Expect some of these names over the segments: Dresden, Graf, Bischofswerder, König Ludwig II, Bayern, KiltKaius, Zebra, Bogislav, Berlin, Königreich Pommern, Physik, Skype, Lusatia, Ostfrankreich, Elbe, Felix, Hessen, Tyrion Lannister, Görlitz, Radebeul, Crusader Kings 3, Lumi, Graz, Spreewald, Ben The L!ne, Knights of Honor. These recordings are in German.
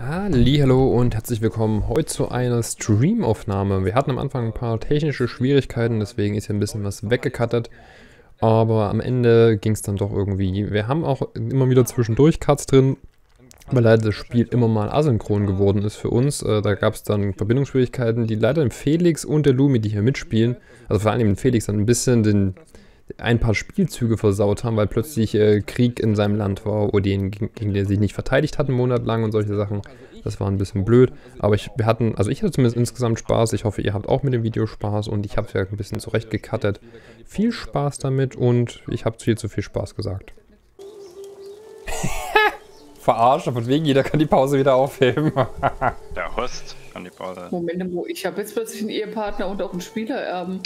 Hallihallo und herzlich willkommen heute zu einer Streamaufnahme. Wir hatten am Anfang ein paar technische Schwierigkeiten, deswegen ist hier ein bisschen was weggecuttet. Aber am Ende ging es dann doch irgendwie. Wir haben auch immer wieder zwischendurch Cuts drin, weil leider das Spiel immer mal asynchron geworden ist für uns. Da gab es dann Verbindungsschwierigkeiten, die leider dem Felix und der Lumi, die hier mitspielen, also vor allem dem Felix, dann ein bisschen ein paar Spielzüge versaut haben, weil plötzlich Krieg in seinem Land war, oder gegen den sie sich nicht verteidigt hatten monatelang und solche Sachen. Das war ein bisschen blöd, aber ich hatte zumindest insgesamt Spaß. Ich hoffe, ihr habt auch mit dem Video Spaß und ich habe es ja ein bisschen zurechtgecuttet. Viel Spaß damit und ich habe viel zu viel Spaß gesagt. Verarscht, von wegen jeder kann die Pause wieder aufheben. Der Host kann die Pause. Moment, ich habe jetzt plötzlich einen Ehepartner und auch einen Spielererben.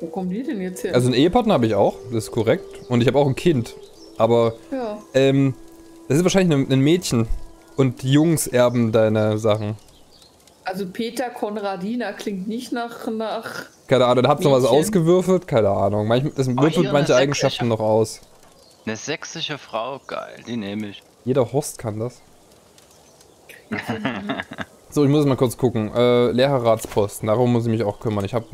Wo kommen die denn jetzt her? Also einen Ehepartner habe ich auch, das ist korrekt. Und ich habe auch ein Kind. Aber ja. Das ist wahrscheinlich ein Mädchen. Und die Jungs erben deine Sachen. Also Peter Konradina klingt nicht nach... Keine Ahnung, da habt ihr noch was ausgewürfelt? Keine Ahnung, das würfelt manche Eigenschaften noch aus. Eine sächsische Frau, geil, die nehme ich. Jeder Horst kann das. So, ich muss mal kurz gucken. Lehrerratsposten, darum muss ich mich auch kümmern. Ich habe...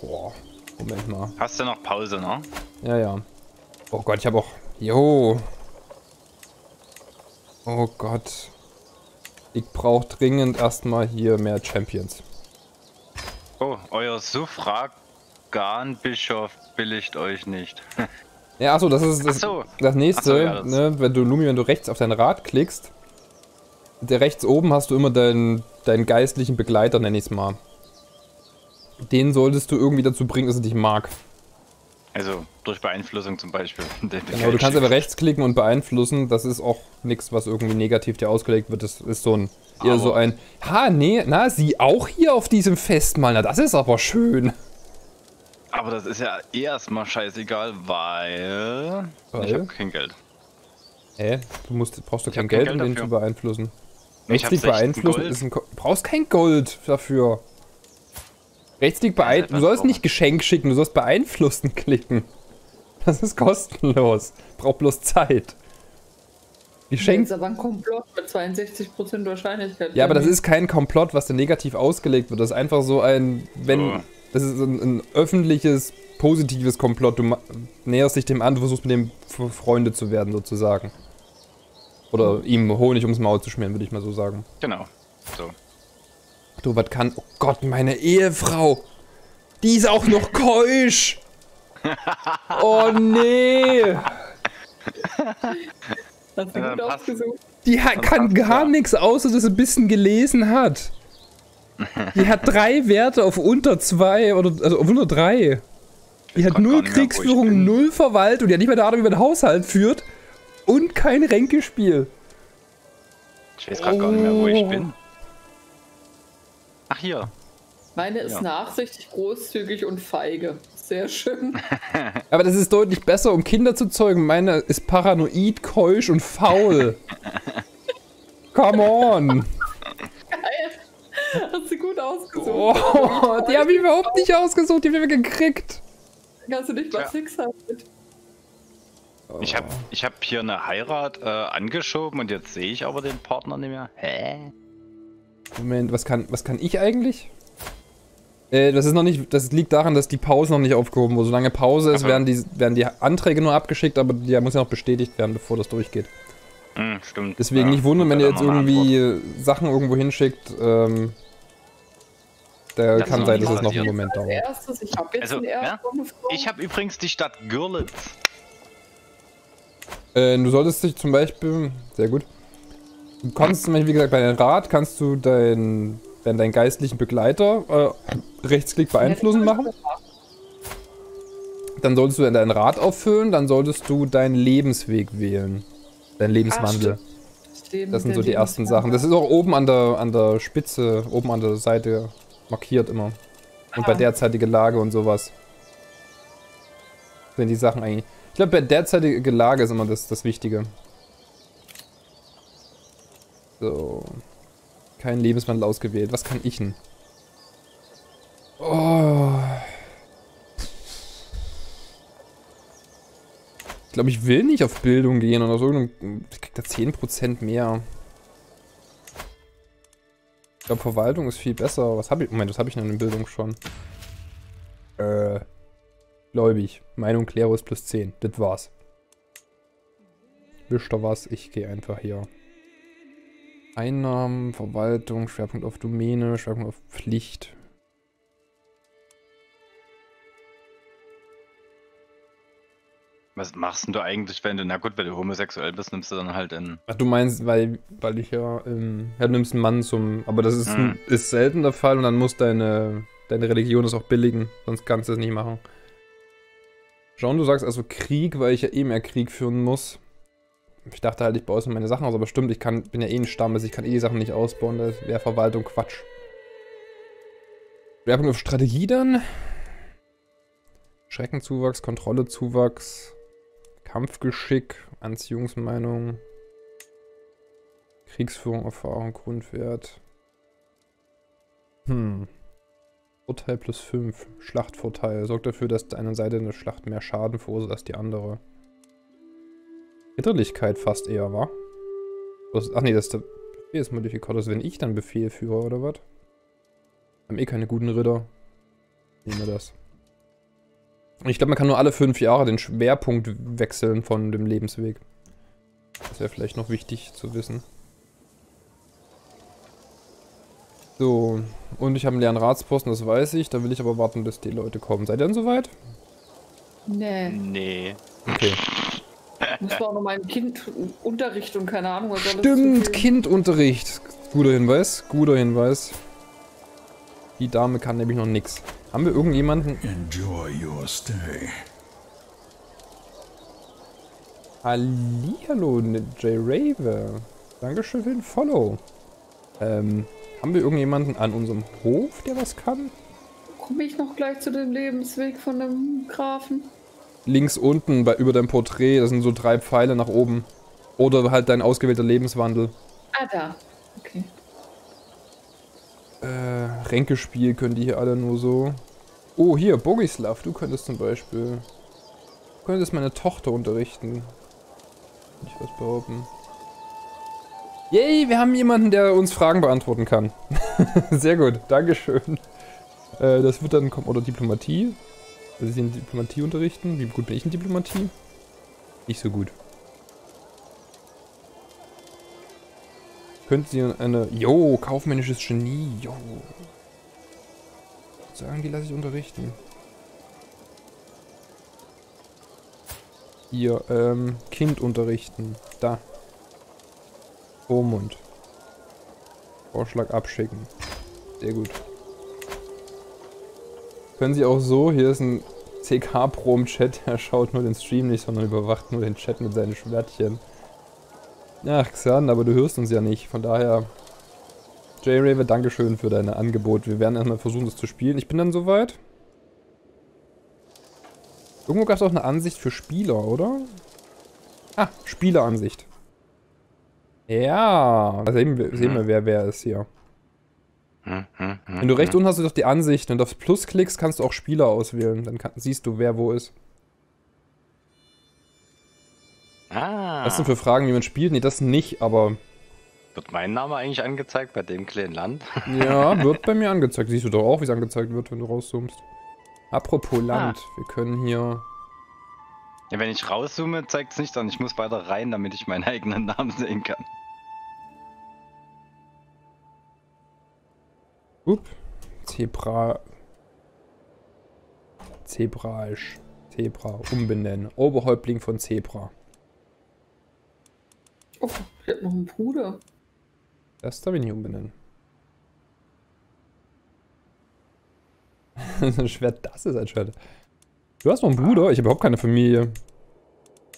Boah. Moment mal. Hast du noch Pause, ne? Ja, ja. Oh Gott, ich habe auch... Jo. Oh Gott. Ich brauche dringend erstmal hier mehr Champions. Oh, euer Suffraganbischof billigt euch nicht. Ja, achso, das ist das nächste. Achso, ja, das ne? Wenn du, Lumi, wenn du rechts auf dein Rad klickst, der rechts oben hast du immer deinen geistlichen Begleiter, nenn ich es mal. Den solltest du irgendwie dazu bringen, dass er dich mag. Also durch Beeinflussung zum Beispiel. Genau, du kannst aber rechtsklicken und beeinflussen. Das ist auch nichts, was irgendwie negativ dir ausgelegt wird. Das ist eher so ein... Ha, nee, na, sie auch hier auf diesem Festmahl. Na, das ist aber schön. Aber das ist ja erstmal scheißegal, weil... Ich hab kein Geld. Hä? Brauchst du kein Geld, um den zu beeinflussen? Rechtsklick beeinflussen ist ein... Brauchst kein Gold dafür. Rechtsklick beeinflussen. Du sollst nicht Geschenk schicken, du sollst beeinflussen klicken. Das ist kostenlos. Braucht bloß Zeit. Geschenk. Das ist aber ein Komplott mit 62% Wahrscheinlichkeit. Ja, aber das ist kein Komplott, was da negativ ausgelegt wird. Das ist einfach so ein, das ist ein öffentliches, positives Komplott. Du näherst dich dem an, du versuchst mit dem Freunde zu werden sozusagen. Oder ihm Honig ums Maul zu schmieren, würde ich mal so sagen. Genau. So. Du, was kann... Oh Gott, meine Ehefrau! Die ist auch noch keusch! Oh nee! Hast du gut ausgesucht? Die kann gar nichts, außer dass sie ein bisschen gelesen hat. Die hat 3 Werte auf unter 2, also auf unter 3. Die hat 0 Kriegsführung, 0 Verwaltung, die hat nicht mehr eine Ahnung, wie man den Haushalt führt. Und kein Ränkespiel. Ich weiß gerade gar nicht mehr, wo ich bin. Ach, hier. Meine ist nachsichtig, großzügig und feige. Sehr schön. Aber das ist deutlich besser, um Kinder zu zeugen. Meine ist paranoid, keusch und faul. Come on. Geil. Hast sie gut ausgesucht. Oh, die habe ich überhaupt nicht ausgesucht. Die haben wir gekriegt. Kannst du nicht mal fix halten. Ich hab hier eine Heirat angeschoben und jetzt sehe ich aber den Partner nicht mehr. Hä? Moment, was kann ich eigentlich? Das ist noch nicht. Das liegt daran, dass die Pause noch nicht aufgehoben wurde. Solange Pause ist, werden die Anträge nur abgeschickt, aber die muss ja noch bestätigt werden, bevor das durchgeht. Stimmt. Deswegen nicht wundern, wenn ihr jetzt irgendwie Sachen irgendwo hinschickt. Da kann sein, dass es noch einen Moment dauert. Ich habe übrigens die Stadt Görlitz. Du solltest dich zum Beispiel. Sehr gut. Du kannst zum Beispiel, wie gesagt, bei deinem Rat kannst du deinen geistlichen Begleiter Rechtsklick beeinflussen machen. Dann solltest du deinen Rat auffüllen, dann solltest du deinen Lebensweg wählen. Deinen Lebenswandel. Das sind so die ersten Sachen. Das ist auch oben an der Spitze, oben an der Seite markiert immer. Und bei derzeitiger Lage und sowas. Sind die Sachen eigentlich... Ich glaube, bei derzeitiger Lage ist immer das Wichtige. So. Kein Lebenswandel ausgewählt. Was kann ich denn? Oh. Ich glaube, ich will nicht auf Bildung gehen und auf irgendeinem. Ich krieg da 10% mehr. glaube, Verwaltung ist viel besser. Was habe ich? Moment, was habe ich denn in Bildung schon? Gläubig. Meinung Klerus plus 10. Das war's. Wischt ihr was? Ich gehe einfach hier. Einnahmen, Verwaltung, Schwerpunkt auf Domäne, Schwerpunkt auf Pflicht. Was machst denn du eigentlich, wenn du, na gut, wenn du homosexuell bist, nimmst du dann halt in... Ach, du meinst, weil ich ja, ja, du nimmst einen Mann zum... Aber das ist, ist selten der Fall und dann muss deine Religion das auch billigen, sonst kannst du es nicht machen. John, du sagst also Krieg, weil ich ja eh mehr Krieg führen muss. Ich dachte halt, ich baue meine Sachen aus, aber stimmt, ich bin ja eh ein Stamm, also ich kann eh die Sachen nicht ausbauen, das wäre Verwaltung Quatsch. Werbung auf Strategie dann. Schreckenzuwachs, Kontrollezuwachs. Kampfgeschick, Anziehungsmeinung, Kriegsführung, Erfahrung, Grundwert. Vorteil plus 5, Schlachtvorteil. Sorgt dafür, dass deine Seite in der Schlacht mehr Schaden verursacht als die andere. Ritterlichkeit fast eher, wa? Ach nee, das ist der Befehlsmodifikator. Das ist, wenn ich dann Befehl führe, oder was? Haben eh keine guten Ritter. Nehmen wir das. Ich glaube, man kann nur alle 5 Jahre den Schwerpunkt wechseln von dem Lebensweg. Das wäre vielleicht noch wichtig zu wissen. So, und ich habe einen leeren Ratsposten, das weiß ich. Da will ich aber warten, bis die Leute kommen. Seid ihr denn soweit? Nee. Nee. Okay. Ich muss auch noch meinem Kind Unterricht und keine Ahnung. Was stimmt, Kindunterricht. Guter Hinweis, guter Hinweis. Die Dame kann nämlich noch nix. Haben wir irgendjemanden? Enjoy your stay. Hallihallo, J-Rave. Dankeschön für den Follow. Haben wir irgendjemanden an unserem Hof, der was kann? Komme ich noch gleich zu dem Lebensweg von dem Grafen? Links unten bei, über deinem Porträt, das sind so 3 Pfeile nach oben. Oder halt dein ausgewählter Lebenswandel. Ah, da. Okay. Ränkespiel können die hier alle nur so. Oh, hier, Bogislav, du könntest zum Beispiel... Du könntest meine Tochter unterrichten. Kann ich was behaupten. Yay, wir haben jemanden, der uns Fragen beantworten kann. Sehr gut, Dankeschön. Das wird dann kommen... Oder Diplomatie. Also sie in Diplomatie unterrichten. Wie gut bin ich in Diplomatie? Nicht so gut. Könnten sie eine... Jo, kaufmännisches Genie. Jo. Sagen, die lasse ich unterrichten. Hier, Kind unterrichten. Da. Vormund. Vorschlag abschicken. Sehr gut. Können sie auch so, hier ist ein CK-Pro im Chat, er schaut nur den Stream nicht, sondern überwacht nur den Chat mit seinen Schwertchen. Ach Xander, aber du hörst uns ja nicht, von daher... J-Rave, Dankeschön für deine Angebote. Wir werden erstmal versuchen, das zu spielen. Ich bin dann soweit. Irgendwo gab es auch eine Ansicht für Spieler, oder? Ah, Spieleransicht. Ja, da sehen wir, wer ist hier. Wenn du rechts unten hast, du doch die Ansicht und auf Plus klickst, kannst du auch Spieler auswählen. Dann siehst du, wer wo ist. Ah. Was sind für Fragen, wie man spielt? Nee, das nicht, aber... Wird mein Name eigentlich angezeigt bei dem kleinen Land? Ja, wird bei mir angezeigt. Siehst du doch auch, wie es angezeigt wird, wenn du rauszoomst. Apropos Land, wir können hier... Ja, wenn ich rauszoome, zeigt es nicht an. Ich muss weiter rein, damit ich meinen eigenen Namen sehen kann. Zebra. Zebraisch. Zebra. Umbenennen. Oberhäuptling von Zebra. Oh, ich hab noch einen Bruder. Das darf ich nicht umbenennen. Ein Schwert, das ist ein Schwert. Du hast noch einen Bruder? Ich habe überhaupt keine Familie.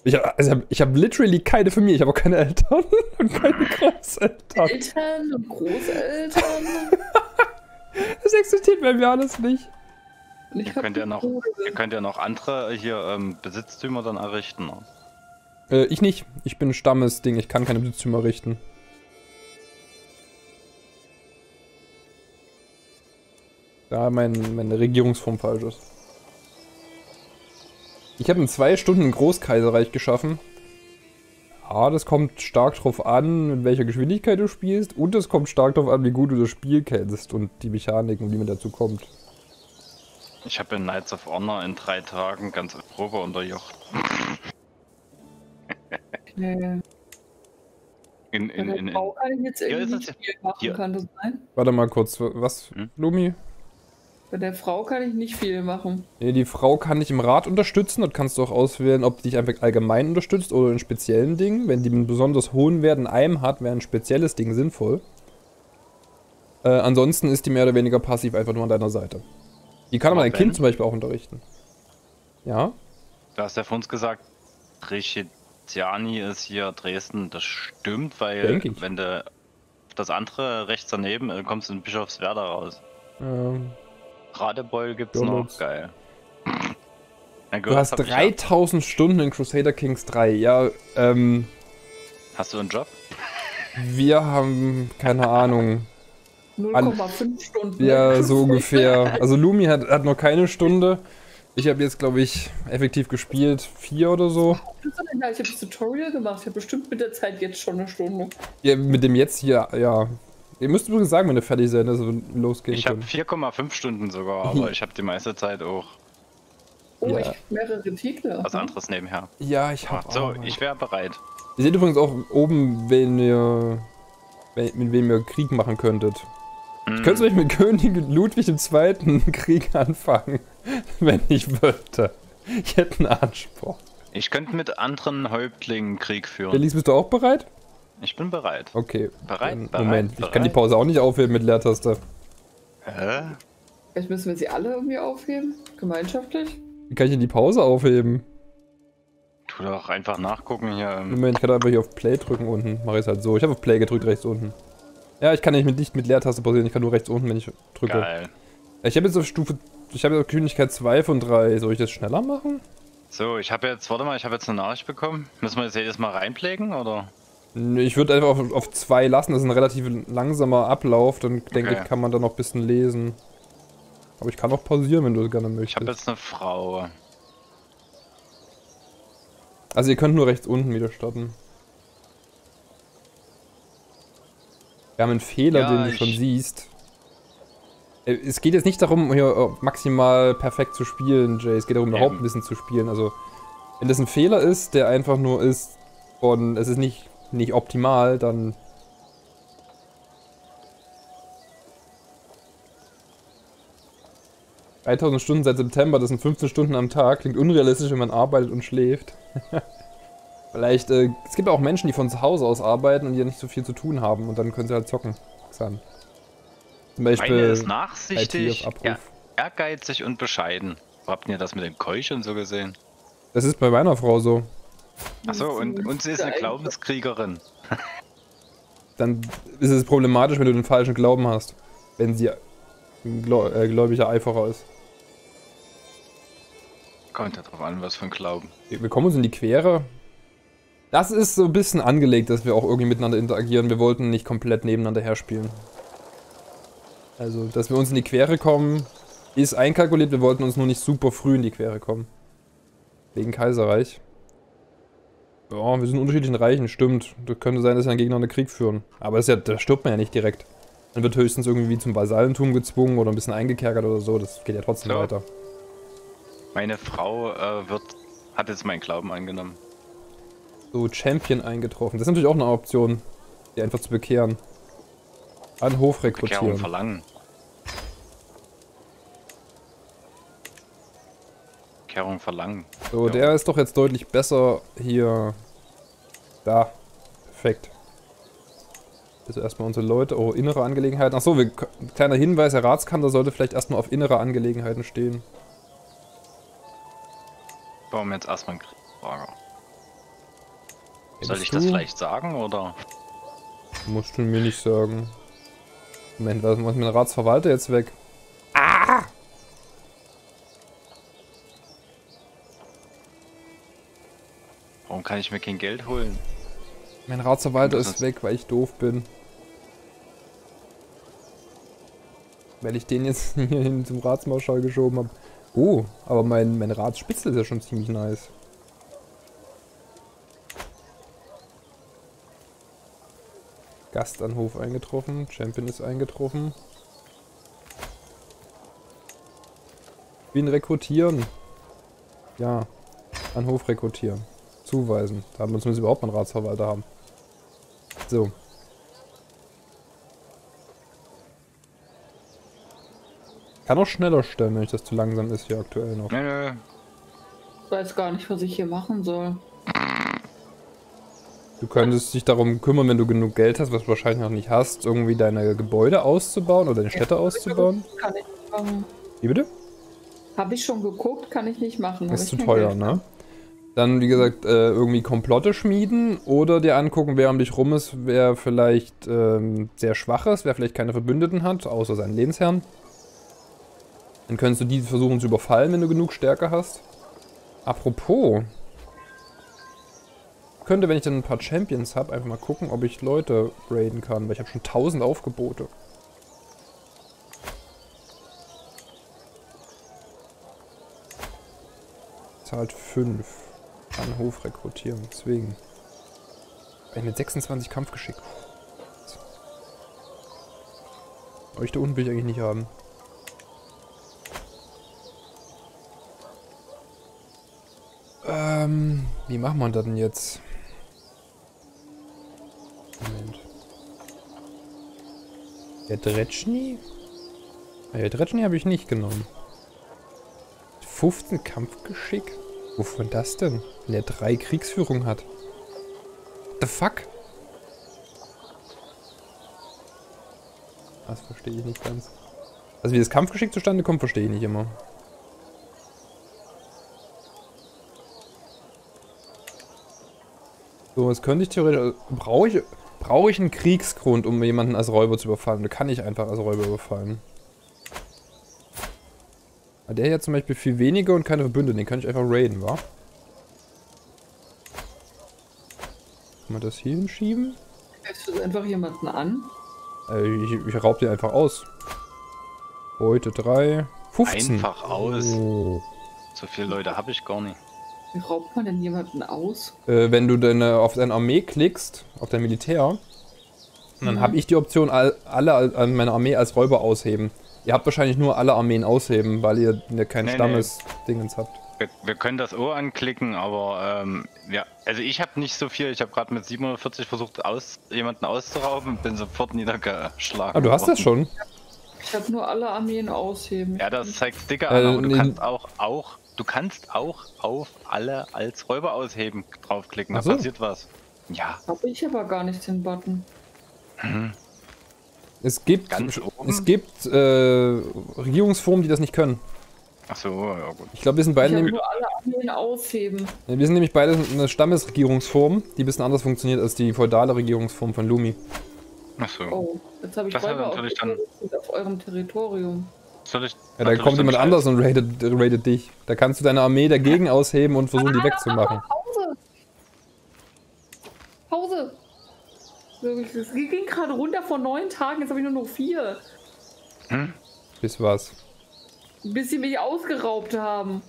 Ich hab literally keine Familie. Ich habe auch keine Eltern und keine Großeltern. Eltern und Großeltern? Das existiert bei mir alles nicht. Ihr könnt ja noch andere hier Besitztümer dann errichten. Ich nicht. Ich bin ein Stammesding. Ich kann keine Besitztümer errichten. Da meine Regierungsform falsch ist. Ich habe in 2 Stunden ein Großkaiserreich geschaffen. Ah, das kommt stark drauf an, mit welcher Geschwindigkeit du spielst, und es kommt stark drauf an, wie gut du das Spiel kennst und die Mechaniken, wie man dazu kommt. Ich habe in Knights of Honor in 3 Tagen ganz Europa unterjocht. In jetzt irgendwie nicht viel machen, hier. Kann das sein? Warte mal kurz, was, Lumi? Bei der Frau kann ich nicht viel machen. Nee, die Frau kann dich im Rat unterstützen. Dort kannst du auch auswählen, ob die dich einfach allgemein unterstützt oder in speziellen Dingen. Wenn die einen besonders hohen Wert in einem hat, wäre ein spezielles Ding sinnvoll. Ansonsten ist die mehr oder weniger passiv einfach nur an deiner Seite. Die kann aber dein Kind zum Beispiel auch unterrichten. Ja? Du hast ja von uns gesagt, Trichetiani ist hier Dresden. Das stimmt, weil wenn du das andere rechts daneben, kommst du in Bischofswerder raus. Radebeul gibt's Görlitz noch, geil. Du hast 3000 Stunden in Crusader Kings 3, ja, Hast du einen Job? Wir haben, keine Ahnung. 0,5 Stunden. Ja, so ungefähr. Also Lumi hat noch keine Stunde. Ich habe jetzt, glaube ich, effektiv gespielt 4 oder so. Ich habe das Tutorial gemacht, ich habe bestimmt mit der Zeit jetzt schon eine Stunde. Ja, mit dem jetzt hier, ja. Ihr müsst übrigens sagen, wenn ihr fertig seid, dass wir losgehen. Ich habe 4,5 Stunden sogar, aber ich habe die meiste Zeit auch. Oh, ja. Ich habe mehrere Titel. Was anderes nebenher. Ja, ich habe. So, ich wäre bereit. Ihr seht übrigens auch oben, mit wem ihr Krieg machen könntet. Mm. Ich könnte euch mit König Ludwig II. Einen Krieg anfangen, wenn ich wollte. Ich hätte einen Anspruch. Ich könnte mit anderen Häuptlingen Krieg führen. Felix, bist du auch bereit? Ich bin bereit. Okay. Moment, ich kann die Pause auch nicht aufheben mit Leertaste. Hä? Vielleicht müssen wir sie alle irgendwie aufheben? Gemeinschaftlich? Wie kann ich denn die Pause aufheben? Tu doch einfach nachgucken hier. Moment, ich kann einfach hier auf Play drücken unten. Mach ich halt so. Ich habe auf Play gedrückt, rechts unten. Ja, ich kann nicht mit Leertaste pausieren, ich kann nur rechts unten, wenn ich drücke. Geil. Ich habe jetzt auf Geschwindigkeit 2 von 3. Soll ich das schneller machen? So, ich habe jetzt, warte mal, ich habe jetzt eine Nachricht bekommen. Müssen wir jetzt jedes Mal reinplägen, oder? Ich würde einfach auf 2 lassen, das ist ein relativ langsamer Ablauf, dann denke ich, kann man da noch ein bisschen lesen. Aber ich kann auch pausieren, wenn du gerne möchtest. Ich habe jetzt eine Frau. Also ihr könnt nur rechts unten wieder starten. Wir haben einen Fehler, ja, den du schon siehst. Es geht jetzt nicht darum, hier maximal perfekt zu spielen, Jay. Es geht darum, überhaupt ein bisschen zu spielen. Also, wenn das ein Fehler ist, der einfach nur ist von, es ist nicht optimal, dann... ...3000 Stunden seit September, das sind 15 Stunden am Tag. Klingt unrealistisch, wenn man arbeitet und schläft. Vielleicht, es gibt auch Menschen, die von zu Hause aus arbeiten und die ja nicht so viel zu tun haben. Und dann können sie halt zocken. Zum Beispiel... Meine ist nachsichtig, ehrgeizig und bescheiden. Wo habt ihr das mit dem Keuschen so gesehen? Das ist bei meiner Frau so. Achso, und sie ist eine Glaubenskriegerin. Dann ist es problematisch, wenn du den falschen Glauben hast. Wenn sie ein gläubiger Eiferer ist. Kommt ja drauf an, was für ein Glauben. Wir kommen uns in die Quere. Das ist so ein bisschen angelegt, dass wir auch irgendwie miteinander interagieren. Wir wollten nicht komplett nebeneinander herspielen. Also, dass wir uns in die Quere kommen, ist einkalkuliert. Wir wollten uns nur nicht super früh in die Quere kommen. Wegen Kaiserreich. Ja, wir sind unterschiedlichen Reichen, stimmt. Das könnte sein, dass wir dann gegeneinander Krieg führen. Aber das ist ja, da stirbt man ja nicht direkt. Man wird höchstens irgendwie zum Vasallentum gezwungen oder ein bisschen eingekerkert oder so. Das geht ja trotzdem weiter. Meine Frau hat jetzt meinen Glauben angenommen. So, Champion eingetroffen. Das ist natürlich auch eine Option, die einfach zu bekehren. An Hof rekrutieren. Bekehrung verlangen. So, der ist doch jetzt deutlich besser hier. Da. Perfekt. Also erstmal unsere Leute. Oh, innere Angelegenheiten. Achso, kleiner Hinweis, der Ratskanzler sollte vielleicht erstmal auf innere Angelegenheiten stehen. Bauen wir jetzt erstmal einen Kriegslager. Soll ich das vielleicht sagen, oder? Musst du mir nicht sagen. Moment, was macht mein Ratsverwalter jetzt weg? Ah! Warum kann ich mir kein Geld holen? Mein Ratsverwalter ist weg, weil ich doof bin. Weil ich den jetzt hier hin zum Ratsmarschall geschoben habe. Oh, aber mein Ratsspitzel ist ja schon ziemlich nice. Gastanhof eingetroffen. Champion ist eingetroffen. Wen rekrutieren? Ja, an Hof rekrutieren. Zuweisen. Da müssen wir überhaupt mal einen Ratsverwalter haben. So. Kann auch schneller stellen, wenn ich das zu langsam ist hier aktuell noch. Nö. Ich weiß gar nicht, was ich hier machen soll. Du könntest dich darum kümmern, wenn du genug Geld hast, was du wahrscheinlich noch nicht hast, irgendwie deine Gebäude auszubauen oder deine Städte auszubauen. Kann ich nicht machen. Wie bitte? Habe ich schon geguckt, kann ich nicht machen. Ist zu teuer, ne? Dann, wie gesagt, irgendwie Komplotte schmieden oder dir angucken, wer um dich rum ist, wer vielleicht sehr schwach ist, wer vielleicht keine Verbündeten hat, außer seinen Lehnsherrn. Dann könntest du die versuchen zu überfallen, wenn du genug Stärke hast. Apropos. Ich könnte, wenn ich dann ein paar Champions habe, einfach mal gucken, ob ich Leute raiden kann, weil ich habe schon 1000 Aufgebote. Zahlt 5. An Hof rekrutieren, deswegen. Mit 26 Kampfgeschick. Euch da unten will ich eigentlich nicht haben. Wie machen wir das denn jetzt? Moment. Der Dretschny? Der Dretschny habe ich nicht genommen. 15 Kampfgeschick? Wovon das denn? Wenn der 3 Kriegsführung hat. What the fuck? Das verstehe ich nicht ganz. Also wie das Kampfgeschick zustande kommt, verstehe ich nicht immer. So, jetzt könnte ich theoretisch... Also brauche ich einen Kriegsgrund, um jemanden als Räuber zu überfallen? Da kann ich einfach als Räuber überfallen. Aber der hier hat zum Beispiel viel weniger und keine Verbündeten. Den kann ich einfach raiden, wa? Kann man das hier hinschieben? Greifst du einfach jemanden an? Ich raub den einfach aus. Heute 3... 15. Einfach aus. Oh. So viele Leute habe ich gar nicht. Wie raubt man denn jemanden aus? Wenn du dann auf deine Armee klickst, auf dein Militär, dann habe ich die Option, alle an meiner Armee als Räuber ausheben. Ihr habt wahrscheinlich nur alle Armeen ausheben, weil ihr kein Stammesdingens habt. Wir können das Ohr anklicken, aber ja, also ich habe nicht so viel. Ich habe gerade mit 740 versucht, jemanden auszurauben und bin sofort niedergeschlagen. Ah, du hast das schon? Ich habe nur alle Armeen ausheben. Ja, das zeigt Sticker an, aber du kannst auch auf alle als Räuber ausheben draufklicken. Da passiert was. Ja. Habe ich aber gar nicht den Button. Hm. Es gibt Regierungsformen, die das nicht können. Ach so, ja gut. Ich glaube, wir sind beide nämlich... Wir sind nämlich beide eine Stammesregierungsform, die ein bisschen anders funktioniert als die feudale Regierungsform von Lumi. Ach so. Oh, jetzt habe ich Räuber auf eurem Territorium. Ja, da kommt jemand anders und raidet dich. Da kannst du deine Armee dagegen ausheben und versuchen, die wegzumachen. Pause! Pause! Das ging gerade runter vor 9 Tagen, jetzt habe ich nur noch 4. Hm? Bis was? Bis sie mich ausgeraubt haben.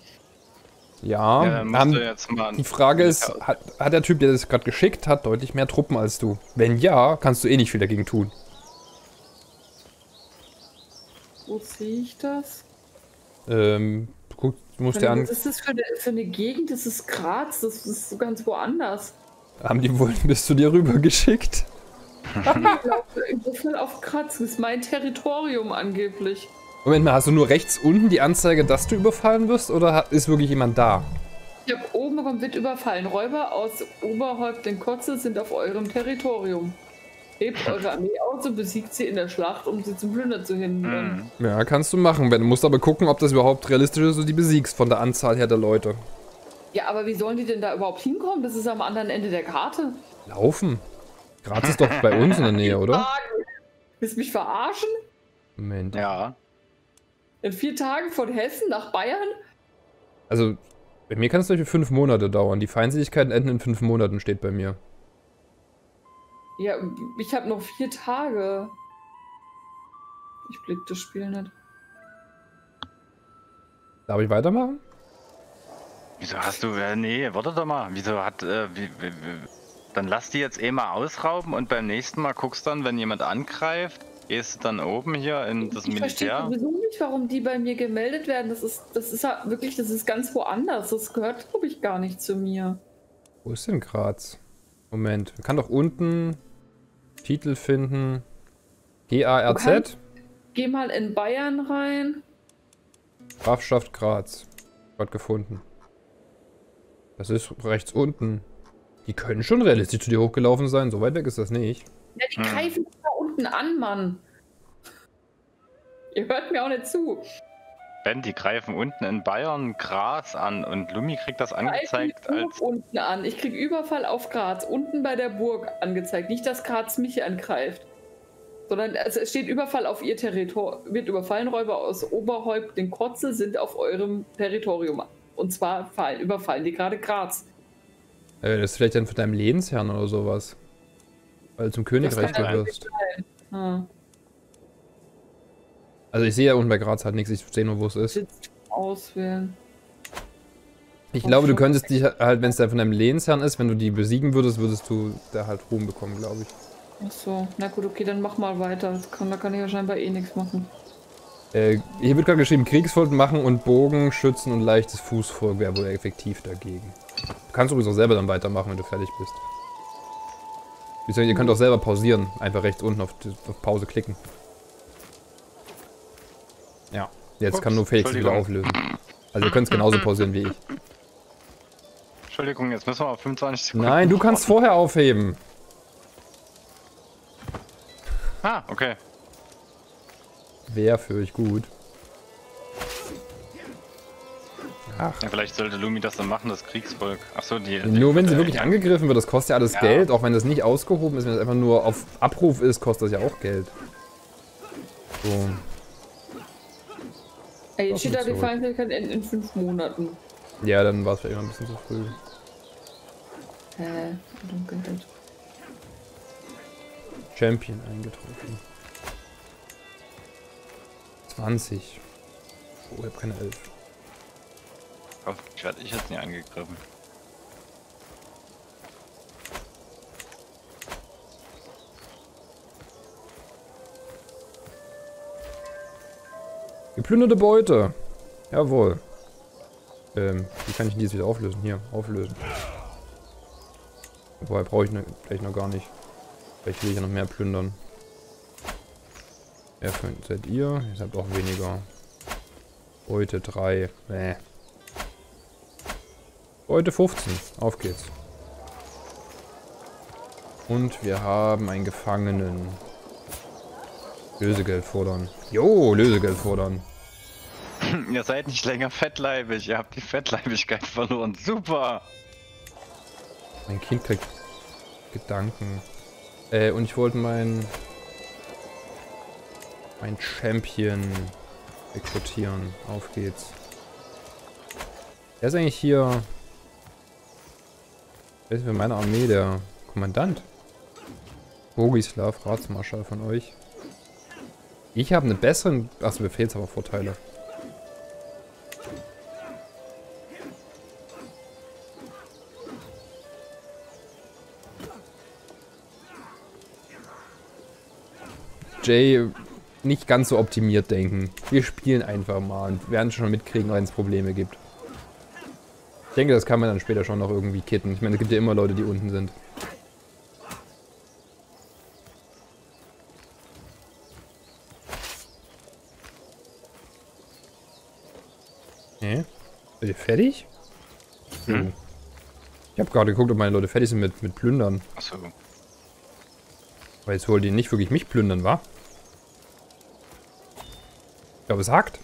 Ja, die Frage ist, hat der Typ, der das gerade geschickt hat, deutlich mehr Truppen als du? Wenn ja, kannst du eh nicht viel dagegen tun. Wo sehe ich das? Guck, du musst dir an... Was ist das für eine Gegend? Das ist Graz, das ist so ganz woanders. Haben die wohl bis zu dir rüber geschickt? Ich laufe auf Graz, das ist mein Territorium angeblich. Moment mal, hast du nur rechts unten die Anzeige, dass du überfallen wirst, oder ist wirklich jemand da? Ich habe oben wird überfallen. Räuber aus Oberhaupt in Kotze sind auf eurem Territorium. Hebt eure Armee aus und besiegt sie in der Schlacht, um sie zum Plündern zu hindern. Ja, kannst du machen. Du musst aber gucken, ob das überhaupt realistisch ist, dass du die besiegst, von der Anzahl her der Leute. Ja, aber wie sollen die denn da überhaupt hinkommen? Das ist am anderen Ende der Karte. Laufen? Graz ist doch bei uns in der Nähe, oder? Willst du mich verarschen? Moment. Ja. In 4 Tagen von Hessen nach Bayern? Also, bei mir kann es durch 5 Monate dauern. Die Feindseligkeiten enden in 5 Monaten, steht bei mir. Ja, ich habe noch 4 Tage. Ich blick das Spiel nicht. Darf ich weitermachen? Wieso hast du... Nee, warte doch mal. Wieso hat... Dann lass die jetzt eh mal ausrauben und beim nächsten Mal guckst dann, wenn jemand angreift, gehst du dann oben hier in das Militär. Ich verstehe sowieso nicht, warum die bei mir gemeldet werden. Das ist halt wirklich, das ist ganz woanders. Das gehört, glaube ich, gar nicht zu mir. Wo ist denn Graz? Moment, man kann doch unten Titel finden. GARZ. Geh mal in Bayern rein. Grafschaft Graz. Gott gefunden. Das ist rechts unten. Die können schon realistisch zu dir hochgelaufen sein. So weit weg ist das nicht. Ja, die greifen da unten an, Mann. Ihr hört mir auch nicht zu. Ben, die greifen unten in Bayern Graz an und Lumi kriegt das angezeigt als... unten an. Ich krieg Überfall auf Graz, unten bei der Burg angezeigt. Nicht, dass Graz mich angreift. Sondern also es steht Überfall auf ihr Territorium. Wird überfallen, Räuber aus Oberhäupt, den Kotze sind auf eurem Territorium. Und zwar überfallen die gerade Graz. Das ist vielleicht dann von deinem Lehnsherrn oder sowas. Weil du zum Königreich gehörst. Ja. Also ich sehe ja unten bei Graz halt nichts, ich sehe nur, wo es ist. Auswählen. Ich glaube, du könntest dich halt, wenn es dann von deinem Lehnsherrn ist, wenn du die besiegen würdest, würdest du da halt Ruhm bekommen, glaube ich. Ach so, na gut, okay, dann mach mal weiter. Da kann ich ja scheinbar eh nichts machen. Hier wird gerade geschrieben, Kriegsvolk machen und Bogen, Schützen und leichtes Fußvolk wäre wohl effektiv dagegen. Du kannst sowieso selber dann weitermachen, wenn du fertig bist. Ihr könnt auch selber pausieren. Einfach rechts unten auf Pause klicken. Ja, jetzt kann nur Felix wieder auflösen. Also ihr könnt es genauso pausieren wie ich. Entschuldigung, jetzt müssen wir auf 25 Sekunden. Nein, du kannst vorher aufheben. Ah, okay. Wäre für euch gut. Ach. Ja, vielleicht sollte Lumi das dann machen, das Kriegsvolk. Achso, nur wenn sie wirklich angegriffen wird, das kostet ja alles Geld. Auch wenn das nicht ausgehoben ist, wenn das einfach nur auf Abruf ist, kostet das ja auch Geld. So. Ey, jetzt steht da, die Feindlichkeit in 5 Monaten. Ja, dann war es vielleicht noch ein bisschen zu früh. Champion eingetroffen. 20. Oh, ich hab keine 11. Hoffentlich werde ich jetzt nicht angegriffen. Geplünderte Beute. Jawohl. Wie kann ich denn dieses wieder auflösen? Hier, auflösen. Wobei brauche ich vielleicht noch gar nicht. Vielleicht will ich ja noch mehr plündern. Wer seid ihr? Ihr habt auch weniger. Beute 3. Nee. Beute 15. Auf geht's. Und wir haben einen Gefangenen. Lösegeld fordern. Jo, Lösegeld fordern. Ihr seid nicht länger fettleibig. Ihr habt die Fettleibigkeit verloren. Super! Mein Kind kriegt Gedanken. Und ich wollte mein Champion rekrutieren. Auf geht's. Er ist eigentlich hier... Wer ist für meine Armee der Kommandant? Bogislav, Ratsmarschall von euch. Ich habe einen besseren... Achso, mir fehlen aber Vorteile. Jay, nicht ganz so optimiert denken. Wir spielen einfach mal und werden schon mitkriegen, wenn es Probleme gibt. Ich denke, das kann man dann später schon noch irgendwie kitten. Ich meine, es gibt ja immer Leute, die unten sind. Seid ihr fertig? Hm. Ich habe gerade geguckt, ob meine Leute fertig sind mit Plündern. Achso. Weil jetzt wollt ihr nicht wirklich mich plündern, wa? Ich glaube, es hakt.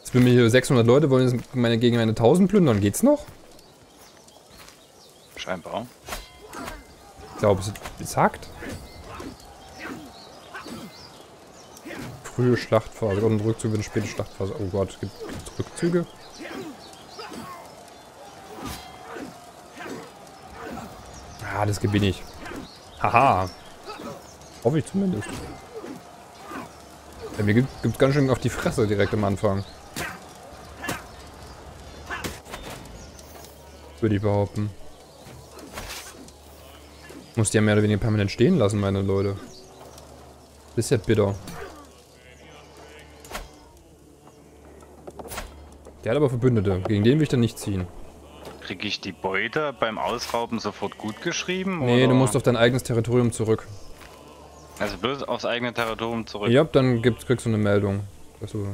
Jetzt bin ich hier 600 Leute, wollen jetzt gegen meine 1000 plündern. Geht's noch? Scheinbar. Ich glaube, es hakt. Frühe Schlachtphase und Rückzüge und späte Schlachtphase. Oh Gott, es gibt Rückzüge. Ah, das gewinne ich. Haha. Hoffe ich zumindest. Ja, mir gibt's ganz schön auf die Fresse direkt am Anfang. würde ich behaupten. Muss die ja mehr oder weniger permanent stehen lassen, meine Leute. Das ist ja bitter. Der hat aber Verbündete. Gegen den will ich dann nicht ziehen. Kriege ich die Beute beim Ausrauben sofort gut geschrieben? Nee, oder? Du musst auf dein eigenes Territorium zurück. Also bloß aufs eigene Territorium zurück? Ja, dann kriegst du eine Meldung, dass du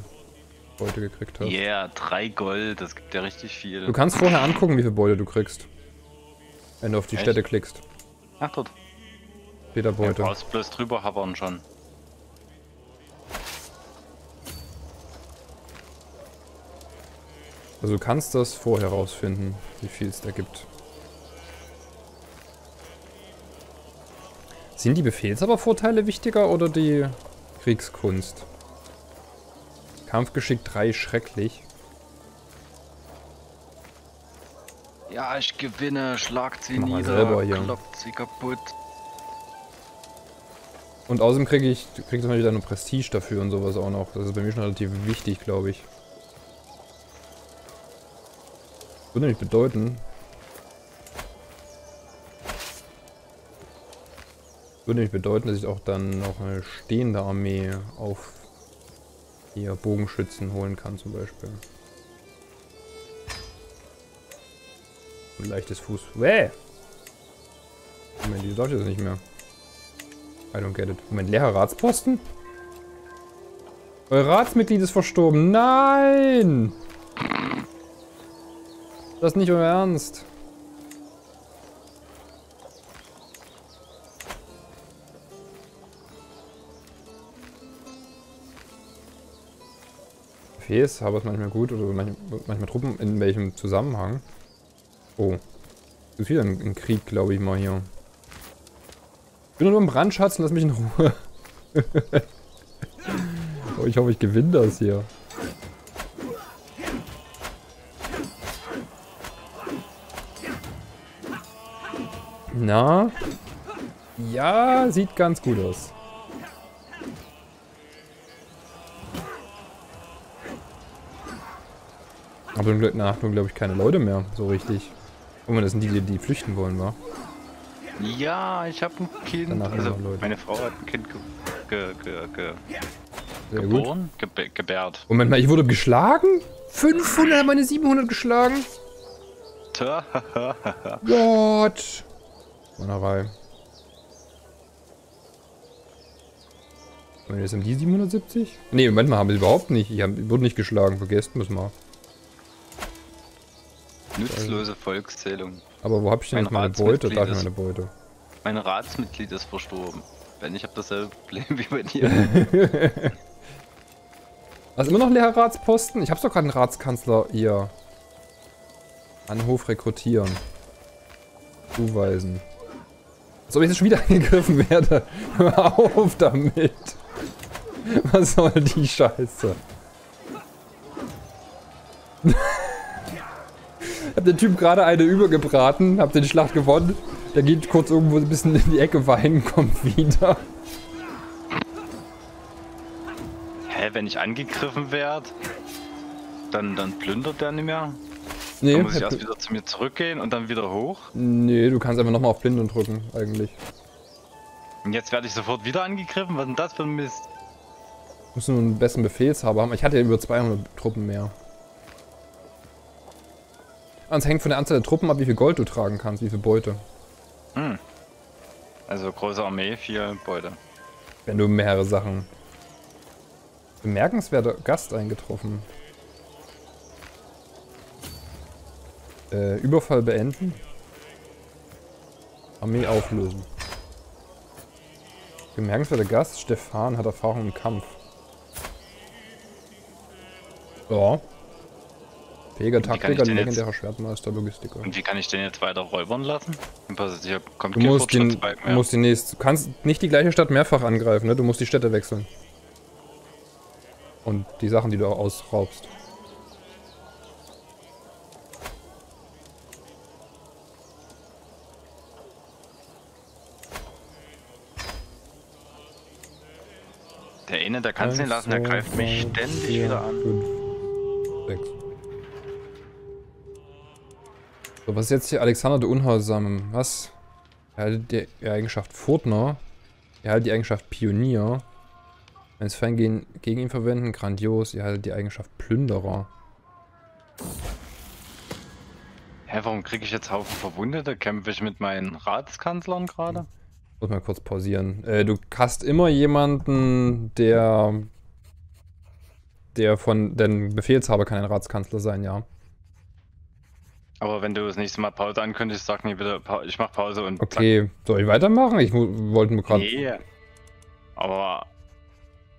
Beute gekriegt hast. Yeah, 3 Gold, das gibt ja richtig viel. Du kannst vorher angucken, wie viel Beute du kriegst. Wenn du auf die Städte klickst. Ach, dort. Peter Beute. Du brauchst bloß drüber habbern schon. Also du kannst das vorher rausfinden, wie viel es da gibt. Sind die Befehlshabervorteile wichtiger oder die Kriegskunst? Kampfgeschick 3, schrecklich. Ja, ich gewinne, schlagt sie nieder, klopft sie kaputt. Und außerdem krieg ich dann wieder eine Prestige dafür und sowas auch noch. Das ist bei mir schon relativ wichtig, glaube ich. Würde nämlich bedeuten. Würde nämlich bedeuten, dass ich auch dann noch eine stehende Armee auf hier Bogenschützen holen kann zum Beispiel. Und leichtes Fuß. Wäh! Moment, die darf ich das nicht mehr. I don't get it. Moment, leerer Ratsposten? Euer Ratsmitglied ist verstorben. Nein! Das ist nicht euer Ernst. Fees habe es manchmal gut oder manchmal Truppen in welchem Zusammenhang. Oh. Ist wieder ein Krieg, glaube ich mal hier. Ich bin nur im Brandschatz und lass mich in Ruhe. Oh, ich hoffe, ich gewinne das hier. Na? Ja, sieht ganz gut aus. Aber dann haben wir, glaube ich, keine Leute mehr, so richtig. Und das sind die, die flüchten wollen, wa? Ja, ich habe ein Kind. Also, meine Frau hat ein Kind geboren? Gebärt. Moment mal, ich wurde geschlagen? 500 hat meine 700 geschlagen? Gott! Mannerei. Jetzt haben die 770? Ne, Moment mal, haben sie überhaupt nicht. Ich wurde nicht geschlagen, vergesst muss mal. Nützlose Volkszählung. Aber wo hab ich denn jetzt meine Beute? Da ist meine Beute. Mein Ratsmitglied ist verstorben. Wenn ich habe dasselbe Problem wie bei dir. Also immer noch leerer Ratsposten? Ich hab's doch gerade einen Ratskanzler hier. An Hof rekrutieren. Zuweisen. Als ob ich jetzt schon wieder angegriffen werde. Hör auf damit. Was soll die Scheiße? Hab den Typ gerade eine übergebraten, hab den Schlacht gewonnen. Der geht kurz irgendwo ein bisschen in die Ecke weinen, kommt wieder. Hä, wenn ich angegriffen werde, dann plündert der nicht mehr? Nee, dann muss ich erst wieder zu mir zurückgehen und dann wieder hoch? Nee, du kannst einfach nochmal auf Blinden drücken, eigentlich. Und jetzt werde ich sofort wieder angegriffen? Was ist denn das für ein Mist? Ich muss nur einen besseren Befehlshaber haben. Ich hatte ja über 200 Truppen mehr. Es hängt von der Anzahl der Truppen ab, wie viel Gold du tragen kannst, wie viel Beute. Hm. Also große Armee, viel Beute. Wenn du mehrere Sachen... Bemerkenswerter Gast eingetroffen. Überfall beenden. Armee auflösen. Bemerkenswerter Gast, Stefan hat Erfahrung im Kampf. Ja. Fähiger Taktiker, legendärer Schwertmeister, Logistiker. Und wie kann ich den jetzt weiter räubern lassen? Kommt du musst den nächsten. Du kannst nicht die gleiche Stadt mehrfach angreifen, ne? Du musst die Städte wechseln. Und die Sachen, die du auch ausraubst. Der eine, der kannst du nicht lassen, der greift mich ständig wieder an. 5, 6. So, was ist jetzt hier? Alexander der Unheilsame. Was? Erhaltet die Eigenschaft Furtner. Erhaltet die Eigenschaft Pionier. Wenn es Feingehen gegen ihn verwenden, grandios. Erhaltet die Eigenschaft Plünderer. Hä, warum kriege ich jetzt Haufen Verwundete? Kämpfe ich mit meinen Ratskanzlern gerade? Muss mal kurz pausieren. Du hast immer jemanden, der von den Befehlshaber kann ein Ratskanzler sein, ja. Aber wenn du das nächste Mal Pause ankündigst, sag mir bitte, ich mach Pause und... Okay, zack. Soll ich weitermachen? Ich wollte nur gerade... Nee, aber...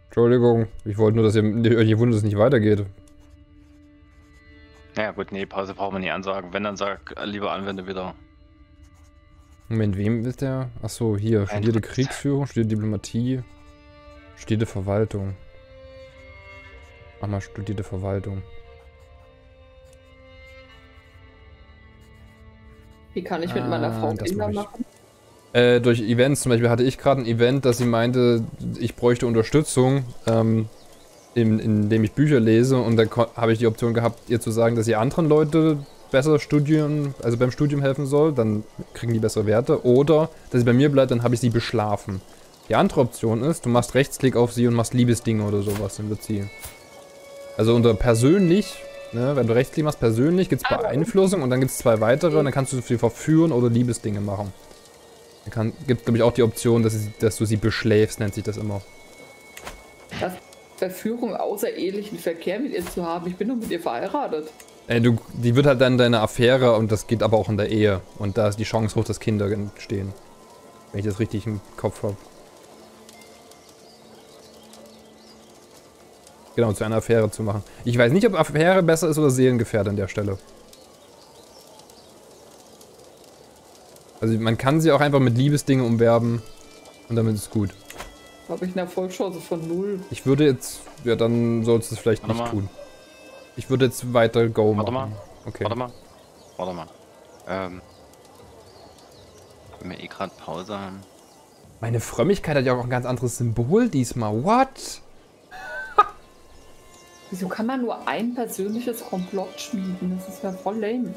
Entschuldigung, ich wollte nur, dass ihr wundert, dass es nicht weitergeht. Naja gut, nee, Pause braucht man nicht ansagen. Wenn, dann sag lieber Anwende wieder. Moment, wem ist der? Achso, hier. Studierte Kriegsführung, studierte Diplomatie, studierte Verwaltung. Mach mal studierte Verwaltung. Wie kann ich mit meiner Frau Kinder machen? Durch Events. Zum Beispiel hatte ich gerade ein Event, dass sie meinte, ich bräuchte Unterstützung, indem ich Bücher lese. Und dann habe ich die Option gehabt, ihr zu sagen, dass ihr anderen Leute besser studieren, also beim Studium helfen soll. Dann kriegen die bessere Werte. Oder, dass sie bei mir bleibt, dann habe ich sie beschlafen. Die andere Option ist, du machst Rechtsklick auf sie und machst Liebesdinge oder sowas. Dann wird sie... Also unter persönlich... Ne, wenn du Rechtsklick machst, persönlich gibt es Beeinflussung und dann gibt es zwei weitere und dann kannst du sie verführen oder Liebesdinge machen. Dann gibt es, glaube ich, auch die Option, dass du sie beschläfst, nennt sich das immer. Das Verführung außerehelichen Verkehr mit ihr zu haben, ich bin doch mit ihr verheiratet. Die wird halt dann deine Affäre und das geht aber auch in der Ehe. Und da ist die Chance hoch, dass Kinder entstehen. Wenn ich das richtig im Kopf habe. Genau, zu einer Affäre zu machen. Ich weiß nicht, ob Affäre besser ist oder Seelengefährte an der Stelle. Also man kann sie auch einfach mit Liebesdingen umwerben und damit ist es gut. Habe ich eine Erfolgschance von 0? Ich würde jetzt... Ja, dann sollst du es vielleicht nicht tun. Ich würde jetzt weiter Go machen. Warte mal. Wenn wir eh gerade Pause haben. Meine Frömmigkeit hat ja auch ein ganz anderes Symbol diesmal. What? Wieso kann man nur ein persönliches Komplott schmieden? Das ist ja voll lame.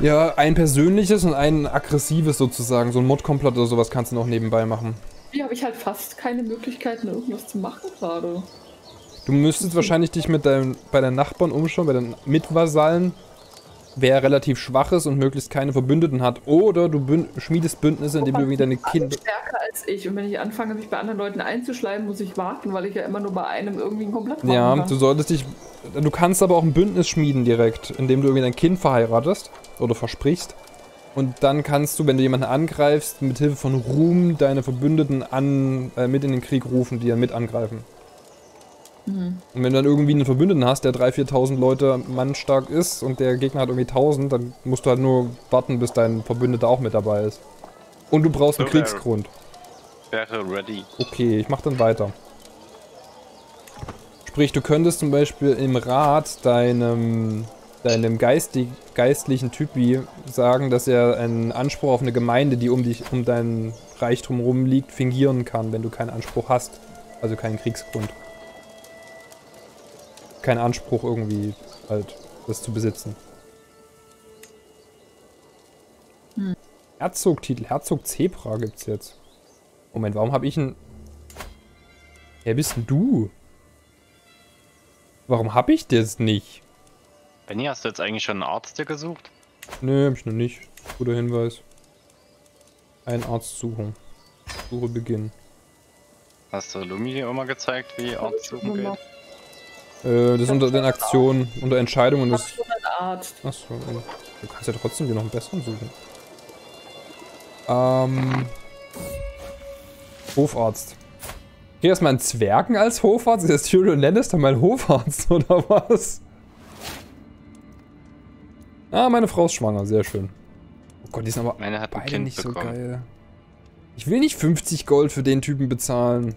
Ja, ein persönliches und ein aggressives sozusagen. So ein Mordkomplott oder sowas kannst du noch nebenbei machen. Hier habe ich halt fast keine Möglichkeiten, irgendwas zu machen gerade. Du müsstest wahrscheinlich dich bei deinen Nachbarn umschauen, bei deinen Mitvasallen, wer relativ schwach ist und möglichst keine Verbündeten hat. Oder du schmiedest Bündnisse, indem du wieder deine Kinder... Ich bin stärker als ich und wenn ich anfange, mich bei anderen Leuten einzuschleimen, muss ich warten, weil ich ja immer nur bei einem irgendwie ein Komplott machen kann. Ja, du solltest dich... Du kannst aber auch ein Bündnis schmieden direkt, indem du irgendwie dein Kind verheiratest oder versprichst. Und dann kannst du, wenn du jemanden angreifst, mit Hilfe von Ruhm deine Verbündeten mit in den Krieg rufen, die dann mit angreifen. Und wenn du dann irgendwie einen Verbündeten hast, der 3.000, 4.000 Leute mannstark ist und der Gegner hat irgendwie 1.000, dann musst du halt nur warten, bis dein Verbündeter auch mit dabei ist. Und du brauchst einen Kriegsgrund. Wäre ready. Okay, ich mach dann weiter. Sprich, du könntest zum Beispiel im Rat deinem geistlichen Typi sagen, dass er einen Anspruch auf eine Gemeinde, die um dein Reich drumherum liegt, fingieren kann, wenn du keinen Anspruch hast. Also keinen Kriegsgrund. Kein Anspruch irgendwie halt, das zu besitzen. Herzog-Titel, Herzog Zebra gibt's jetzt. Moment, warum habe ich einen... Wer bist denn du? Warum habe ich das nicht? Benni, hast du jetzt eigentlich schon einen Arzt dir gesucht? Nö, hab ich noch nicht. Guter Hinweis. Einen Arzt suchen. Suche beginnen. Hast du Lumi immer gezeigt, wie Arzt suchen geht? Das unter den Aktionen, unter Entscheidungen ist... Achso, du kannst ja trotzdem dir noch einen besseren suchen. Hofarzt. Okay, erstmal einen Zwergen als Hofarzt? Ist das Tyrion Lannister mein Hofarzt, oder was? Ah, meine Frau ist schwanger, sehr schön. Oh Gott, die sind aber beide nicht so geil. Ich will nicht 50 Gold für den Typen bezahlen.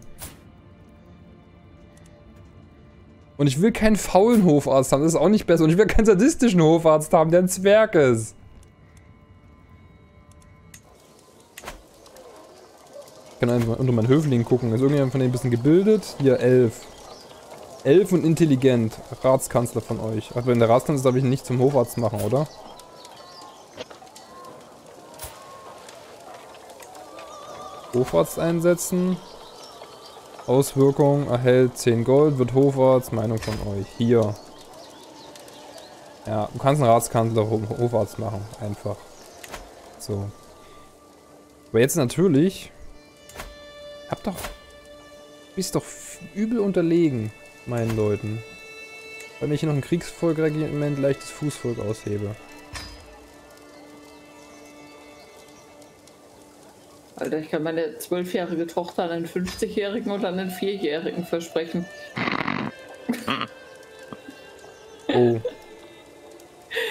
Und ich will keinen faulen Hofarzt haben, das ist auch nicht besser. Und ich will keinen sadistischen Hofarzt haben, der ein Zwerg ist. Ich kann einfach unter meinen Höflingen gucken. Ist irgendjemand von denen ein bisschen gebildet? Hier, 11. 11 und intelligent. Ratskanzler von euch. Aber in der Ratskanzler darf ich ihn nicht zum Hofarzt machen, oder? Hofarzt einsetzen. Auswirkung erhält 10 Gold, wird Hofarzt, Meinung von euch. Hier. Ja, du kannst einen Ratskanzler Hofarzt machen, einfach. So. Aber jetzt natürlich... Hab doch... Bist doch übel unterlegen, meinen Leuten. Wenn ich hier noch ein Kriegsvolkregiment leichtes Fußvolk aushebe. Alter, ich kann meine 12-jährige Tochter an einen 50-jährigen und an einen 4-jährigen versprechen. Oh.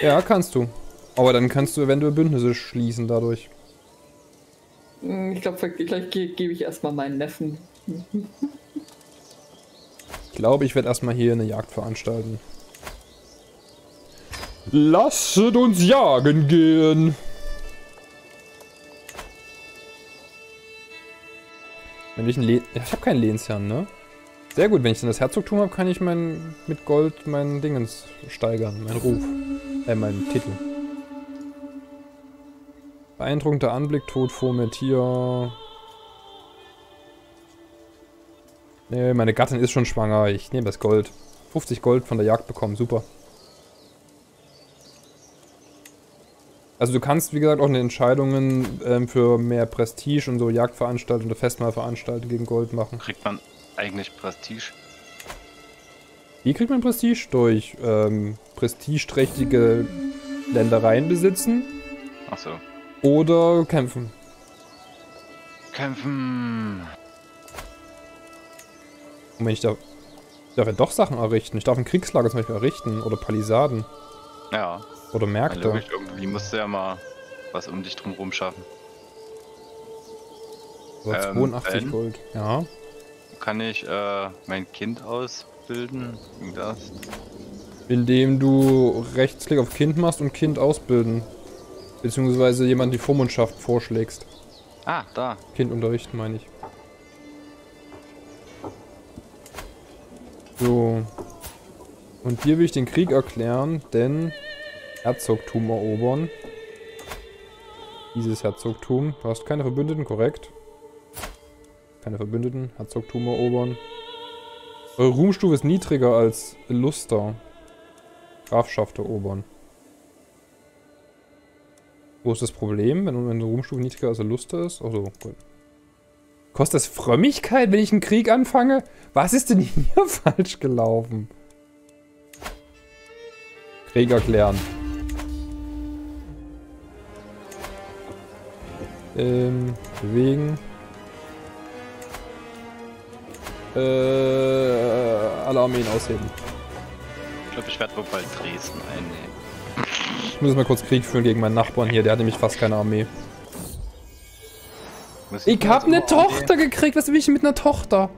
Ja, kannst du. Aber dann kannst du eventuell Bündnisse schließen dadurch. Ich glaube, gleich gebe ich erstmal meinen Neffen. Ich glaube, ich werde erstmal hier eine Jagd veranstalten. Lasset uns jagen gehen! Wenn ich ein ich habe keinen Lehnsherrn, ne? Sehr gut, wenn ich dann das Herzogtum habe, kann ich mit Gold meinen Dingens steigern, meinen Ruf. Meinen Titel. Beeindruckender Anblick, Tod vor mir, Tier. Ne, meine Gattin ist schon schwanger, ich nehme das Gold. 50 Gold von der Jagd bekommen, super. Also du kannst, wie gesagt, auch in den Entscheidungen für mehr Prestige und so Jagdveranstaltungen oder Festmahlveranstaltungen gegen Gold machen. Kriegt man eigentlich Prestige? Wie kriegt man Prestige? Durch prestigeträchtige Ländereien besitzen. Ach so. Oder kämpfen. Kämpfen! Moment, ich darf ja doch Sachen errichten. Ich darf ein Kriegslager zum Beispiel errichten. Oder Palisaden. Ja. Oder Märkte. Also irgendwie musst du ja mal was um dich drumherum schaffen. So, 82 Gold. Ja. Kann ich mein Kind ausbilden? Das? Indem du Rechtsklick auf Kind machst und Kind ausbilden. Beziehungsweise jemand die Vormundschaft vorschlägst. Ah, da. Kind unterrichten, meine ich. So. Und hier will ich den Krieg erklären, denn... Herzogtum erobern. Dieses Herzogtum. Du hast keine Verbündeten, korrekt? Keine Verbündeten. Herzogtum erobern. Eure Ruhmstufe ist niedriger als Luster. Grafschaft erobern. Wo ist das Problem, wenn eine Ruhmstufe niedriger als Luster ist? Achso, gut. Kostet das Frömmigkeit, wenn ich einen Krieg anfange? Was ist denn hier falsch gelaufen? Krieg erklären. Bewegen. Alle Armeen ausheben. Ich glaube, ich werde wohl bald Dresden einnehmen. Ich muss mal kurz Krieg führen gegen meinen Nachbarn hier, der hat nämlich fast keine Armee. Ich habe eine Tochter gekriegt, was will ich denn mit einer Tochter?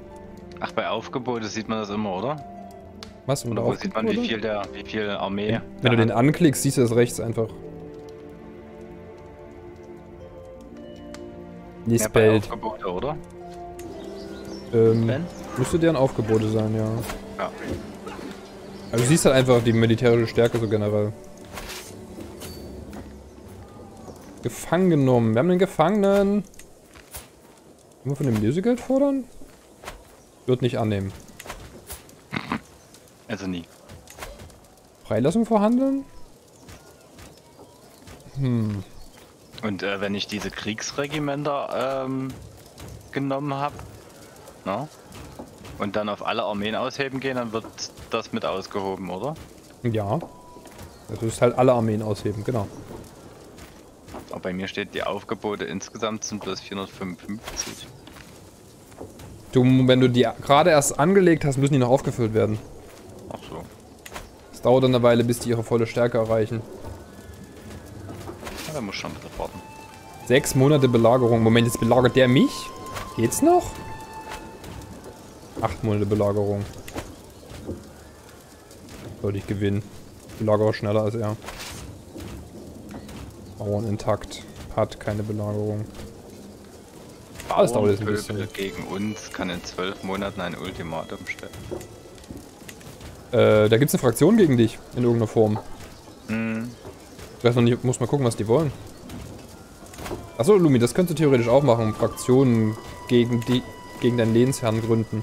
Ach, bei Aufgebot sieht man das immer, oder? Was? Oder wo sieht man, wie viel Armee... Ja. Wenn du den anklickst, siehst du das rechts einfach. Lies Belt. Aufgebote, oder? Müsste deren Aufgebote sein, ja. Ja. Also du siehst halt einfach die militärische Stärke so generell. Gefangen genommen. Wir haben den Gefangenen. Können wir von dem Lösegeld fordern? Wird nicht annehmen. Also nie. Freilassung verhandeln? Hm. Und wenn ich diese Kriegsregimenter genommen habe, ne? Und dann auf alle Armeen ausheben gehen, dann wird das mit ausgehoben, oder? Ja. Das ist halt alle Armeen ausheben, genau. Aber bei mir steht, die Aufgebote insgesamt sind plus 455. Du, wenn du die gerade erst angelegt hast, müssen die noch aufgefüllt werden. Ach so. Es dauert eine Weile, bis die ihre volle Stärke erreichen. Ja, da muss schon bitte warten. 6 Monate Belagerung. Moment, jetzt belagert der mich? Geht's noch? 8 Monate Belagerung. Sollte ich gewinnen. Ich belagere schneller als er. Bauern intakt. Hat keine Belagerung. Alles dauert jetzt ein bisschen. Gegen uns kann in 12 Monaten ein Ultimatum stellen. Da gibt's eine Fraktion gegen dich, in irgendeiner Form. Mhm. Ich weiß noch nicht, muss mal gucken, was die wollen. Achso, Lumi, das könntest du theoretisch auch machen. Fraktionen gegen deinen Lehnsherrn gründen.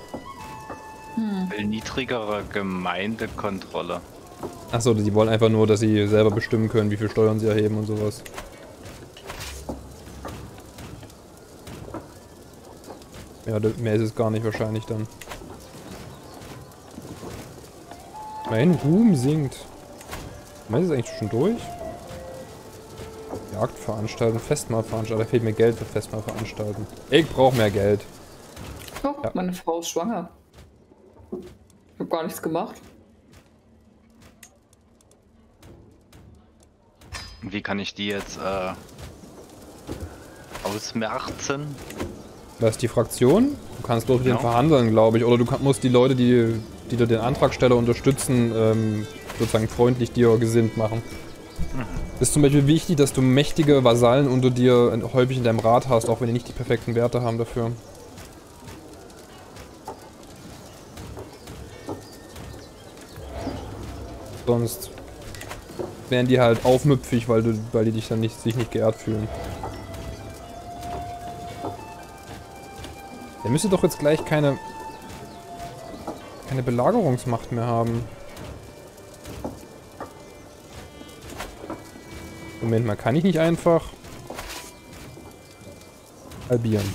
Hm. Niedrigere Gemeindekontrolle. Achso, die wollen einfach nur, dass sie selber bestimmen können, wie viel Steuern sie erheben und sowas. Ja, mehr ist es gar nicht wahrscheinlich dann. Mein Ruhm sinkt. Meinst du das eigentlich schon durch? Jagd veranstalten, Festmahl veranstalten. Da fehlt mir Geld für Festmahl veranstalten. Ich brauche mehr Geld. Oh, ja. Meine Frau ist schwanger. Ich habe gar nichts gemacht. Wie kann ich die jetzt ausmerzen? Das ist die Fraktion. Du kannst dort mit denen verhandeln, glaube ich. Oder du musst die Leute, die du den Antragsteller unterstützen, sozusagen freundlich dir gesinnt machen. Ist zum Beispiel wichtig, dass du mächtige Vasallen unter dir häufig in deinem Rat hast, auch wenn die nicht die perfekten Werte haben dafür. Sonst wären die halt aufmüpfig, weil die dich dann sich nicht geehrt fühlen. Der müsste doch jetzt gleich keine Belagerungsmacht mehr haben. Moment mal, kann ich nicht einfach halbieren?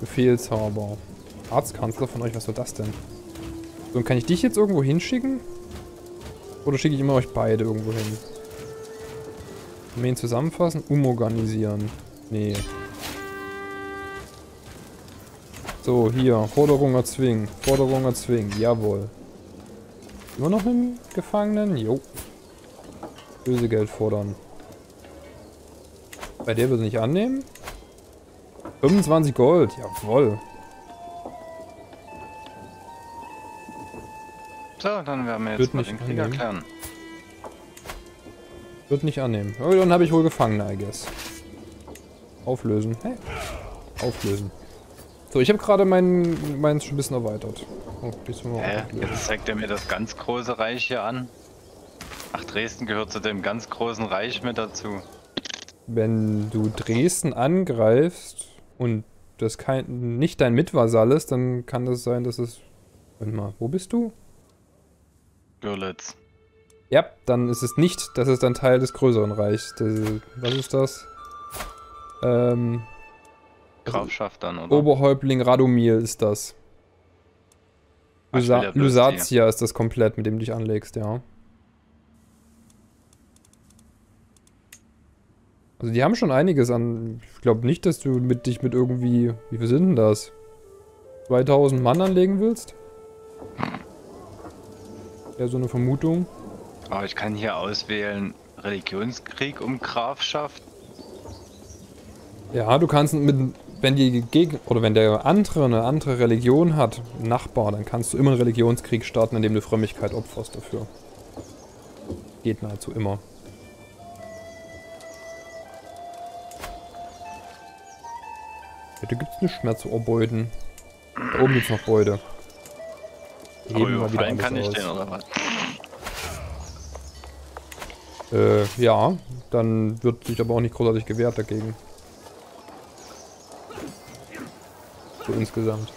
Befehlshaber. Arztkanzler von euch, was soll das denn? So, und kann ich dich jetzt irgendwo hinschicken? Oder schicke ich immer euch beide irgendwo hin? Armeen zusammenfassen, umorganisieren. Nee. So, hier. Forderung erzwingen. Forderung erzwingen. Jawohl. Immer noch einen Gefangenen? Jo. Lösegeld fordern. Bei der wird es nicht annehmen. 25 Gold. Jawohl. So, dann werden wir jetzt mal den Krieg erklären. Wird nicht annehmen. Oh, dann habe ich wohl Gefangene, I guess. Auflösen. Hey. Auflösen. So, ich habe gerade meinen schon ein bisschen erweitert. Oh, jetzt zeigt er mir das ganz große Reich hier an. Ach, Dresden gehört zu dem ganz großen Reich mit dazu. Wenn du Dresden angreifst und das nicht dein Mitvasall ist, dann kann das sein, dass es... Warte mal, wo bist du? Görlitz. Ja, dann ist es nicht, das ist dann Teil des größeren Reichs. Was ist das? Grafschaft dann, oder? Oberhäuptling Radomil ist das. Lusatia ist das komplett, mit dem du dich anlegst, ja. Also die haben schon einiges an... Ich glaube nicht, dass du dich mit irgendwie... Wie viel sind denn das? 2000 Mann anlegen willst? Ja, so eine Vermutung. Aber ich kann hier auswählen, Religionskrieg um Grafschaft. Ja, du kannst wenn die Gegend oder wenn der andere eine andere Religion hat, Nachbar, dann kannst du immer einen Religionskrieg starten, indem du Frömmigkeit opferst dafür. Geht nahezu immer. Bitte gibt's nicht mehr zu erbeuten. Da oben gibt's noch Beute. Aber fallen kann ich den, oder was? Ja, dann wird sich aber auch nicht großartig gewehrt dagegen. So insgesamt.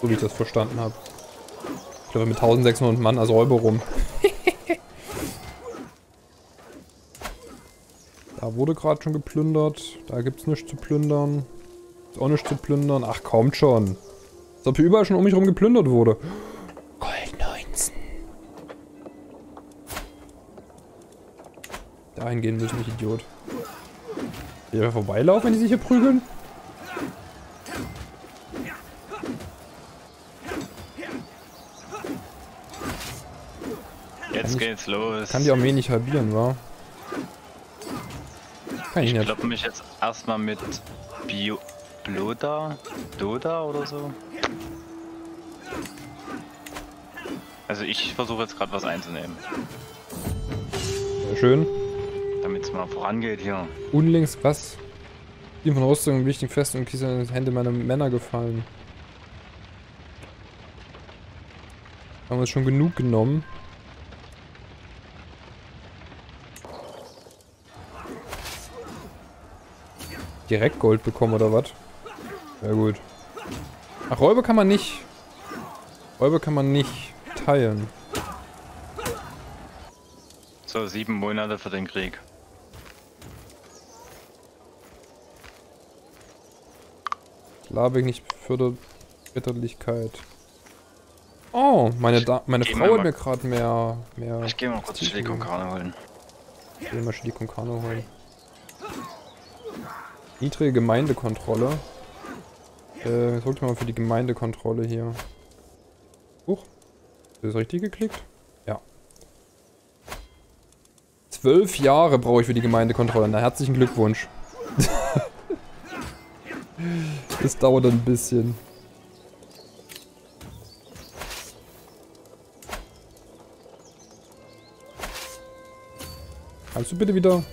So wie ich das verstanden habe. Ich glaube mit 1600 Mann als Räuber rum. Da wurde gerade schon geplündert. Da gibt's nichts zu plündern. Ist auch nichts zu plündern. Ach, kommt schon. Als ob hier überall schon um mich rum geplündert wurde. Gold 19. Da hingehen müssen, ich Idiot. Will ich mal vorbeilaufen, wenn die sich hier prügeln? Jetzt geht's los. Kann die Armee nicht halbieren, wa? Kann ich nicht. Ich kloppe mich jetzt erstmal mit Doda oder so. Also ich versuche jetzt gerade was einzunehmen. Sehr schön. Damit es mal vorangeht hier. Unlinks was? Ihm von Rüstung und wichtigen Festen und Kiesel in die Hände meiner Männer gefallen. Haben wir uns schon genug genommen. Direkt Gold bekommen oder was? Ja gut. Ach, Räuber kann man nicht. Räuber kann man nicht teilen. So, 7 Monate für den Krieg. Labig nicht fördert Bitterlichkeit. Oh, meine Frau hat mir gerade mehr... Ich gehe mal kurz die Schilikonkane holen. Ich will mal Schilikonkane holen. Niedrige Gemeindekontrolle. Jetzt guckt mal für die Gemeindekontrolle hier. Huch. Ist das richtig geklickt? Ja. 12 Jahre brauche ich für die Gemeindekontrolle. Na, herzlichen Glückwunsch. Das dauert ein bisschen. Kannst du bitte wieder...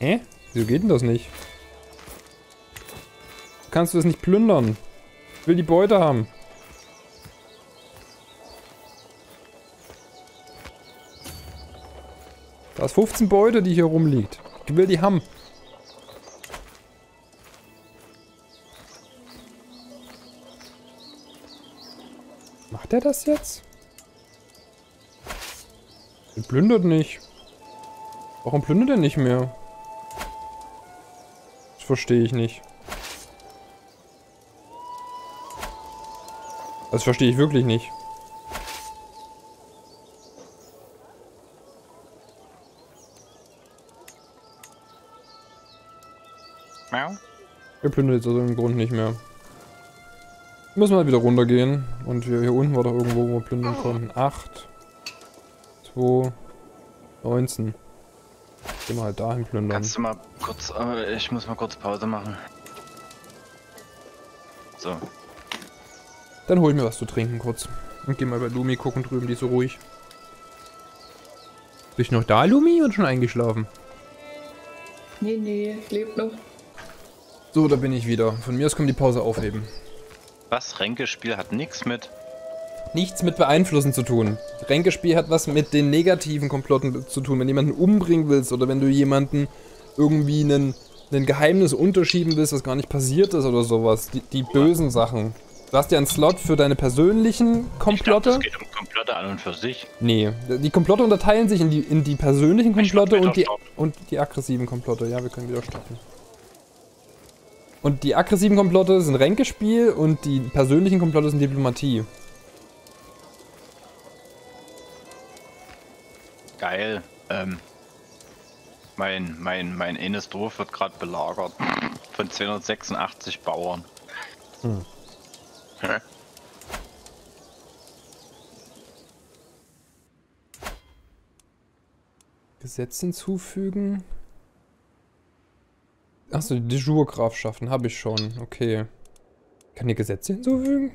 Hä? Wieso geht denn das nicht? Kannst du das nicht plündern? Ich will die Beute haben. Da ist 15 Beute, die hier rumliegt. Ich will die haben. Macht er das jetzt? Er plündert nicht. Warum plündert er nicht mehr? Das verstehe ich nicht. Das verstehe ich wirklich nicht. Er plündert jetzt aus irgendeinem Grund nicht mehr. Müssen wir halt wieder runtergehen. Und hier unten war doch irgendwo, wo wir plündern konnten. 8. 2. 19. Gehen wir halt dahin plündern. Kannst du mal kurz... Ich muss mal kurz Pause machen. So. Dann hol mir was zu trinken kurz. Und geh mal bei Lumi gucken drüben, die ist so ruhig. Bist du noch da, Lumi? Oder schon eingeschlafen? Nee, nee, lebt noch. So, da bin ich wieder. Von mir aus kann die Pause aufheben. Was? Ränkespiel hat nichts mit... Nichts mit Beeinflussen zu tun. Ränkespiel hat was mit den negativen Komplotten zu tun. Wenn du jemanden umbringen willst oder wenn du jemanden irgendwie ein Geheimnis unterschieben willst, was gar nicht passiert ist oder sowas. Die bösen Sachen. Du hast ja einen Slot für deine persönlichen Komplotte. Ich dachte, es geht um Komplotte an und für sich. Nee, die Komplotte unterteilen sich in die persönlichen Komplotte und die aggressiven Komplotte. Ja, wir können wieder starten. Und die aggressiven Komplotte sind Ränkespiel und die persönlichen Komplotte sind Diplomatie. Geil. Mein inneres Dorf wird gerade belagert von 286 Bauern. Hm. Gesetz hinzufügen. Achso, die Jure-Grafschaften habe ich schon. Okay. Kann ich Gesetze hinzufügen?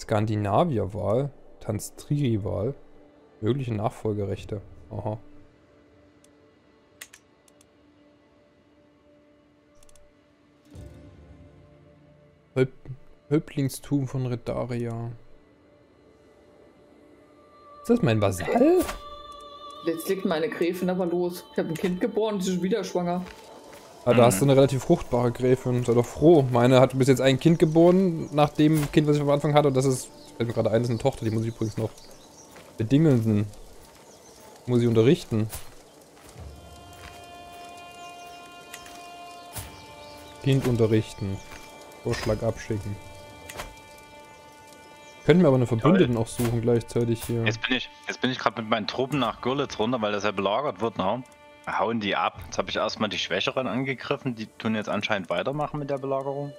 Skandinavierwahl. Tanstriri-Wahl. Mögliche Nachfolgerechte. Aha. Häuptlingstum von Redaria. Ist das mein Vasall? Jetzt liegt meine Gräfin aber los. Ich habe ein Kind geboren, sie ist wieder schwanger. Ah, da hast du eine relativ fruchtbare Gräfin. Sei doch froh. Meine hat bis jetzt ein Kind geboren, nach dem Kind, was ich am Anfang hatte. Und das ist, fällt mir gerade ein, ist eine Tochter. Die muss ich übrigens noch bedingen. Muss ich unterrichten. Kind unterrichten. Vorschlag abschicken. Könnten wir aber eine Verbündeten auch suchen gleichzeitig hier. Jetzt bin ich gerade mit meinen Truppen nach Görlitz runter, weil das ja belagert wird, ne? Hauen die ab. Jetzt habe ich erstmal die Schwächeren angegriffen, die tun jetzt anscheinend weitermachen mit der Belagerung.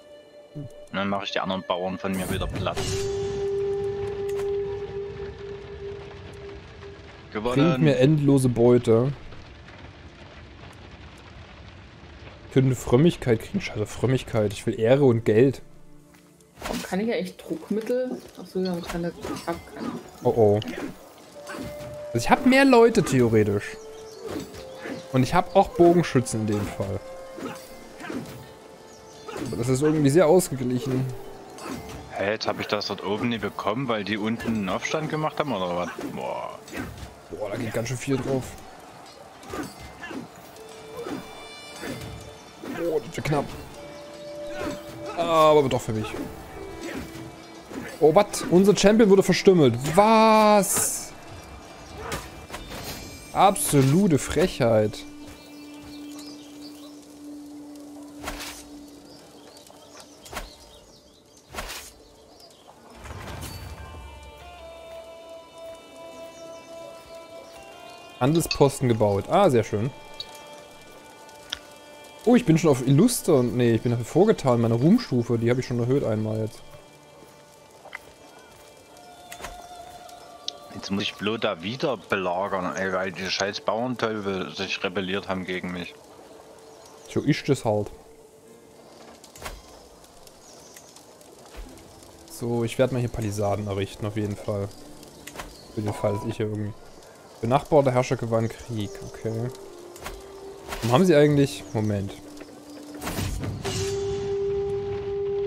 Und dann mache ich die anderen Bauern von mir wieder platt. Gewonnen. Bringt mir endlose Beute. Könnte Frömmigkeit kriegen. Scheiße, Frömmigkeit. Ich will Ehre und Geld. Warum kann ich ja echt Druckmittel? Achso, ich hab keine. Oh oh. Also ich hab mehr Leute theoretisch. Und ich habe auch Bogenschützen in dem Fall. Aber das ist irgendwie sehr ausgeglichen. Hey, jetzt habe ich das dort oben nie bekommen, weil die unten einen Aufstand gemacht haben, oder was? Boah. Boah, da geht ganz schön viel drauf. Oh, das wird knapp. Aber doch für mich. Oh, was? Unser Champion wurde verstümmelt. Was? Absolute Frechheit. Handelsposten gebaut. Ah, sehr schön. Oh, ich bin schon auf Illustre. Nee, ich bin dafür vorgetan. Meine Ruhmstufe, die habe ich schon erhöht einmal jetzt. Jetzt muss ich bloß da wieder belagern, ey, weil die scheiß Bauernteufel sich rebelliert haben gegen mich. So ist das halt. So, ich werde mal hier Palisaden errichten, auf jeden Fall. Für den Fall, dass ich hier irgendwie... Benachbarter Herrscher gewann Krieg, okay. Warum haben sie eigentlich... Moment.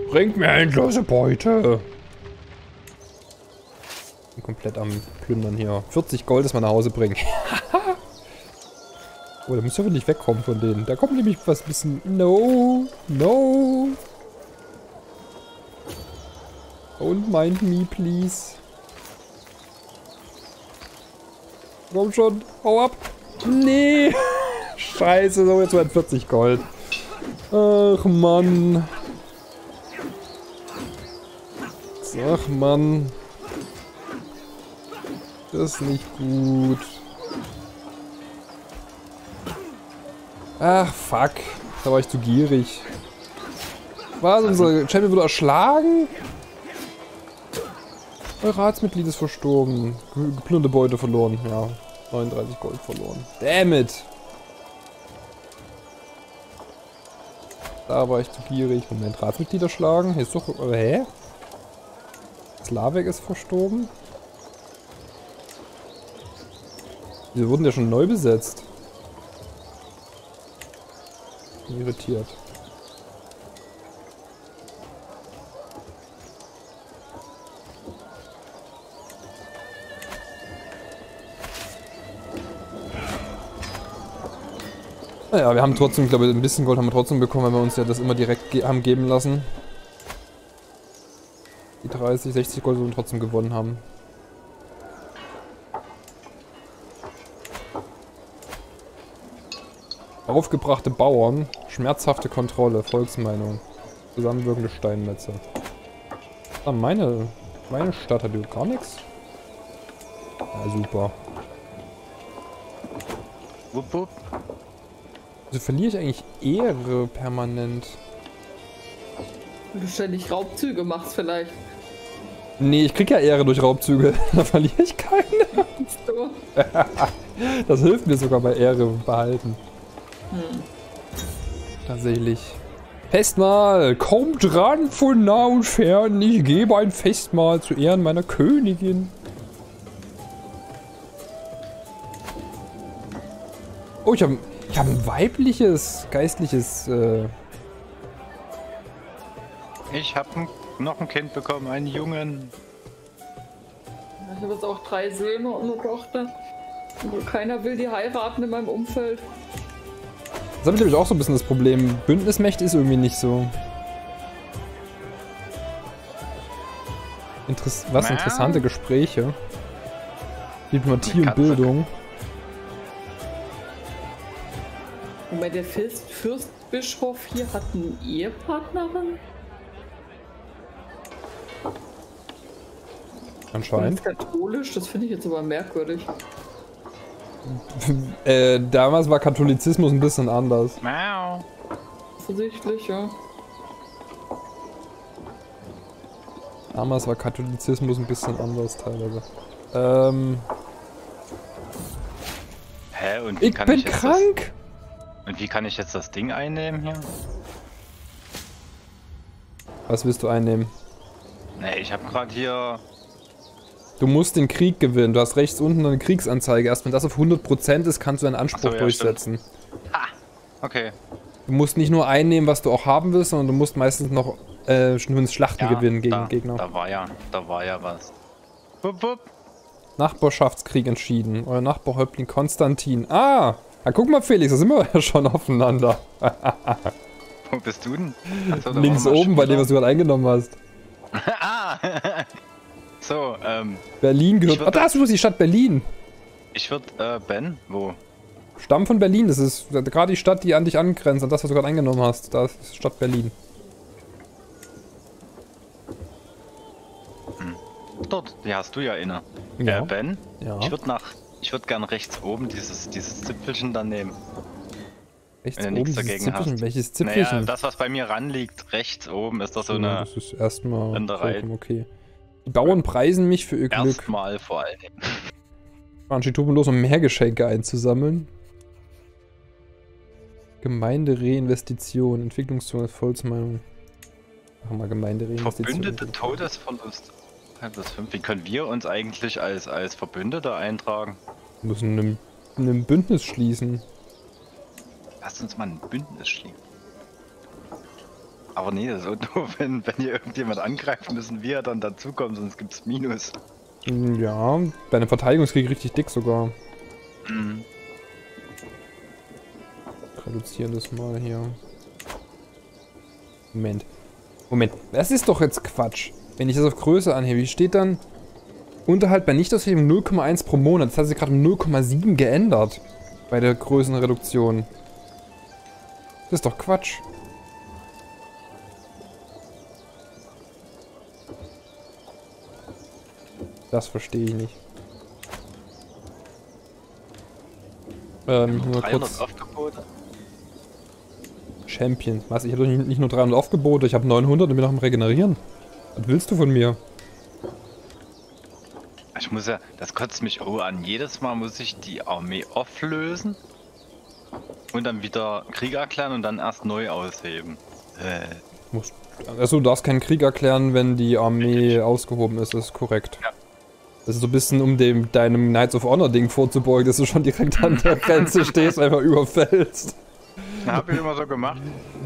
Bringt mir endlose Beute! Ich bin komplett am Plündern hier. 40 Gold, das man nach Hause bringt. Oh, da muss ich nicht wegkommen von denen. Da kommt nämlich was bisschen... No, no. Don't mind me, please. Komm schon, hau ab. Nee. Scheiße, so jetzt 40 Gold. Ach Mann. Ach Mann. Das ist nicht gut. Ach fuck. Da war ich zu gierig. Was? Unser Champion wurde erschlagen? Euer Ratsmitglied ist verstorben. Geplünderte Beute verloren. Ja, 39 Gold verloren. Damn it! Da war ich zu gierig. Moment, Ratsmitglieder schlagen. Hier ist doch... Hä? Slavik ist verstorben. Die wurden ja schon neu besetzt. Bin irritiert. Naja, wir haben trotzdem, glaube ich, ein bisschen Gold haben wir trotzdem bekommen, weil wir uns ja das immer direkt haben geben lassen. Die 30, 60 Gold und trotzdem gewonnen haben. Aufgebrachte Bauern, schmerzhafte Kontrolle, Volksmeinung, zusammenwirkende Steinmetze. Ah, meine Stadt hat gar nichts. Ja, super. Wupp, wupp. Also verliere ich eigentlich Ehre permanent? Weil du ständig Raubzüge machst vielleicht. Nee, ich krieg ja Ehre durch Raubzüge. Da verliere ich keine. So. Das hilft mir sogar bei Ehre behalten. Hm. Tatsächlich. Festmahl! Kommt ran von nah und fern. Ich gebe ein Festmahl zu Ehren meiner Königin. Oh, ich hab ein weibliches, geistliches, Ich hab noch ein Kind bekommen, einen Jungen. Ich habe jetzt auch 3 Söhne und eine Tochter. Keiner will die heiraten in meinem Umfeld. Das habe ich nämlich auch so ein bisschen das Problem. Bündnismächte ist irgendwie nicht so... Interessante Gespräche. Diplomatie und Bildung. Und bei der Fürstbischof hier hat eine Ehepartnerin? Anscheinend. Das ist katholisch, das finde ich jetzt aber merkwürdig. Damals war Katholizismus ein bisschen anders. Wow. Offensichtlich, ja. Damals war Katholizismus ein bisschen anders teilweise. Hä, und wie kann ich jetzt krank? Und wie kann ich jetzt das Ding einnehmen hier? Was willst du einnehmen? Nee, ich hab grad hier... Du musst den Krieg gewinnen. Du hast rechts unten eine Kriegsanzeige. Erst wenn das auf 100% ist, kannst du einen Anspruch durchsetzen. Stimmt. Okay. Du musst nicht nur einnehmen, was du auch haben willst, sondern du musst meistens noch zumindest Schlachten gewinnen gegen Gegner. Da war ja was. Wupp, wupp. Nachbarschaftskrieg entschieden. Euer Nachbarhäuptling Konstantin. Ah! Na, guck mal, Felix, da sind wir ja schon aufeinander. Wo bist du denn? Also, links oben, bei dem, was du gerade eingenommen hast. Ah! So, Berlin gehört... Ah, da ist übrigens die Stadt Berlin. Ich würde, Ben, wo? Stamm von Berlin, das ist gerade die Stadt, die an dich angrenzt, an das, was du gerade eingenommen hast. Da ist Stadt Berlin. Hm. Dort, die hast du ja inne. Ja. Ben, ja. Ich würde gern rechts oben dieses Zipfelchen dann nehmen. Rechts oben nichts dagegen Zipfelchen? Hast. Welches Zipfelchen? Naja, das, was bei mir ranliegt, rechts oben, ist das so eine... Das ist erstmal okay. Die Bauern preisen mich für ihr Glück. Erstmal vor allen Dingen. Waren sie los, um mehr Geschenke einzusammeln. Gemeindereinvestition, Entwicklungszone, Volksmeinung. Machen wir mal Gemeindereinvestition. Verbündete Todesverlust. Wie können wir uns eigentlich als Verbündete eintragen? Wir müssen ein Bündnis schließen. Lass uns mal ein Bündnis schließen. Aber nee, das ist so doof, wenn hier irgendjemand angreift, müssen wir dann dazukommen, sonst gibt's Minus. Ja, deine Verteidigungskrieg richtig dick sogar. Mhm. Reduzieren das mal hier. Moment. Das ist doch jetzt Quatsch. Wenn ich das auf Größe anhebe, wie steht dann Unterhalt bei Nichtaushebung 0,1 pro Monat. Das hat sich gerade um 0,7 geändert. Bei der Größenreduktion. Das ist doch Quatsch. Das verstehe ich nicht. Nur 300 kurz. Aufgebote. Champion. Was? Ich habe doch nicht nur 300 Aufgebote, ich habe 900 und bin noch am Regenerieren. Was willst du von mir? Ich muss ja... Das kotzt mich auch an. Jedes Mal muss ich die Armee auflösen. Und dann wieder Krieg erklären und dann erst neu ausheben. Achso, du darfst keinen Krieg erklären, wenn die Armee ausgehoben ist. Das ist korrekt. Ja. Das ist so ein bisschen, um deinem Knights of Honor Ding vorzubeugen, dass du schon direkt an der Grenze stehst, einfach überfällst. Na, hab ich immer so gemacht.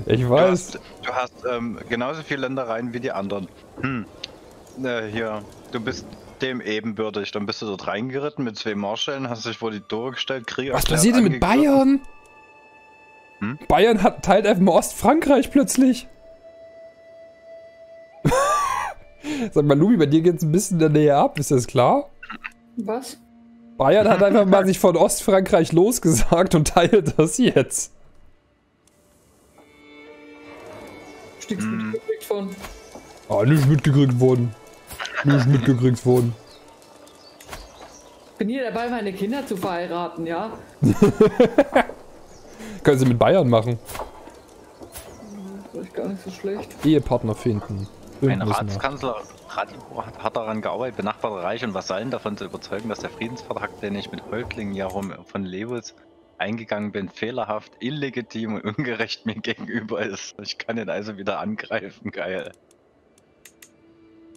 Ich weiß. Du hast genauso viele Ländereien wie die anderen. Hm. Hier, du bist dem ebenbürtig. Dann bist du dort reingeritten mit 2 Marschellen, hast dich vor die Tore gestellt, Krieg. Was passiert denn mit Bayern? Hm? Bayern teilt einfach mal Ostfrankreich plötzlich. Sag mal, Lumi, bei dir geht's ein bisschen in der Nähe ab, ist das klar? Was? Bayern hat einfach mal sich von Ostfrankreich losgesagt und teilt das jetzt. Stückst mitgekriegt worden? Ah, nicht mitgekriegt worden. Nicht mitgekriegt worden. Ich bin hier dabei, meine Kinder zu verheiraten, ja? Können sie mit Bayern machen. Das ist gar nicht so schlecht. Ehepartner finden. Ein Ratskanzler Radebeul hat daran gearbeitet, benachbarte Reich und Vasallen davon zu überzeugen, dass der Friedensvertrag, den ich mit Häuptlingen Jarom von Lewis eingegangen bin, fehlerhaft, illegitim und ungerecht mir gegenüber ist. Ich kann ihn also wieder angreifen, geil.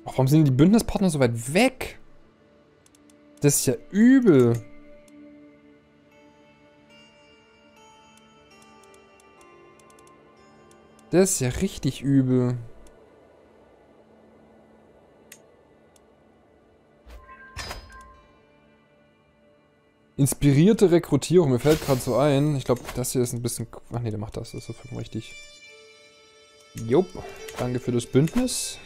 Warum sind die Bündnispartner so weit weg? Das ist ja übel. Das ist ja richtig übel. Inspirierte Rekrutierung, mir fällt gerade so ein. Ich glaube, das hier ist ein bisschen... Ach ne, der macht das. Das ist vollkommen richtig. Jupp. Danke für das Bündnis.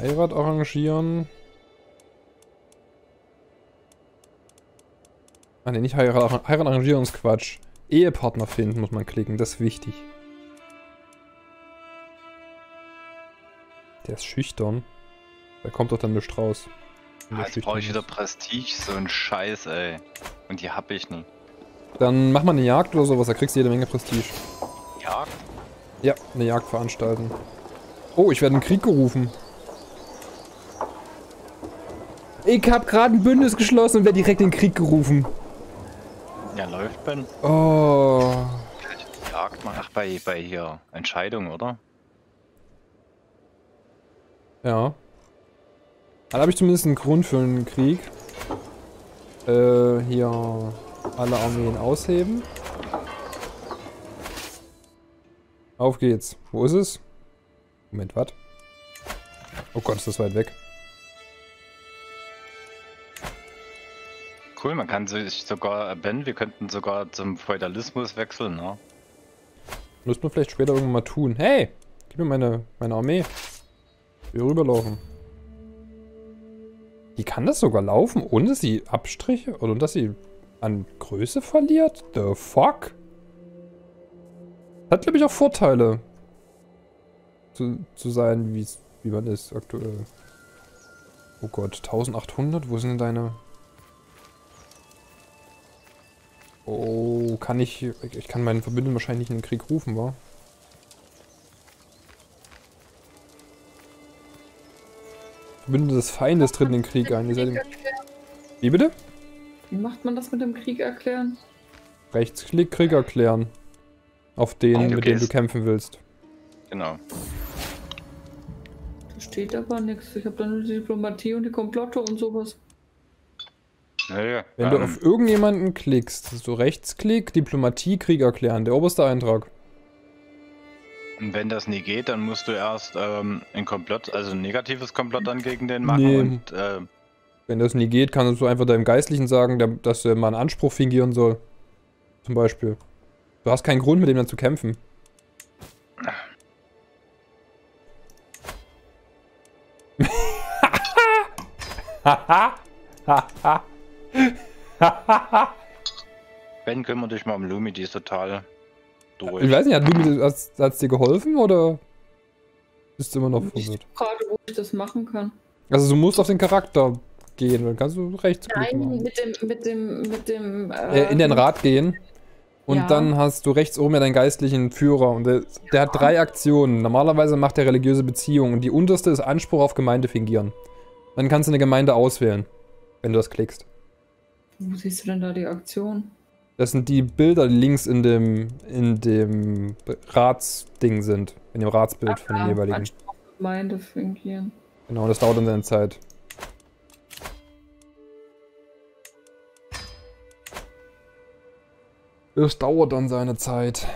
Heirat arrangieren. Ah ne, nicht Heirat. Heirat arrangieren ist Quatsch. Ehepartner finden muss man klicken. Das ist wichtig. Der ist schüchtern. Da kommt doch dann nichts raus. Jetzt brauche ich wieder Prestige, so ein Scheiß, ey. Und die hab ich nie. Dann mach mal eine Jagd oder sowas, da kriegst du jede Menge Prestige. Jagd? Ja, eine Jagd veranstalten. Oh, ich werde in den Krieg gerufen. Ich hab gerade ein Bündnis geschlossen und werde direkt in den Krieg gerufen. Ja, läuft, Ben. Oh. Jagd mal. Ach, bei hier Entscheidung, oder? Ja. Da habe ich zumindest einen Grund für einen Krieg. Hier. alle Armeen ausheben. Auf geht's. Wo ist es? Moment, was? Oh Gott, ist das weit weg. Cool, man kann sich sogar, Ben, wir könnten sogar zum Feudalismus wechseln, ne? Müssen wir vielleicht später irgendwann mal tun. Hey, gib mir meine Armee. Wir rüberlaufen. Die kann das sogar laufen, ohne dass sie Abstriche oder dass sie an Größe verliert? The fuck? Hat, glaube ich, auch Vorteile zu sein, wie man ist aktuell. Oh Gott, 1800? Wo sind denn deine... Oh, kann ich... Ich kann meinen Verbündeten wahrscheinlich nicht in den Krieg rufen, wa? Verbündete des Feindes tritt in den Krieg ein. Wie bitte? Wie macht man das mit dem Krieg erklären? Rechtsklick, Krieg erklären. Auf den, mit dem du kämpfen willst. Genau. Da steht aber nichts. Ich habe da nur die Diplomatie und die Komplotte und sowas. Naja. Wenn du auf irgendjemanden klickst, so Rechtsklick, Diplomatie, Krieg erklären, der oberste Eintrag. Und wenn das nie geht, dann musst du erst ein Komplott, also ein negatives Komplott dann gegen den machen. Nee. Und, wenn das nie geht, kannst du einfach deinem Geistlichen sagen, dass er mal einen Anspruch fingieren soll. Zum Beispiel. Du hast keinen Grund, mit dem dann zu kämpfen. Ben, kümmere dich mal um Lumi, die ist total durch. Ich weiß nicht, hat Lumi, hat's dir geholfen oder bist du immer noch verwirrt? Ich frage, wo ich das machen kann. Also du musst auf den Charakter gehen, dann kannst du rechtsklick machen. Nein, in den Rat gehen. Und ja, dann hast du rechts oben ja deinen geistlichen Führer und der hat 3 Aktionen. Normalerweise macht er religiöse Beziehungen und die unterste ist Anspruch auf Gemeinde fingieren. Dann kannst du eine Gemeinde auswählen, wenn du das klickst. Wo siehst du denn da die Aktion? Das sind die Bilder, die links in dem Ratsding sind. In dem Ratsbild von dem jeweiligen. Anspruch auf Gemeinde fingieren. Genau, das dauert dann seine Zeit. Es dauert dann seine Zeit.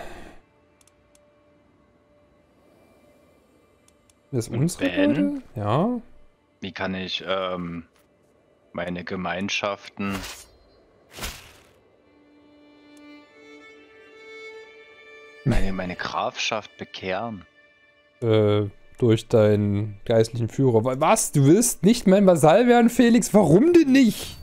Das ist unsere Gebäude? Ja. Wie kann ich meine Gemeinschaften... Meine Grafschaft bekehren? Durch deinen geistlichen Führer. Was? Du willst nicht mein Vasall werden, Felix? Warum denn nicht?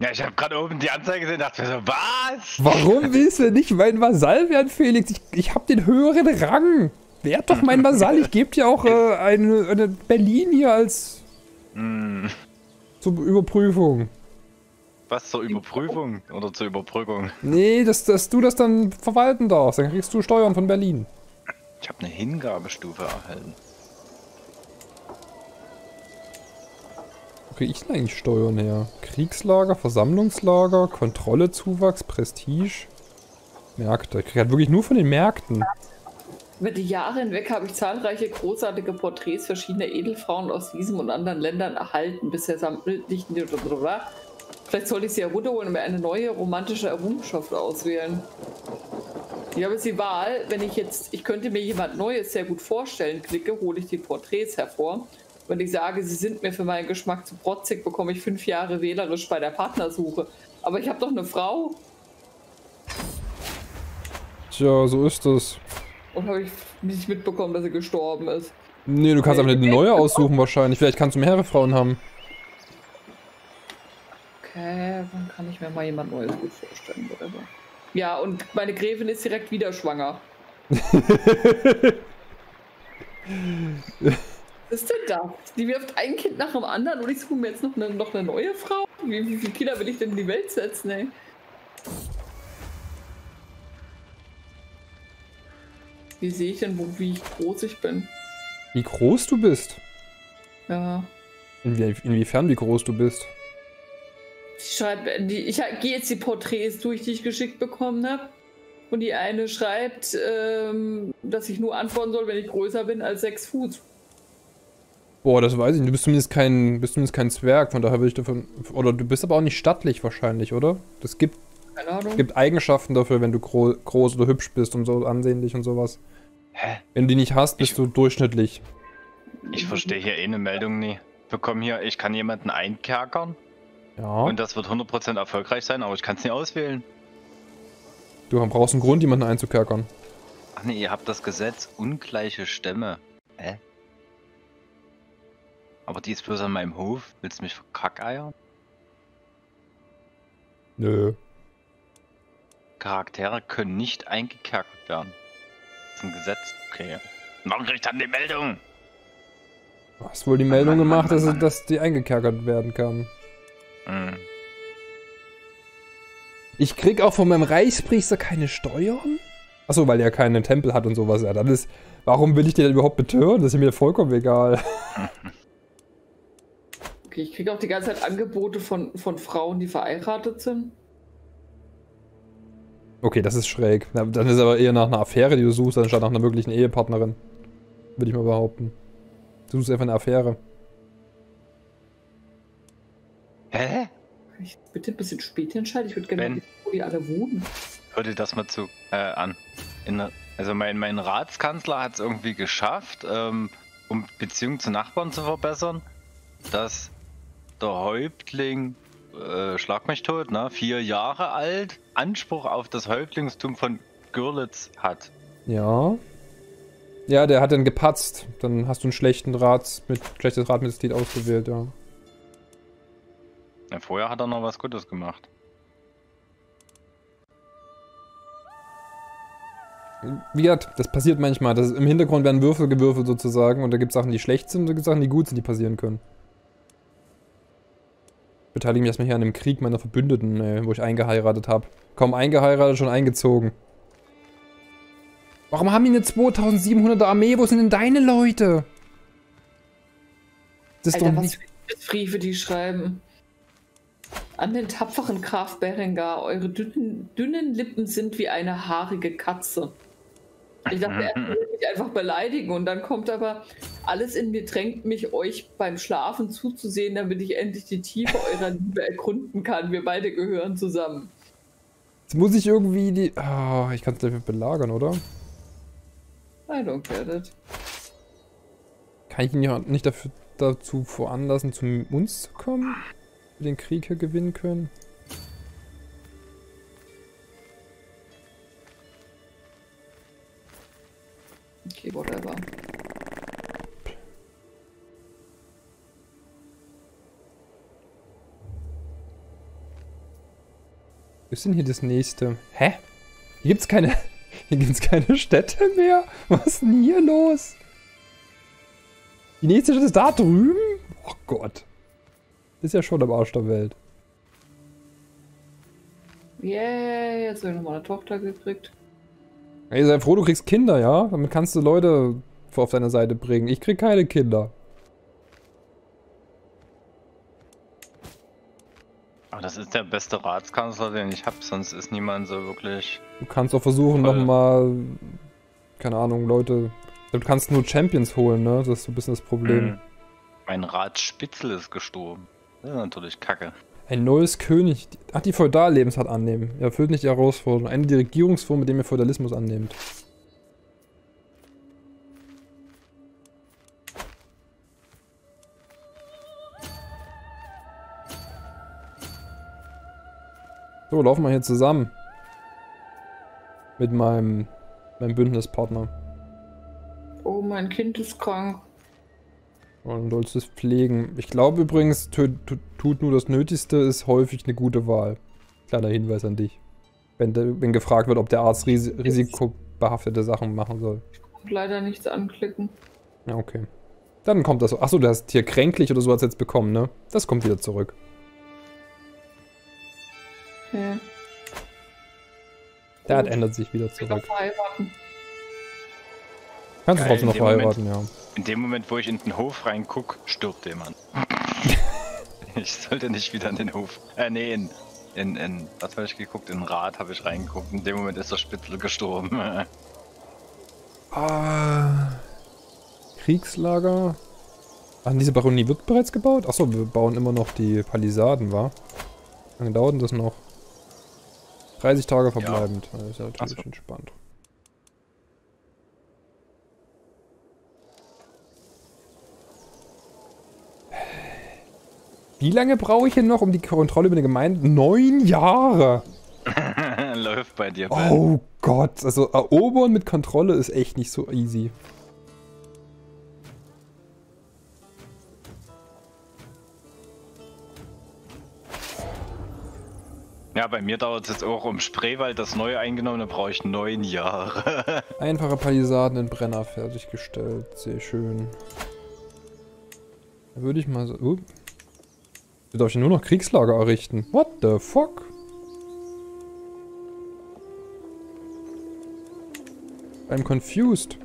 Ja, ich habe gerade oben die Anzeige gesehen und dachte mir so, was? Warum willst du nicht mein Vasall werden, Felix? Ich habe den höheren Rang. Werd doch mein Vasall. Ich gebe dir auch eine Berlin hier als... zur Überprüfung. Was, zur Überprüfung? Oder zur Überbrückung? Nee, dass du das dann verwalten darfst. Dann kriegst du Steuern von Berlin. Ich habe eine Hingabestufe erhalten. Kriege ich denn eigentlich Steuern her? Kriegslager, Versammlungslager, Kontrolle, Zuwachs, Prestige, Märkte. Ich kriege halt wirklich nur von den Märkten. Über die Jahre hinweg habe ich zahlreiche großartige Porträts verschiedener Edelfrauen aus diesem und anderen Ländern erhalten. Bisher sammelt nicht... Vielleicht sollte ich sie herunterholen und mir eine neue romantische Errungenschaft auswählen. Ich habe jetzt die Wahl, wenn ich jetzt... Ich könnte mir jemand Neues sehr gut vorstellen klicke, hole ich die Porträts hervor. Wenn ich sage, sie sind mir für meinen Geschmack zu protzig, bekomme ich 5 Jahre wählerisch bei der Partnersuche. Aber ich habe doch eine Frau. Tja, so ist es. Und habe ich nicht mitbekommen, dass sie gestorben ist. Nee, du kannst aber nicht eine neue aussuchen wahrscheinlich. Vielleicht kannst du mehrere Frauen haben. Okay, dann kann ich mir mal jemand Neues gut vorstellen. Whatever. Ja, und meine Gräfin ist direkt wieder schwanger. Was ist denn da? Die wirft ein Kind nach dem anderen und ich suche mir jetzt noch eine neue Frau? Wie viele Kinder will ich denn in die Welt setzen, ey? Wie sehe ich denn, wie groß ich bin? Wie groß du bist? Ja. Inwiefern wie groß du bist? Ich gehe jetzt die Porträts durch, die ich geschickt bekommen habe. Und die eine schreibt, dass ich nur antworten soll, wenn ich größer bin als 6 Fuß. Boah, das weiß ich nicht. Du bist zumindest kein Zwerg, von daher will ich davon... Oder du bist aber auch nicht stattlich wahrscheinlich, oder? Das gibt Keine Ahnung. Es gibt Eigenschaften dafür, wenn du groß oder hübsch bist und so ansehnlich und sowas. Hä? Wenn du die nicht hast, bist du durchschnittlich. Ich verstehe hier eine Meldung nie. Wir bekommen hier, ich kann jemanden einkerkern. Ja. Und das wird 100% erfolgreich sein, aber ich kann es nicht auswählen. Du brauchst einen Grund, jemanden einzukerkern. Ach ne, ihr habt das Gesetz ungleiche Stämme. Hä? Aber die ist bloß an meinem Hof. Willst du mich verkackeiern? Nö. Charaktere können nicht eingekerkert werden. Das ist ein Gesetz. Okay. Warum krieg ich dann die Meldung? Du hast wohl die Meldung gemacht, dass die eingekerkert werden kann. Mhm. Ich krieg auch von meinem Reichspriester keine Steuern? Achso, weil er keinen Tempel hat und sowas. Ja, dann ist. Warum will ich den überhaupt betören? Das ist mir vollkommen egal. Okay, ich kriege auch die ganze Zeit Angebote von Frauen, die verheiratet sind. Okay, das ist schräg. Dann ist aber eher nach einer Affäre, die du suchst, anstatt nach einer wirklichen Ehepartnerin. Würde ich mal behaupten. Du suchst einfach eine Affäre. Hä? Ich bitte ein bisschen später entscheiden. Ich würde gerne wissen, wo die alle wohnen. Hör dir das mal zu an. Also mein Ratskanzler hat es irgendwie geschafft, um Beziehungen zu Nachbarn zu verbessern, dass der Häuptling, schlag mich tot, ne, 4 Jahre alt, Anspruch auf das Häuptlingstum von Görlitz hat. Ja. Ja, der hat dann gepatzt. Dann hast du ein schlechtes Ratmitglied ausgewählt, ja. Ja. Vorher hat er noch was Gutes gemacht. Wie gesagt, das passiert manchmal. Das ist, im Hintergrund werden Würfel gewürfelt sozusagen und da gibt es Sachen, die schlecht sind und da gibt es Sachen, die gut sind, die passieren können. Ich beteilige mich erstmal hier an dem Krieg meiner Verbündeten, ey, wo ich eingeheiratet habe. Kaum eingeheiratet, schon eingezogen. Warum haben die eine 2700er Armee? Wo sind denn deine Leute? Das ist Alter, doch nicht... was Briefe die schreiben. An den tapferen Graf Berengar, eure dünnen Lippen sind wie eine haarige Katze. Ich dachte, er würde mich einfach beleidigen und dann kommt aber alles in mir drängt mich, euch beim Schlafen zuzusehen, damit ich endlich die Tiefe eurer Liebe erkunden kann. Wir beide gehören zusammen. Jetzt muss ich irgendwie die... Oh, ich kann es dafür belagern, oder? I don't get it. Kann ich ihn ja nicht dazu veranlassen, zu uns zu kommen? Den Krieg hier gewinnen können. Okay, whatever. Was ist denn hier das nächste? Hä? Hier gibt's keine Städte mehr? Was ist denn hier los? Die nächste Stadt ist da drüben? Oh Gott. Ist ja schon am Arsch der Welt. Yay, jetzt habe ich nochmal eine Tochter gekriegt. Ey, sei froh, du kriegst Kinder, ja? Damit kannst du Leute auf deine Seite bringen. Ich krieg keine Kinder. Aber das ist der beste Ratskanzler, den ich habe, sonst ist niemand so wirklich... Du kannst doch versuchen nochmal... Keine Ahnung, Leute... Du kannst nur Champions holen, ne? Das ist so ein bisschen das Problem. Mhm. Mein Ratsspitzel ist gestorben. Das ist natürlich kacke. Ein neues König. Ach, die Feudallebensart annehmen. Er erfüllt nicht die Herausforderung. Eine die Regierungsform, mit dem ihr Feudalismus annehmt. So, laufen wir hier zusammen. Mit meinem Bündnispartner. Oh, mein Kind ist krank. Und du sollst es pflegen. Ich glaube übrigens, tut nur das Nötigste, ist häufig eine gute Wahl. Kleiner Hinweis an dich. Wenn gefragt wird, ob der Arzt risikobehaftete Sachen machen soll. Ich kann leider nichts anklicken. Ja, okay. Dann kommt das... Achso, du hast hier kränklich oder so, hast jetzt bekommen, ne? Das kommt wieder zurück. Ja. Das ändert sich wieder zurück. Kannst du trotzdem noch verheiraten, ja. In dem Moment, wo ich in den Hof reinguck, stirbt jemand. Ich sollte nicht wieder in den Hof... nee, was habe ich geguckt? In den Rat habe ich reingeguckt. In dem Moment ist der Spitzel gestorben. Kriegslager... Ach, diese Baronie wird bereits gebaut? Achso, wir bauen immer noch die Palisaden, wa? Wie lange dauert denn das noch? 30 Tage verbleibend. Ja. Das ist natürlich entspannt. Wie lange brauche ich denn noch um die Kontrolle über die Gemeinde? 9 Jahre! Läuft bei dir. Ben. Oh Gott, also erobern mit Kontrolle ist echt nicht so easy. Ja, bei mir dauert es jetzt auch um Spreewald, das neue eingenommene, brauche ich 9 Jahre. Einfache Palisaden in Brenner fertiggestellt, sehr schön. Da würde ich mal so... Jetzt darf ich nur noch Kriegslager errichten. What the fuck? I'm confused.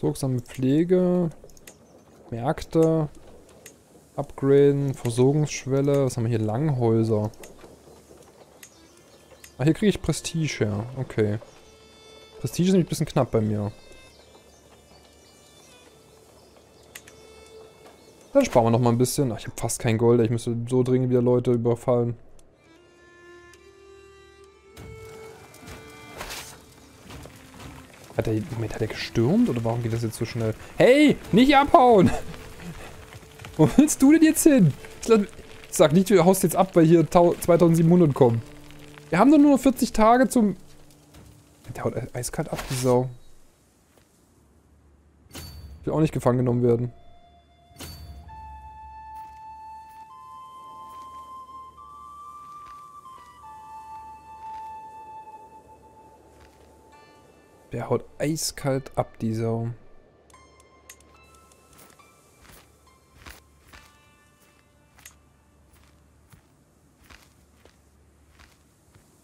Sorgsame Pflege. Märkte. Upgraden, Versorgungsschwelle. Was haben wir hier? Langhäuser. Ah, hier kriege ich Prestige her. Okay. Prestige ist nämlich ein bisschen knapp bei mir. Dann sparen wir noch mal ein bisschen. Ach, ich habe fast kein Gold. Ich müsste so dringend wieder Leute überfallen. Hat er gestürmt? Oder warum geht das jetzt so schnell? Hey! Nicht abhauen! Wo willst du denn jetzt hin? Sag nicht, du haust jetzt ab, weil hier 2700 kommen. Wir haben doch nur noch 40 Tage zum... Der haut eiskalt ab, die Sau. Ich will auch nicht gefangen genommen werden. Der haut eiskalt ab, die Sau.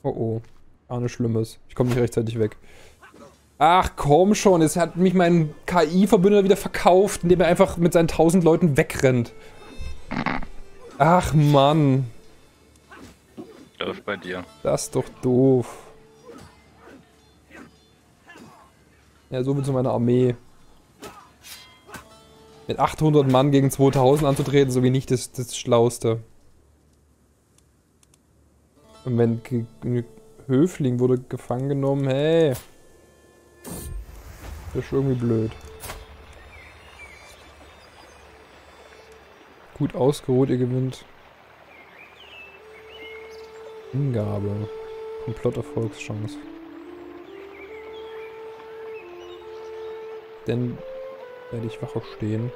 Oh oh. Ah, nichts Schlimmes. Ich komme nicht rechtzeitig weg. Ach komm schon, jetzt hat mich mein KI-Verbündeter wieder verkauft, indem er einfach mit seinen 1000 Leuten wegrennt. Ach Mann. Läuft bei dir. Das ist doch doof. Ja, so zu meiner Armee. Mit 800 Mann gegen 2000 anzutreten, so wie nicht das Schlauste. Und wenn Höfling wurde gefangen genommen, hey. Das ist irgendwie blöd. Gut ausgeruht, ihr gewinnt. Hingabe. Komplotterfolgschance. Denn werde ich wach aufstehen.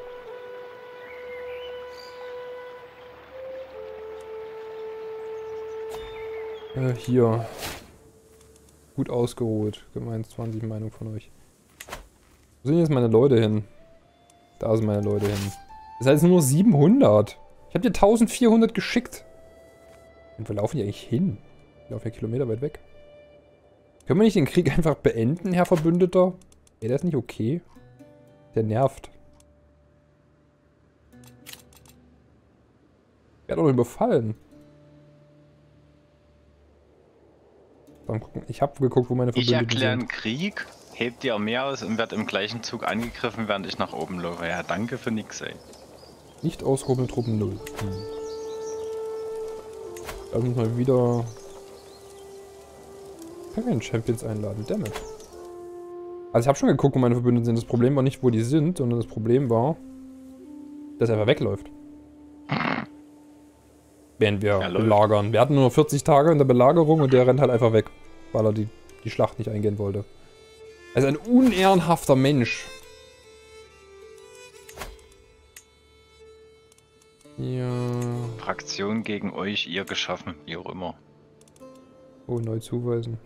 Hier. Gut ausgeruht. Gemeins 20 Meinung von euch. Wo sind jetzt meine Leute hin? Da sind meine Leute hin. Das heißt nur 700. Ich habe dir 1400 geschickt. Und wo laufen die eigentlich hin? Die laufen ja Kilometer weit weg. Können wir nicht den Krieg einfach beenden, Herr Verbündeter? Ey, der ist nicht okay. Der nervt. Er hat doch überfallen. Ich habe geguckt, wo meine Verbündeten sind. Ich erkläre einen Krieg, heb die Armee aus und werde im gleichen Zug angegriffen, während ich nach oben laufe. Ja, danke für nix, ey. Nicht ausgehobene Truppen 0. Da müssen wir wieder... Können wir den Champions einladen? Dammit. Also ich habe schon geguckt, wo meine Verbündeten sind. Das Problem war nicht, wo die sind, sondern das Problem war, dass er einfach wegläuft. Während wir belagern. Wir hatten nur noch 40 Tage in der Belagerung und der rennt halt einfach weg, weil er die Schlacht nicht eingehen wollte. Also ein unehrenhafter Mensch. Ja. Fraktion gegen euch, ihr geschaffen, wie auch immer. Oh, neu zuweisen.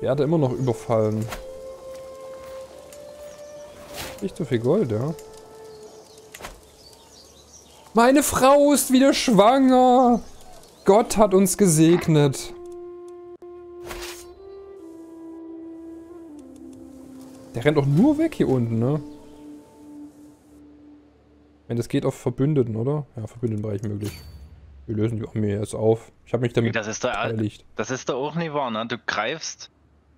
Der hat immer noch überfallen. Nicht so viel Gold, ja. Meine Frau ist wieder schwanger. Gott hat uns gesegnet. Der rennt doch nur weg hier unten, ne? Wenn das geht auf Verbündeten, oder? Ja, Verbündetenbereich möglich. Wir lösen die Armee jetzt auf. Ich habe mich damit erledigt. Das ist da auch nicht wahr, ne? Du greifst...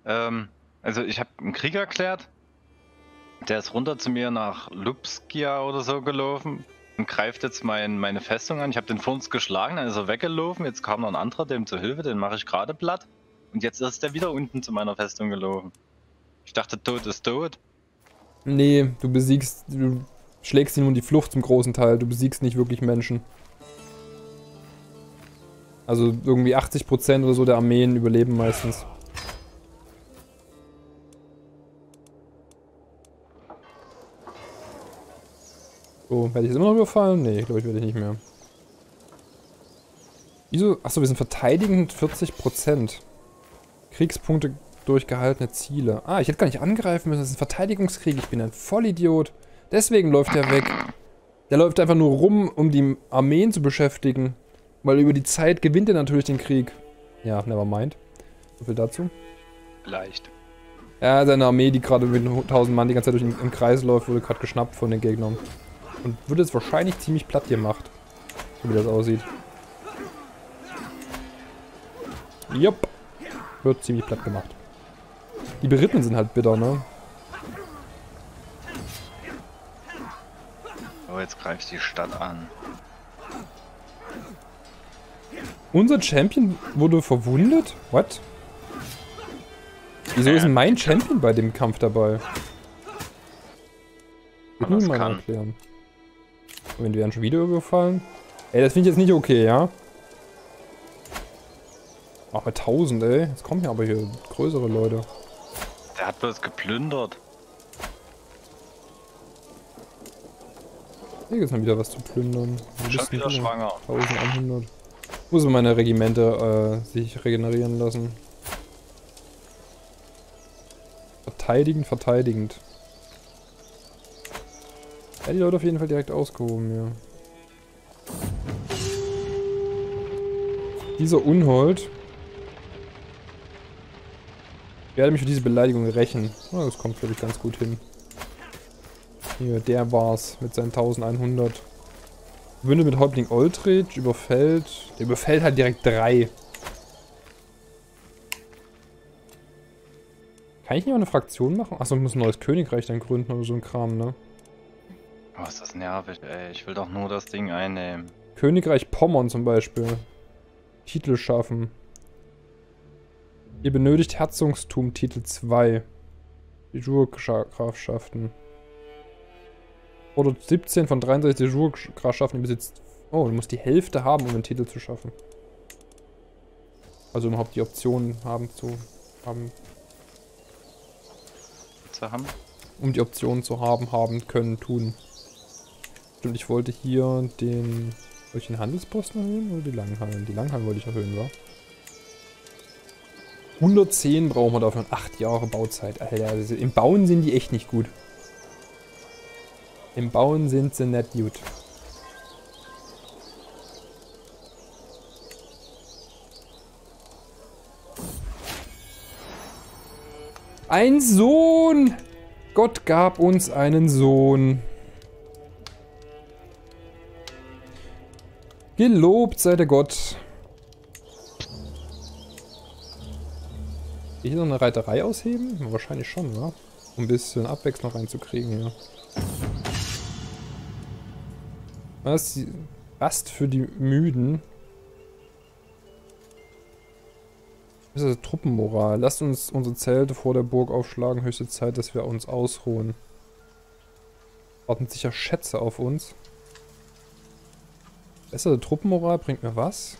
also ich habe einen Krieg erklärt Der ist runter zu mir nach Lupskia oder so gelaufen und greift jetzt meine Festung an. Ich habe den vor uns geschlagen, dann ist er weggelaufen. Jetzt kam noch ein anderer dem zur Hilfe, den mache ich gerade platt. Und jetzt ist der wieder unten zu meiner Festung gelaufen. Ich dachte, tot ist tot. Nee, du schlägst ihn nur in die Flucht zum großen Teil. Du besiegst nicht wirklich Menschen. Also irgendwie 80% oder so der Armeen überleben meistens. So, werde ich jetzt immer noch überfallen? Nee, ich glaube, ich werde ich nicht mehr. Wieso? Achso, wir sind verteidigend 40%. Kriegspunkte durch gehaltene Ziele. Ah, ich hätte gar nicht angreifen müssen. Das ist ein Verteidigungskrieg. Ich bin ein Vollidiot. Deswegen läuft er weg. Der läuft einfach nur rum, um die Armeen zu beschäftigen. Weil über die Zeit gewinnt er natürlich den Krieg. Ja, nevermind. So viel dazu. Vielleicht. Ja, seine Armee, die gerade mit 1000 Mann die ganze Zeit durch den Kreis läuft, wurde gerade geschnappt von den Gegnern. Und wird jetzt wahrscheinlich ziemlich platt gemacht. So wie das aussieht. Jupp. Wird ziemlich platt gemacht. Die Berittenen sind halt bitter, ne? Oh, jetzt greife ich die Stadt an. Unser Champion wurde verwundet? What? Wieso ist denn mein Champion bei dem Kampf dabei? Wird mir mal erklären. Wenn wir dann schon wieder überfallen. Ey, das finde ich jetzt nicht okay, ja? Ach, bei 1000, ey. Jetzt kommen ja aber hier größere Leute. Der hat bloß geplündert. Hier gibt es mal wieder was zu plündern. Schon wieder schwanger. 1100. Muss meine Regimente sich regenerieren lassen. Verteidigend, verteidigend. Ja, die Leute auf jeden Fall direkt ausgehoben, ja. Dieser Unhold. Ich werde mich für diese Beleidigung rächen. Oh, das kommt, glaube ich, ganz gut hin. Hier, der war's mit seinen 1100. Wünde mit Häuptling Oldrich, überfällt. Der überfällt halt direkt 3. Kann ich nicht auch eine Fraktion machen? Achso, ich muss ein neues Königreich dann gründen oder so ein Kram, ne? Oh, ist das nervig, ey. Ich will doch nur das Ding einnehmen. Königreich Pommern zum Beispiel. Titel schaffen. Ihr benötigt Herzogtum Titel 2. Die Jurgrafschaften. Oder 17 von 63 Jurgrafschaften besitzt. Oh, du musst die Hälfte haben, um den Titel zu schaffen. Also überhaupt die Option haben zu haben. Um die Option zu haben können, tun. Stimmt, ich wollte hier den. Wollte ich den Handelsposten erhöhen oder die Langhallen? Die Langhallen wollte ich erhöhen, war. 110 brauchen wir dafür und 8 Jahre Bauzeit. Alter, also im Bauen sind die echt nicht gut. Im Bauen sind sie nicht gut. Ein Sohn! Gott gab uns einen Sohn. Gelobt sei der Gott. Hier noch eine Reiterei ausheben? Wahrscheinlich schon, ne? Um ein bisschen Abwechslung reinzukriegen hier. Ja. Was? Rast für die Müden. Das ist also Truppenmoral. Lasst uns unsere Zelte vor der Burg aufschlagen. Höchste Zeit, dass wir uns ausruhen. Warten sicher Schätze auf uns. Bessere Truppenmoral bringt mir was?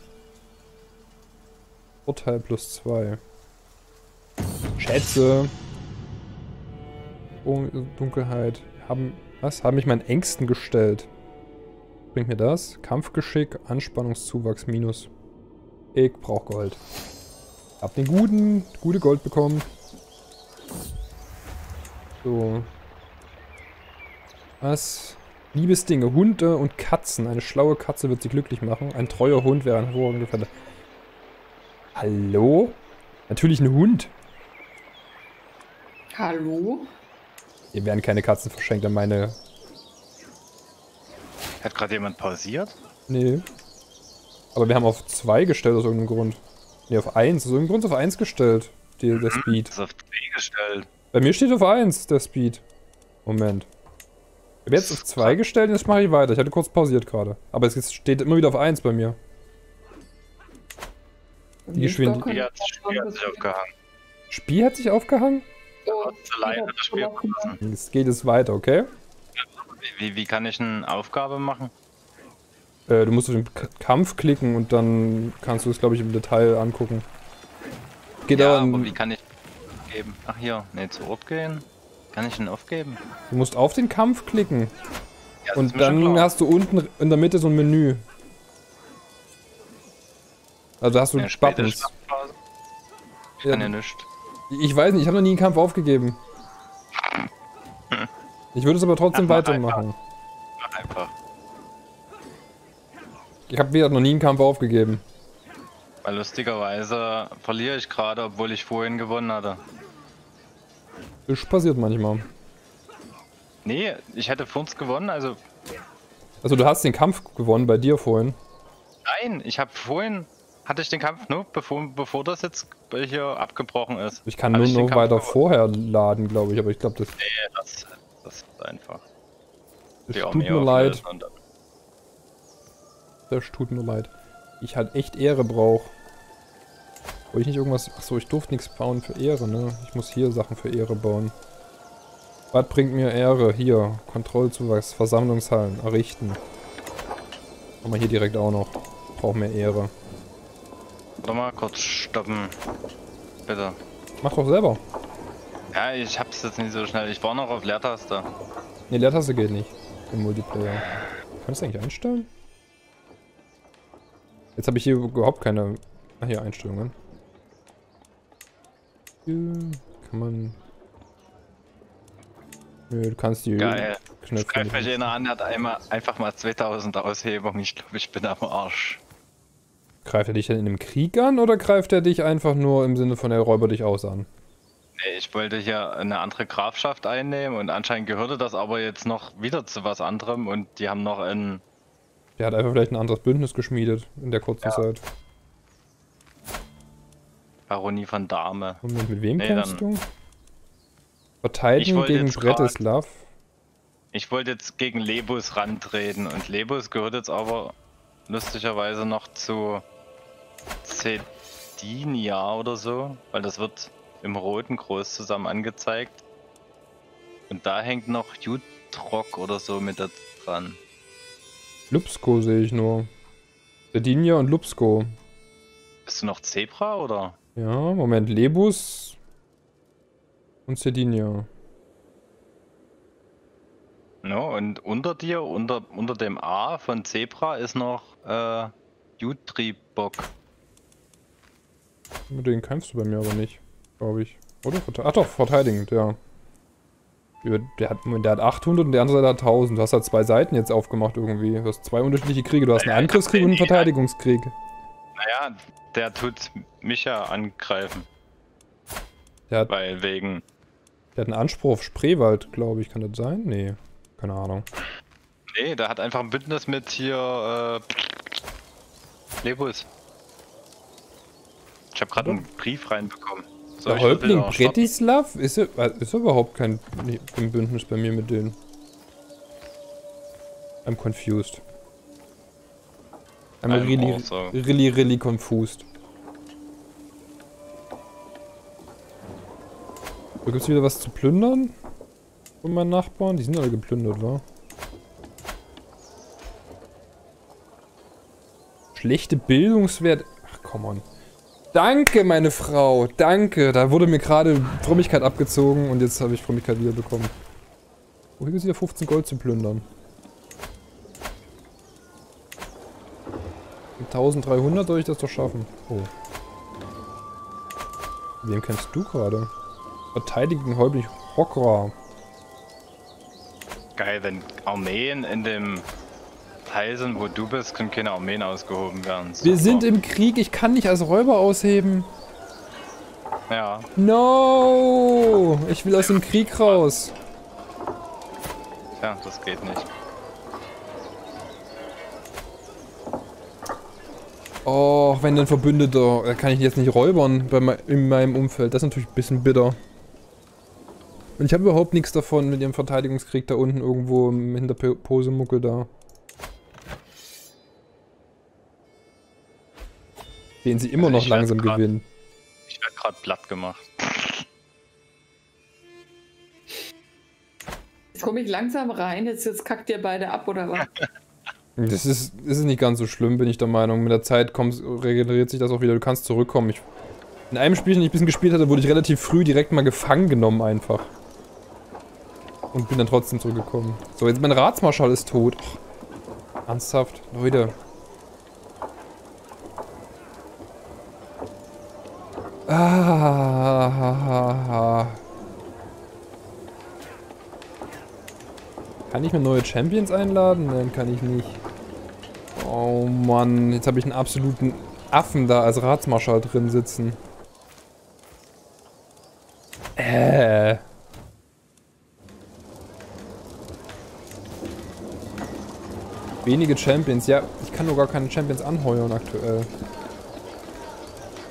Urteil plus 2. Schätze. Oh, Dunkelheit. Was? Haben mich meinen Ängsten gestellt. Bringt mir das? Kampfgeschick, Anspannungszuwachs minus. Ich brauch Gold. Hab den gute Gold bekommen. So. Was? Liebesdinge, Hunde und Katzen. Eine schlaue Katze wird sie glücklich machen. Ein treuer Hund wäre ein hervorragender Gefährte. Hallo? Natürlich ein Hund. Hallo? Hier werden keine Katzen verschenkt an meine... Hat gerade jemand pausiert? Nee. Aber wir haben auf 2 gestellt aus irgendeinem Grund. Nee, auf 1. Aus irgendeinem Grund ist auf 1 gestellt. Der Speed. Ist auf 3 gestellt. Bei mir steht auf 1 der Speed. Moment. Ich habe jetzt auf 2 gestellt und jetzt mache ich weiter. Ich hatte kurz pausiert gerade. Aber es steht immer wieder auf 1 bei mir. Die Geschwindigkeit. Spiel hat sich aufgehangen. Spiel hat sich aufgehangen? Ja, alleine das Spiel verlassen. Jetzt geht es weiter, okay? Wie kann ich eine Aufgabe machen? Du musst auf den Kampf klicken und dann kannst du es, glaube ich, im Detail angucken. Geht ja, aber wie kann ich aufgeben? Ach hier, ne, zurück gehen. Kann ich ihn aufgeben? Du musst auf den Kampf klicken. Ja, und dann hast du unten in der Mitte so ein Menü. Also hast du ja, Buttons. Ich kann ja nichts. Ich weiß nicht, ich habe noch nie einen Kampf aufgegeben. Ich würde es aber trotzdem weitermachen. Einfach. Ich habe wieder noch nie einen Kampf aufgegeben. Weil lustigerweise verliere ich gerade, obwohl ich vorhin gewonnen hatte. Das passiert manchmal. Nee, ich hätte vorhin gewonnen, also... Also du hast den Kampf gewonnen bei dir vorhin? Nein, ich habe vorhin... Hatte ich den Kampf nur, bevor das jetzt hier abgebrochen ist. Ich kann nur noch weiter vorher laden, glaube ich, aber ich glaube das... Nee, das ist einfach. Das tut mir leid. Das tut mir leid. Ich halt echt Ehre brauche. Wollte ich nicht irgendwas... Achso, ich durfte nichts bauen für Ehre, ne? Ich muss hier Sachen für Ehre bauen. Was bringt mir Ehre? Hier, Kontrollzuwachs, Versammlungshallen, errichten. Machen wir hier direkt auch noch. Brauchen mehr Ehre. Warte mal kurz stoppen. Bitte. Mach doch selber. Ja, ich hab's jetzt nicht so schnell. Ich war noch auf Leertaste. Ne, Leertaste geht nicht. Im Multiplayer. Kannst du eigentlich einstellen? Jetzt habe ich hier überhaupt keine... Ach, hier Einstellungen. Hier kann man... Nö, du kannst die Geil. Knöpfe... Ich greife mich einer an, der hat einfach mal 2000 Aushebung. Ich glaube, ich bin am Arsch. Greift er dich denn in einem Krieg an oder greift er dich einfach nur im Sinne von der Räuber dich aus an? Nee, ich wollte hier eine andere Grafschaft einnehmen und anscheinend gehörte das aber jetzt noch wieder zu was anderem und die haben noch ein... Der hat einfach vielleicht ein anderes Bündnis geschmiedet in der kurzen Zeit. Baronie von Dahme. Und mit wem kämpfst du? Verteidigung gegen Bratislav? Ich wollte jetzt gegen Lebus rantreten und Lebus gehört jetzt aber lustigerweise noch zu... Cedinia oder so, weil das wird im Roten groß zusammen angezeigt. Und da hängt noch Jutrock oder so mit da dran. Lupsko sehe ich nur. Cedinia und Lupsko. Bist du noch Zebra oder? Ja, Moment, Lebus und Cedinia. No, und unter dir, unter dem A von Zebra ist noch Jutribok. Mit denen kämpfst du bei mir aber nicht, glaube ich. Oder? Ach doch, verteidigend, ja. Der hat 800 und der andere Seite hat 1000. Du hast halt 2 Seiten jetzt aufgemacht irgendwie. Du hast 2 unterschiedliche Kriege. Du hast einen Angriffskrieg und einen Verteidigungskrieg. Naja, der tut mich ja angreifen. Der hat einen Anspruch auf Spreewald, glaube ich. Kann das sein? Nee, keine Ahnung. Nee, der hat einfach ein Bündnis mit hier... Lebus. Ich habe gerade einen Brief reinbekommen. So, der Häuptling Bratislav ist überhaupt kein Bündnis bei mir mit denen. I'm confused. I'm really confused. Da gibt's wieder was zu plündern? Von meinen Nachbarn? Die sind alle geplündert, wa? Schlechte Bildungswert... Ach, come on. Danke, meine Frau. Danke. Da wurde mir gerade Frömmigkeit abgezogen und jetzt habe ich Frömmigkeit wiederbekommen. Woher ist hier 15 Gold zu plündern? 1300 soll ich das doch schaffen. Oh. Wem kämpfst du gerade? Verteidigen häufig Hockra. Geil, wenn Armeen in dem... Heisen, wo du bist, können keine Armeen ausgehoben werden. So. Wir sind im Krieg, ich kann nicht als Räuber ausheben. Ja. No! Ich will aus dem Krieg raus. Ja, das geht nicht. Oh, wenn ein Verbündeter, kann ich jetzt nicht räubern in meinem Umfeld. Das ist natürlich ein bisschen bitter. Und ich habe überhaupt nichts davon mit ihrem Verteidigungskrieg da unten irgendwo im Hinterposemucke da. Den sie immer noch langsam gewinnen. Ich werde gerade platt gemacht. Jetzt komme ich langsam rein, jetzt kackt ihr beide ab, oder was? Das ist nicht ganz so schlimm, bin ich der Meinung. Mit der Zeit regeneriert sich das auch wieder, du kannst zurückkommen. In einem Spiel, den ich ein bisschen gespielt hatte, wurde ich relativ früh direkt mal gefangen genommen einfach. Und bin dann trotzdem zurückgekommen. So, jetzt mein Ratsmarschall ist tot. Och, ernsthaft, Leute. Kann ich mir neue Champions einladen? Nein, kann ich nicht. Oh Mann, jetzt habe ich einen absoluten Affen da als Ratsmarschall drin sitzen. Wenige Champions. Ja, ich kann nur gar keine Champions anheuern aktuell.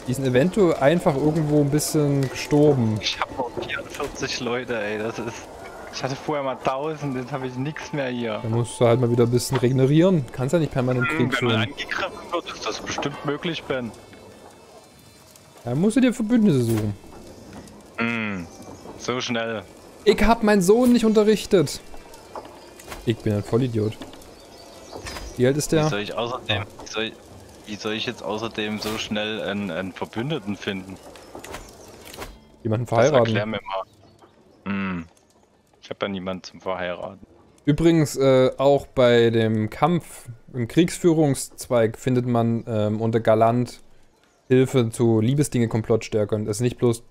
Die sind eventuell einfach irgendwo ein bisschen gestorben. Ich habe noch 44 Leute, ey, das ist... Ich hatte vorher mal 1000, jetzt habe ich nichts mehr hier. Da musst du halt mal wieder ein bisschen regenerieren. Kannst ja nicht permanent Krieg führen. Wenn man angegriffen wird, ist das bestimmt möglich, Ben. Dann musst du dir Verbündnisse suchen. So schnell. Ich hab meinen Sohn nicht unterrichtet. Ich bin ein Vollidiot. Wie alt ist der? Wie soll ich jetzt außerdem so schnell einen Verbündeten finden? Jemanden verheiraten? Das erklär mir mal. Ich habe ja niemanden zum Verheiraten. Übrigens, auch bei dem Kampf im Kriegsführungszweig findet man unter Galant Hilfe zu Liebesdinge, Komplottstärke. Und das ist nicht bloß,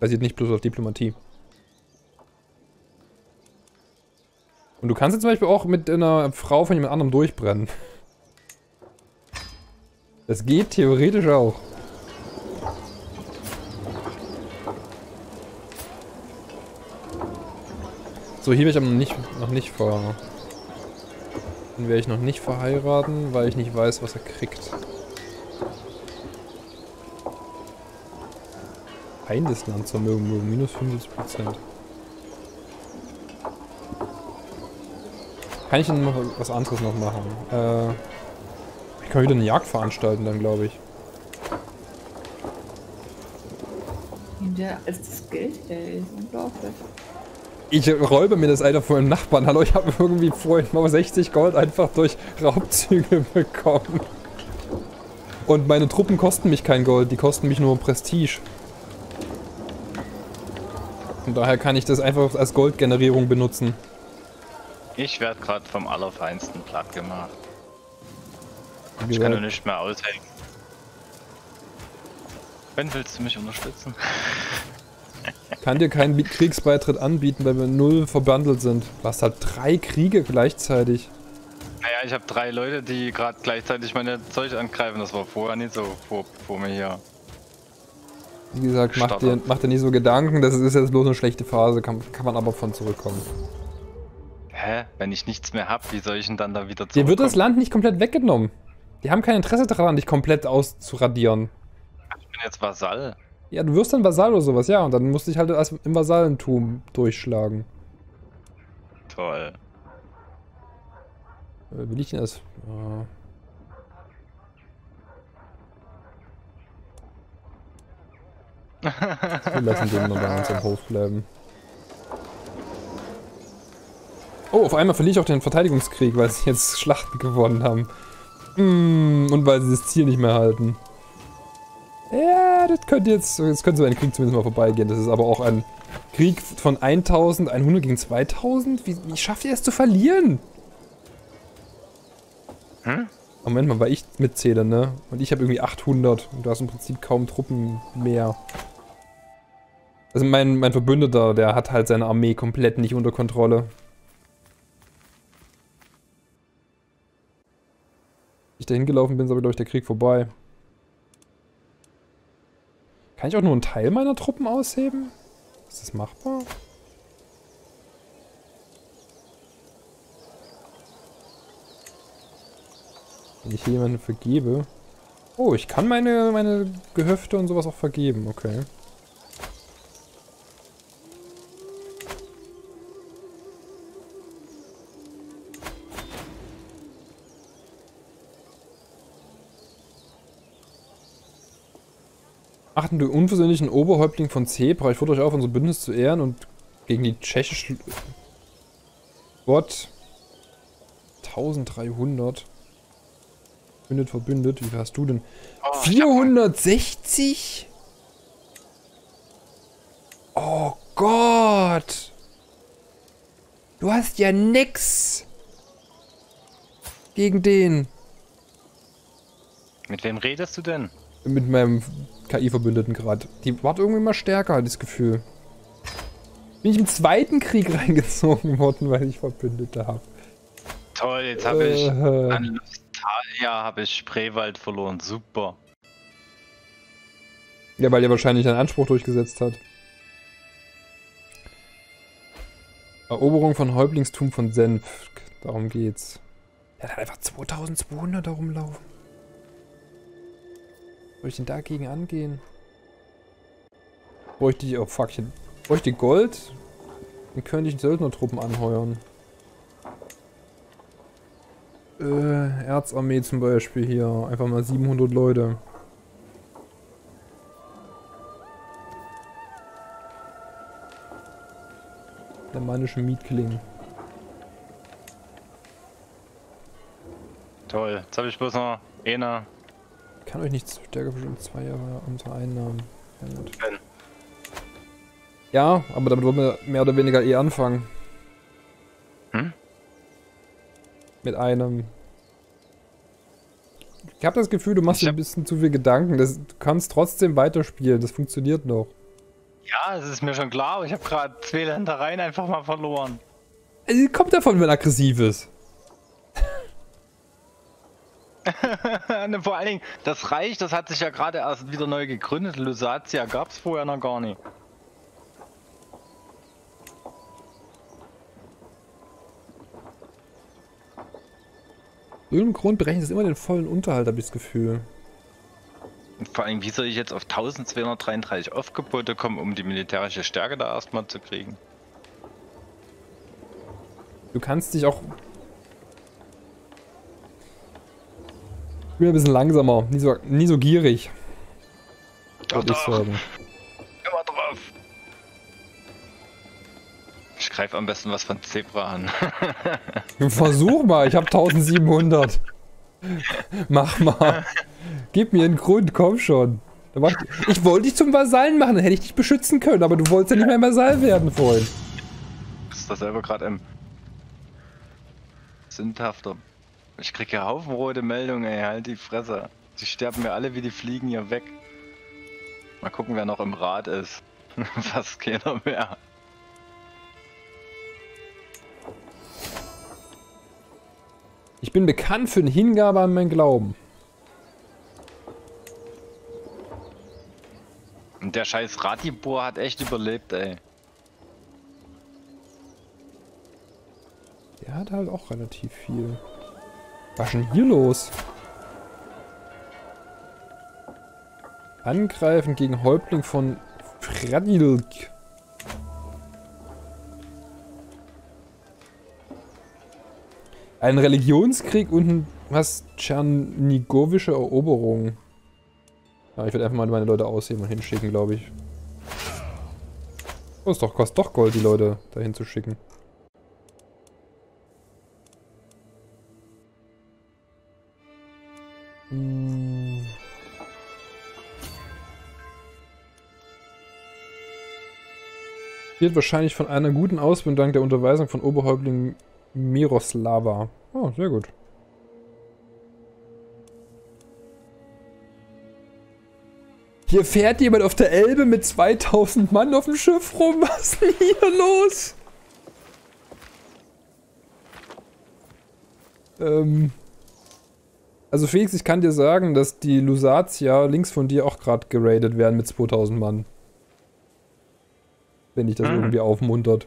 basiert nicht bloß auf Diplomatie. Und du kannst jetzt zum Beispiel auch mit einer Frau von jemand anderem durchbrennen. Das geht theoretisch auch. So, hier werde ich aber noch nicht verheiraten, weil ich nicht weiß, was er kriegt. Feindeslandsvermögen, minus 50%. Kann ich denn noch was anderes noch machen? Ich kann wieder eine Jagd veranstalten dann, glaube ich. Ja, ist das Geld, ey, ist unglaublich. Ich räube mir das einer von meinem Nachbarn. Hallo, ich habe irgendwie vorhin mal 60 Gold einfach durch Raubzüge bekommen. Und meine Truppen kosten mich kein Gold, die kosten mich nur Prestige. Und daher kann ich das einfach als Goldgenerierung benutzen. Ich werde gerade vom Allerfeinsten platt gemacht. Ich kann nur nicht mehr aushelfen. Ben, willst du mich unterstützen? Ich kann dir keinen Kriegsbeitritt anbieten, weil wir 0 verbandelt sind. Du hast halt 3 Kriege gleichzeitig. Naja, ich habe 3 Leute, die gerade gleichzeitig meine Zeug angreifen. Das war vorher nicht so vor mir hier. Wie gesagt, mach dir nicht so Gedanken. Das ist jetzt bloß eine schlechte Phase. Kann man aber von zurückkommen. Hä? Wenn ich nichts mehr habe, wie soll ich denn dann da wieder zurückkommen? Dir wird das Land nicht komplett weggenommen. Die haben kein Interesse daran, dich komplett auszuradieren. Ich bin jetzt Vasall. Ja, du wirst dann Vasall oder sowas, ja, und dann musst du dich halt erst im Vasallentum durchschlagen. Toll. Will ich denn das? Wir lassen den noch bei uns am Hof bleiben. Oh, auf einmal verliere ich auch den Verteidigungskrieg, weil sie jetzt Schlachten gewonnen haben. Und weil sie das Ziel nicht mehr halten. Ja, das könnte jetzt könnte so ein Krieg zumindest mal vorbeigehen. Das ist aber auch ein Krieg von 1100 gegen 2000. Wie schafft ihr es zu verlieren? Hm? Moment mal, weil ich mitzähle, ne? Und ich habe irgendwie 800. Und du hast im Prinzip kaum Truppen mehr. Also mein Verbündeter, der hat halt seine Armee komplett nicht unter Kontrolle. Als ich dahin gelaufen bin, ist aber, glaube ich, der Krieg vorbei. Kann ich auch nur einen Teil meiner Truppen ausheben? Ist das machbar? Wenn ich hier jemanden vergebe... Oh, ich kann meine Gehöfte und sowas auch vergeben, okay. Achten, du unversöhnlichen Oberhäuptling von Zebra, ich fordere euch auf, unser Bündnis zu ehren und gegen die tschechische... Gott. 1300. Verbündet, wie viel hast du denn? Oh, 460? Oh Gott! Du hast ja nix gegen den. Mit wem redest du denn? Mit meinem KI-Verbündeten gerade. Die war irgendwie mal stärker, hatte ich das Gefühl. Bin ich im zweiten Krieg reingezogen worden, weil ich Verbündete habe. Toll, jetzt habe ich an Lusatia habe ich Spreewald verloren. Super. Ja, weil er wahrscheinlich einen Anspruch durchgesetzt hat. Eroberung von Häuptlingstum von Senf. Darum geht's. Er hat einfach 2200 da rumlaufen. Soll ich den dagegen angehen? Bräuchte ich auch Fuckchen. Bräuchte ich Gold? Dann könnte ich Söldnertruppen anheuern. Erzarmee zum Beispiel hier. Einfach mal 700 Leute. Der manische Mietkling. Toll. Jetzt habe ich bloß noch eine. Ich kann euch nicht stärker bestimmt 2 Jahre unter Einnahmen. Ja, aber damit wollen wir mehr oder weniger eh anfangen. Mit einem... Ich habe das Gefühl, du machst dir ein bisschen zu viel Gedanken. Du kannst trotzdem weiterspielen, das funktioniert noch. Ja, das ist mir schon klar, aber ich habe gerade 2 Ländereien einfach mal verloren. Also, kommt davon, wenn aggressiv ist. Vor allen Dingen, das Reich, das hat sich ja gerade erst wieder neu gegründet. Lusatia gab es vorher noch gar nicht. Aus irgendeinem Grund berechnet es immer den vollen Unterhalt, habe ich das Gefühl. Und vor allem, wie soll ich jetzt auf 1233 Aufgebote kommen, um die militärische Stärke da erstmal zu kriegen? Du kannst dich auch... Ich bin ein bisschen langsamer, nie so gierig. Doch, doch. Immer drauf. Ich greife am besten was von Zebra an. Versuch mal, ich habe 1700. Mach mal. Gib mir einen Grund, komm schon. Ich wollte dich zum Vasallen machen, dann hätte ich dich beschützen können, aber du wolltest ja nicht mehr Vasall werden, Freund. Ist das selber gerade im... Sündhafter. Ich krieg ja Haufen rote Meldungen, ey, halt die Fresse. Die sterben mir alle wie die Fliegen hier weg. Mal gucken, wer noch im Rat ist. Fast keiner mehr. Ich bin bekannt für eine Hingabe an meinen Glauben. Und der scheiß Ratibor hat echt überlebt, ey. Der hat halt auch relativ viel. Was ist denn hier los? Angreifen gegen Häuptling von Fradilk. Ein Religionskrieg und ein was? Tschernigowische Eroberung. Ja, ich werde einfach mal meine Leute ausheben und hinschicken, glaube ich. Oh, es kostet doch Gold, die Leute dahin zu schicken. Hm. Wird wahrscheinlich von einer guten Ausbildung dank der Unterweisung von Oberhäuptling Miroslava. Oh, sehr gut. Hier fährt jemand auf der Elbe mit 2000 Mann auf dem Schiff rum. Was ist denn hier los? Also Felix, ich kann dir sagen, dass die Lusatia links von dir auch gerade geradet werden mit 2000 Mann. Wenn dich das irgendwie aufmuntert.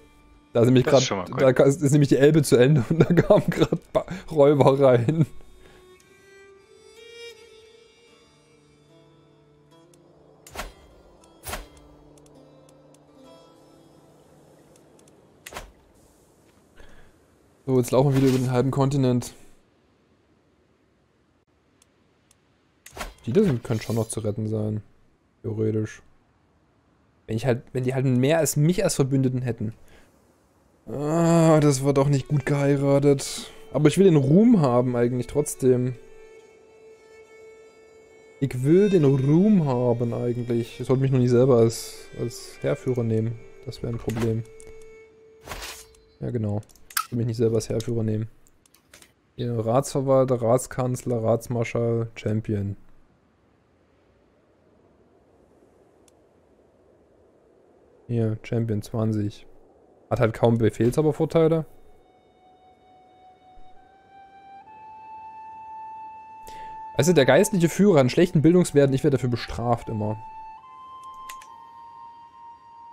Da ist nämlich die Elbe zu Ende und da kamen gerade Räuber rein. So, jetzt laufen wir wieder über den halben Kontinent. Die da sind, können schon noch zu retten sein. Theoretisch. Wenn die halt mehr als mich als Verbündeten hätten. Ah, das war doch nicht gut geheiratet. Aber ich will den Ruhm haben eigentlich trotzdem. Ich will den Ruhm haben eigentlich. Ich sollte mich noch nicht selber als Heerführer nehmen. Das wäre ein Problem. Ja genau. Ich will mich nicht selber als Heerführer nehmen. Ja, Ratsverwalter, Ratskanzler, Ratsmarschall, Champion. Hier, Champion 20. Hat halt kaum Befehlshabervorteile. Also der geistliche Führer an schlechten Bildungswerten, ich werde dafür bestraft immer.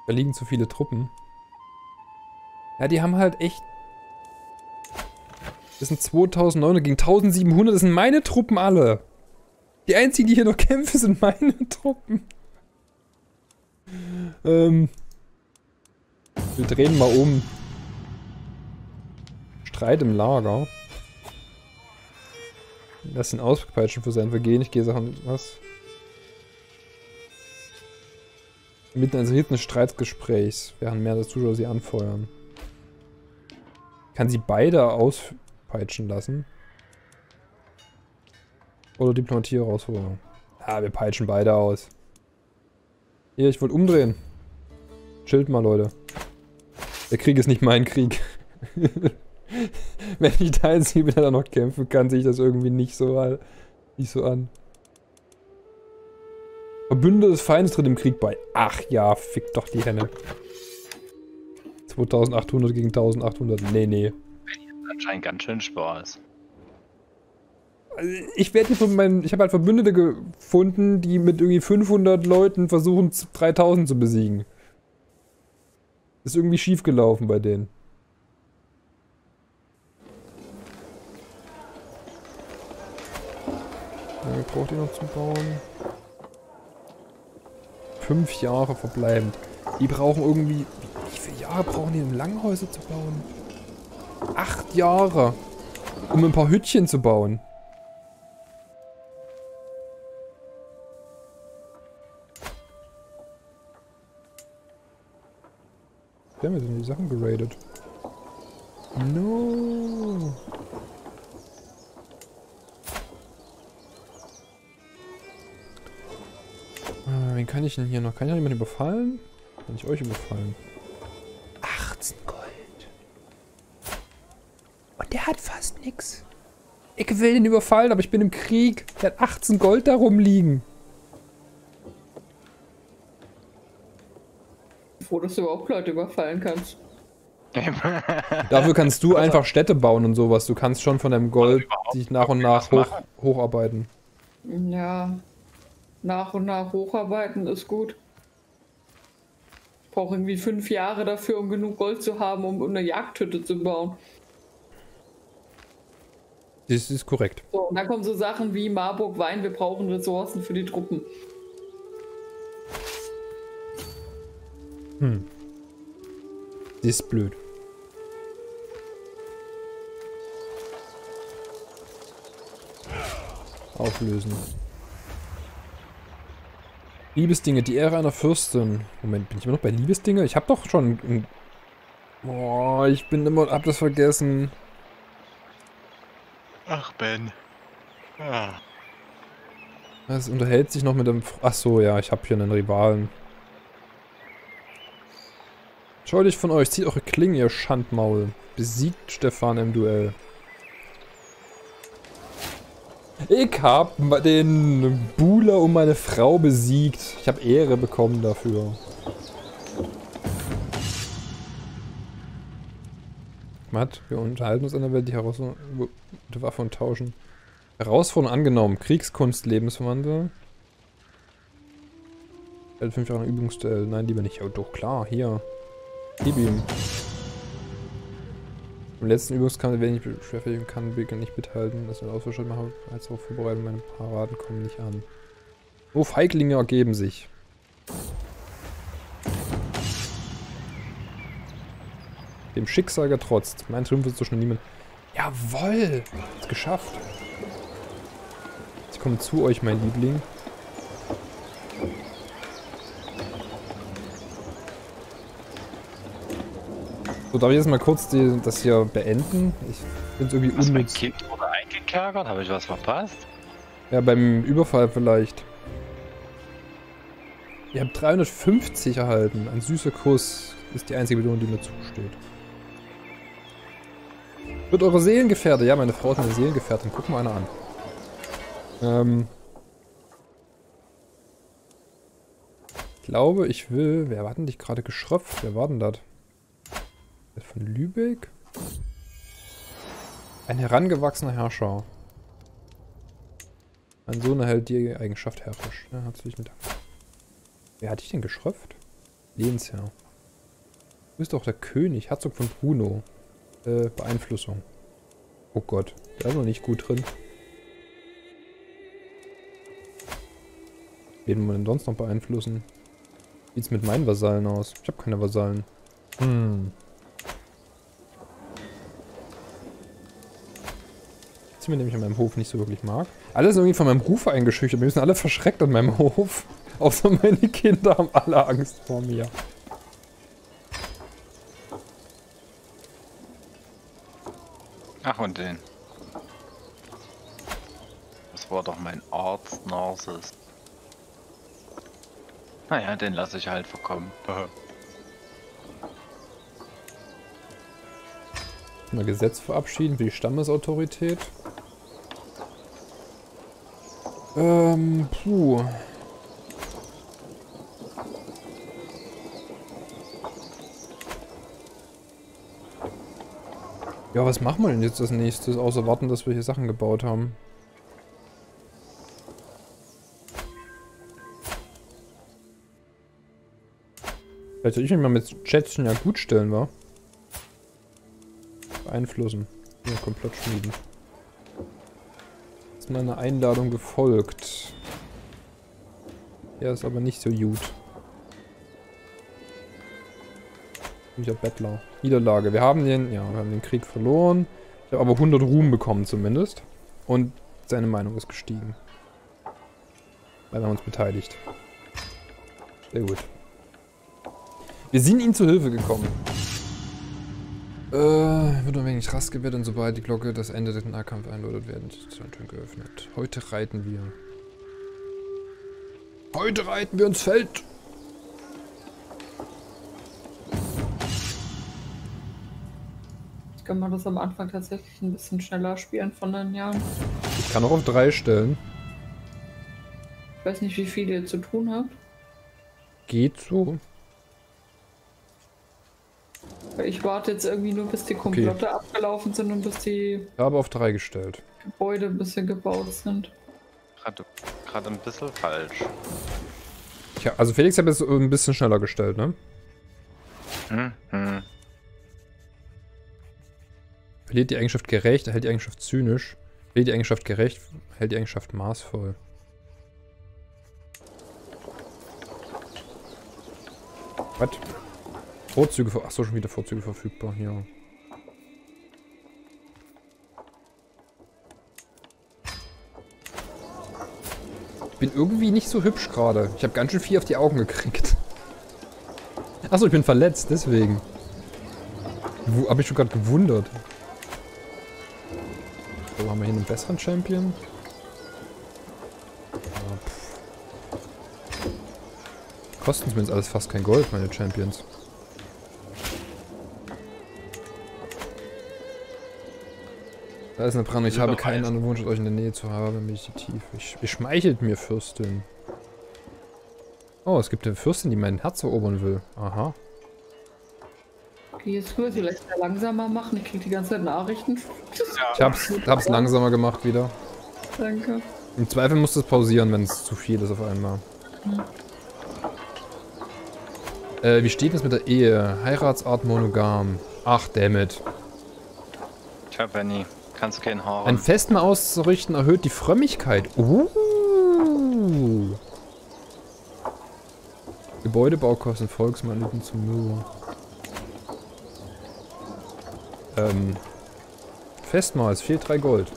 Da liegen zu viele Truppen. Ja, die haben halt echt... Das sind 2900 gegen 1700, das sind meine Truppen alle. Die einzigen, die hier noch kämpfen, sind meine Truppen. Wir drehen mal um. Streit im Lager. Lass ihn auspeitschen für sein Vergehen. Ich gehe Sachen. Was? Mitten eines Streitgesprächs, während mehrere Zuschauer sie anfeuern. Kann sie beide auspeitschen lassen? Oder Diplomatie herausfordern? Ah, wir peitschen beide aus. Hier, ich wollte umdrehen. Chillt mal, Leute. Der Krieg ist nicht mein Krieg. Wenn ich da jetzt hier wieder noch kämpfen kann, sehe ich das irgendwie nicht so an. Verbündete des Feindes tritt im Krieg bei. Ach ja, fick doch die Henne. 2800 gegen 1800. Nee, nee. Anscheinend ganz schön Spaß. Ich werde hier von meinen. Ich habe halt Verbündete gefunden, die mit irgendwie 500 Leuten versuchen, 3000 zu besiegen. Ist irgendwie schief gelaufen bei denen. Ja, braucht ihr noch zu bauen? 5 Jahre verbleibend. Die brauchen irgendwie... Wie viele Jahre brauchen die, um Langhäuser zu bauen? 8 Jahre, um ein paar Hütchen zu bauen. Wir haben jetzt in die Sachen geradet. No. Wen kann ich denn hier noch? Kann ich noch jemanden überfallen? Kann ich euch überfallen? 18 Gold. Und der hat fast nichts. Ich will den überfallen, aber ich bin im Krieg. Der hat 18 Gold da rumliegen. Wo du überhaupt Leute überfallen kannst. Dafür kannst du einfach Städte bauen und sowas. Du kannst schon von deinem Gold dich nach und nach hocharbeiten. Ja, nach und nach hocharbeiten ist gut. Ich brauche irgendwie 5 Jahre dafür, um genug Gold zu haben, um eine Jagdhütte zu bauen. Das ist korrekt. So, und dann kommen so Sachen wie Marburg, Wein, wir brauchen Ressourcen für die Truppen. Hm. Das ist blöd. Auflösen. Liebesdinge, die Ehre einer Fürstin. Moment, bin ich immer noch bei Liebesdinge? Ich hab doch schon... Boah, ich bin immer... Hab das vergessen. Ach, Ben. Ah. Es unterhält sich noch mit dem... Ach so, ja, ich hab hier einen Rivalen. Scheu dich von euch, zieht eure Klinge, ihr Schandmaul. Besiegt Stefan im Duell. Ich hab den Buhler um meine Frau besiegt. Ich habe Ehre bekommen dafür. Matt, wir unterhalten uns an der Welt, die Herausforderung der Waffen tauschen. Herausforderung angenommen. Kriegskunst, Lebenswandel. 5 Jahre Übungsduell. Nein, lieber nicht. Ja, doch, klar, hier. Gib ihm. Im letzten Übungskampf, wenn ich beschäftigen kann, Beacon nicht mithalten, dass wir einen Ausfallschritt machen, als auch vorbereiten, meine Paraden kommen nicht an. Oh, Feiglinge ergeben sich. Dem Schicksal getrotzt. Mein Triumph ist so schnell niemand. Jawoll! Ist geschafft. Ich komme zu euch, mein Liebling. So, darf ich jetzt mal kurz das hier beenden? Ich finde irgendwie unnütz. Mein Kind wurde eingekerkert? Habe ich was verpasst? Ja, beim Überfall vielleicht. Ihr habt 350 erhalten. Ein süßer Kuss ist die einzige Belohnung, die mir zusteht. Wird eure Seelengefährte? Ja, meine Frau ist eine Seelengefährtin. Guck mal einer an. Ich glaube, ich will... Wer war denn dich gerade geschröpft? Wer war denn das? Von Lübeck? Ein herangewachsener Herrscher. Mein Sohn erhält die Eigenschaft herrlich. Ja, herzlichen Dank. Wer hat dich denn geschröpft? Lehnsherr. Du bist doch der König, Herzog von Bruno. Beeinflussung. Oh Gott, da ist noch nicht gut drin. Wen will man denn sonst noch beeinflussen? Wie sieht's mit meinen Vasallen aus? Ich habe keine Vasallen. Hm. Was ich mir nämlich an meinem Hof nicht so wirklich mag. Alle sind irgendwie von meinem Ruf eingeschüchtert. Wir sind alle verschreckt an meinem Hof. Außer meine Kinder haben alle Angst vor mir. Ach und den. Das war doch mein Arzt Narses. Naja, den lasse ich halt verkommen. Mal Gesetz verabschieden für die Stammesautorität. Puh. Ja, was machen wir denn jetzt als nächstes, außer warten, dass wir hier Sachen gebaut haben? Vielleicht soll ich mich mal mit Schätzchen ja gut stellen, wa? Beeinflussen. Ja, komplett schmieden. Ist meiner Einladung gefolgt. Der ist aber nicht so gut. Dieser Bettler. Niederlage. Wir haben den Krieg verloren. Ich habe aber 100 Ruhm bekommen zumindest. Und seine Meinung ist gestiegen. Weil wir haben uns beteiligt. Sehr gut. Wir sind ihm zu Hilfe gekommen. Wird nur wenig Rast gewährt und sobald die Glocke das Ende des Nahkampfes einläutet, werden die Türen geöffnet. Heute reiten wir. Heute reiten wir ins Feld! Kann man das am Anfang tatsächlich ein bisschen schneller spielen von den Jahren. Ich kann auch auf 3 stellen. Ich weiß nicht, wie viel ihr zu tun habt. Geht so. Ich warte jetzt irgendwie nur, bis die Komplotte abgelaufen sind und bis die... Ich habe auf 3 gestellt. ...Gebäude ein bisschen gebaut sind. Gerade ein bisschen falsch. Tja, also Felix hat jetzt ein bisschen schneller gestellt, ne? Mhm. Verliert die Eigenschaft gerecht, erhält die Eigenschaft zynisch. Verliert die Eigenschaft gerecht, erhält die Eigenschaft maßvoll. Was? Vorzüge, achso, schon wieder Vorzüge verfügbar, ja. Ich bin irgendwie nicht so hübsch gerade. Ich habe ganz schön viel auf die Augen gekriegt. Achso, ich bin verletzt, deswegen. Hab ich schon gerade gewundert. So, haben wir hier einen besseren Champion? Ja, kosten zumindest alles fast kein Gold, meine Champions. Da ist eine Brandung. Ich habe keinen anderen Wunsch, euch in der Nähe zu haben. Mich tief. Ihr schmeichelt mir, Fürstin. Oh, es gibt eine Fürstin, die mein Herz erobern will. Aha. Okay, jetzt können wir vielleicht langsamer machen. Ich krieg die ganze Zeit Nachrichten. Ich hab's langsamer gemacht wieder. Danke. Im Zweifel musst du es pausieren, wenn es zu viel ist auf einmal. Mhm. Wie steht es mit der Ehe? Heiratsart monogam. Ach, dammit. Tja, Benny, kannst du keinen Haar. Ein Festmahl auszurichten erhöht die Frömmigkeit. Gebäudebaukosten, Volksmahnüben zum Müll. Festmahl, es fehlt 3 Gold.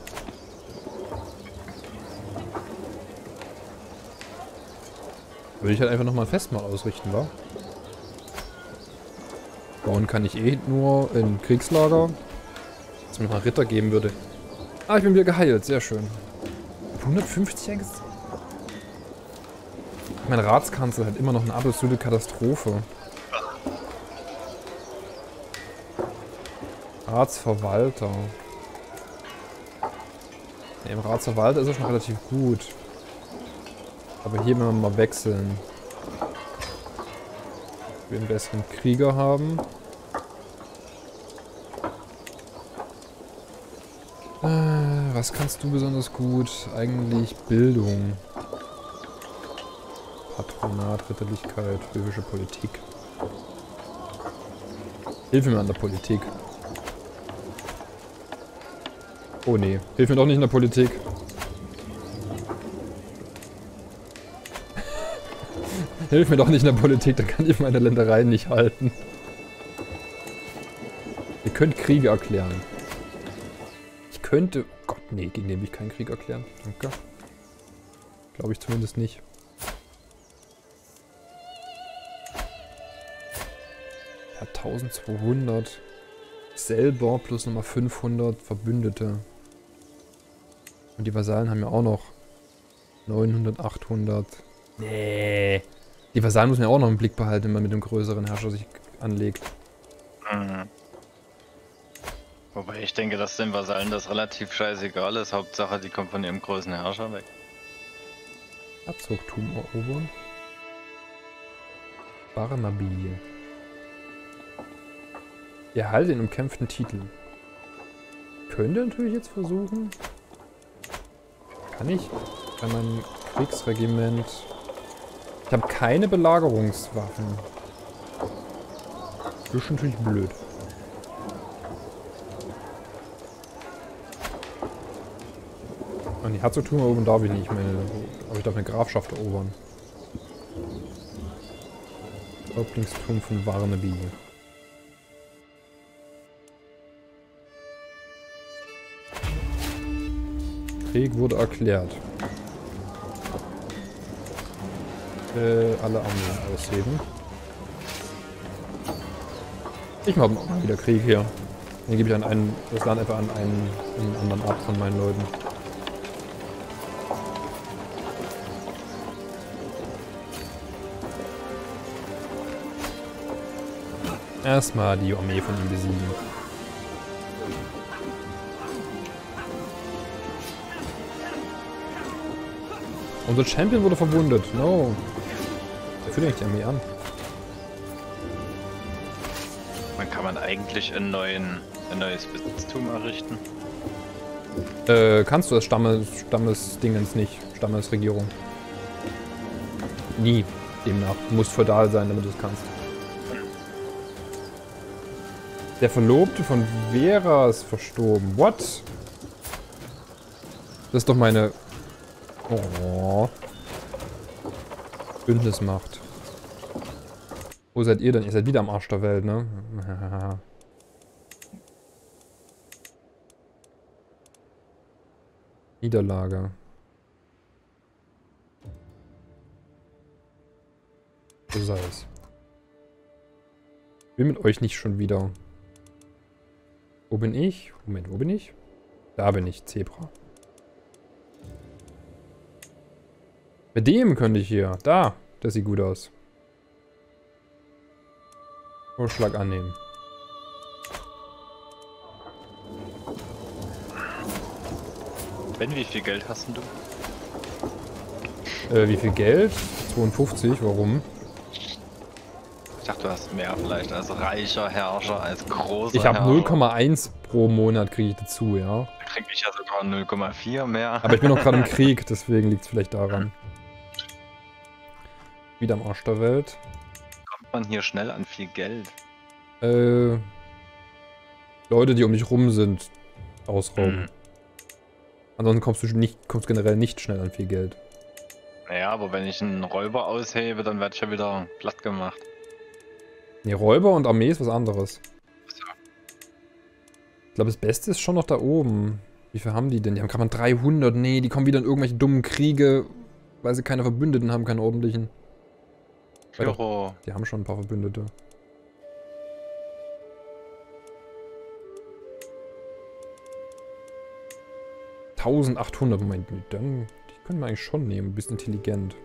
Würde ich halt einfach nochmal ein Festmahl ausrichten, wa? Bauen kann ich eh nur in Kriegslager. Was mir mal Ritter geben würde. Ah, ich bin wieder geheilt. Sehr schön. 150 Ängste? Mein Ratskanzler hat immer noch eine absolute Katastrophe. Ratsverwalter. Nee, im Ratsverwalter ist er schon relativ gut. Aber hier müssen wir mal wechseln. Wir einen besseren Krieger haben. Was kannst du besonders gut? Eigentlich Bildung. Patronat, Ritterlichkeit, höfische Politik. Hilf mir an der Politik. Oh nee, hilf mir doch nicht in der Politik. Hilf mir doch nicht in der Politik, da kann ich meine Ländereien nicht halten. Ihr könnt Kriege erklären. Ich könnte... Oh Gott, nee, gegen den will ich keinen Krieg erklären. Danke. Glaube ich zumindest nicht. Ja, 1200 selber plus nochmal 500 Verbündete. Und die Vasallen haben ja auch noch 900, 800. Nee. Die Vasallen muss man ja auch noch im Blick behalten, wenn man mit einem größeren Herrscher sich anlegt. Mhm. Wobei ich denke, dass den Vasallen das relativ scheißegal ist. Hauptsache, die kommen von ihrem großen Herrscher weg. Herzogtum erobern. Barnaby. Erhalte den umkämpften Titel. Könnte natürlich jetzt versuchen. Kann ich? Kann mein Kriegsregiment. Ich habe keine Belagerungswaffen. Das ist natürlich blöd. Und die Herzogtum erobern darf ich nicht mehr. Aber ich darf eine Grafschaft erobern. Häuptlingstum von Warnaby. Krieg wurde erklärt. Alle Armeen ausheben. Ich mache mal wieder Krieg hier. Den gebe ich an einen, das Land einfach an einen anderen ab von meinen Leuten. Erstmal die Armee von ihm besiegen. Unser Champion wurde verwundet. No. Der führt eigentlich die Armee an. Wann kann man eigentlich ein neues Besitztum errichten? Kannst du das Stammesdingens nicht. Stammesregierung. Nie. Demnach. Du musst feudal sein, damit du es kannst. Der Verlobte von Vera ist verstorben. What? Das ist doch meine... Oh. Bündnismacht. Wo seid ihr denn? Ihr seid wieder am Arsch der Welt, ne? Niederlage. So sei es. Ich will mit euch nicht schon wieder. Wo bin ich? Moment, wo bin ich? Da bin ich, Zebra. Mit dem könnte ich hier. Da. Das sieht gut aus. Vorschlag annehmen. Ben, wie viel Geld hast denn du? Wie viel Geld? 52, warum? Ich dachte, du hast mehr vielleicht als reicher Herrscher, als großer Herrscher. Ich habe 0,1 pro Monat kriege ich dazu, ja. Da kriege ich ja sogar 0,4 mehr. Aber ich bin noch gerade im Krieg, deswegen liegt es vielleicht daran. Wieder am Arsch der Welt. Kommt man hier schnell an viel Geld? Leute, die um dich rum sind, ausrauben. Mhm. Ansonsten kommst generell nicht schnell an viel Geld. Naja, aber wenn ich einen Räuber aushebe, dann werde ich ja wieder platt gemacht. Nee, Räuber und Armee ist was anderes. Ich glaube, das Beste ist schon noch da oben. Wie viel haben die denn? Die haben gerade mal 300. Nee, die kommen wieder in irgendwelche dummen Kriege, weil sie keine Verbündeten haben, keine ordentlichen. Die haben schon ein paar Verbündete. 1800. Moment, dann, die können wir eigentlich schon nehmen. Ein bisschen intelligent.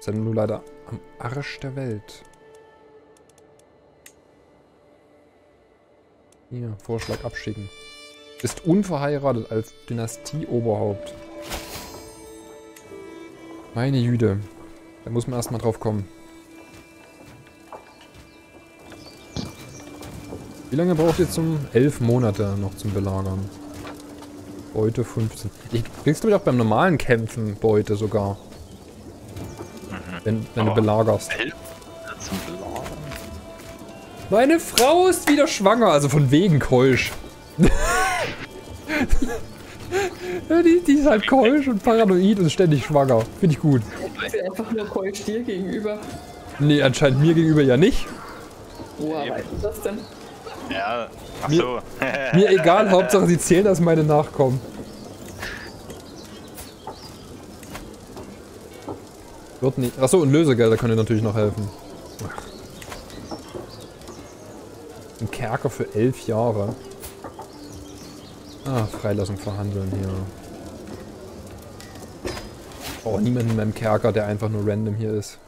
Sind nur leider am Arsch der Welt. Hier, Vorschlag abschicken. Ist unverheiratet als Dynastieoberhaupt. Meine Jüde. Da muss man erstmal drauf kommen. Wie lange braucht ihr zum 11 Monate noch zum Belagern? Beute 15. Ich kriegst du auch beim normalen Kämpfen Beute sogar. Wenn du belagerst. 11 zum Belagern? Meine Frau ist wieder schwanger, also von wegen keusch. Die ist halt keusch und paranoid und ständig schwanger. Finde ich gut. Ich bin einfach nur keusch dir gegenüber. Nee, anscheinend mir gegenüber ja nicht. Woher weißt du das denn? Ja, ach so. Mir egal, Hauptsache sie zählen als meine Nachkommen. Wird nicht. Achso, und Lösegelder können natürlich noch helfen. Ein Kerker für 11 Jahre. Ah, Freilassung verhandeln hier. Oh, niemand in meinem Kerker, der einfach nur random hier ist.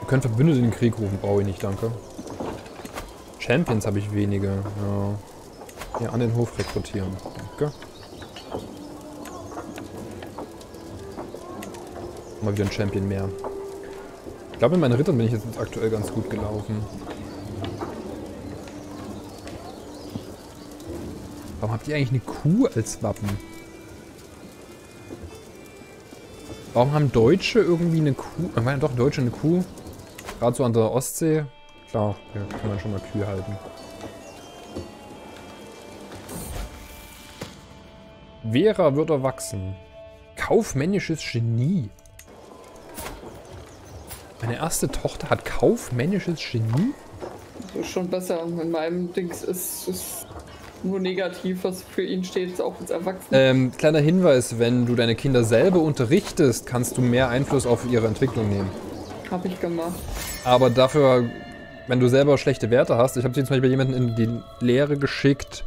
Wir können Verbündete in den Krieg rufen, brauche ich nicht, danke. Champions habe ich wenige, ja. Hier an den Hof rekrutieren. Danke. Mal wieder ein Champion mehr. Ich glaube, in meinen Rittern bin ich jetzt aktuell ganz gut gelaufen. Warum habt ihr eigentlich eine Kuh als Wappen? Warum haben Deutsche irgendwie eine Kuh? Ich meine, doch, Deutsche eine Kuh. Gerade so an der Ostsee. Klar, da kann man schon mal Kühe halten. Vera wird erwachsen. Kaufmännisches Genie. Meine erste Tochter hat kaufmännisches Genie? Das ist schon besser. In meinem Dings ist es nur negativ, was für ihn steht, auch als Erwachsener. Kleiner Hinweis, wenn du deine Kinder selber unterrichtest, kannst du mehr Einfluss auf ihre Entwicklung nehmen. Hab ich gemacht. Aber dafür, wenn du selber schlechte Werte hast, ich habe sie zum Beispiel jemanden in die Lehre geschickt,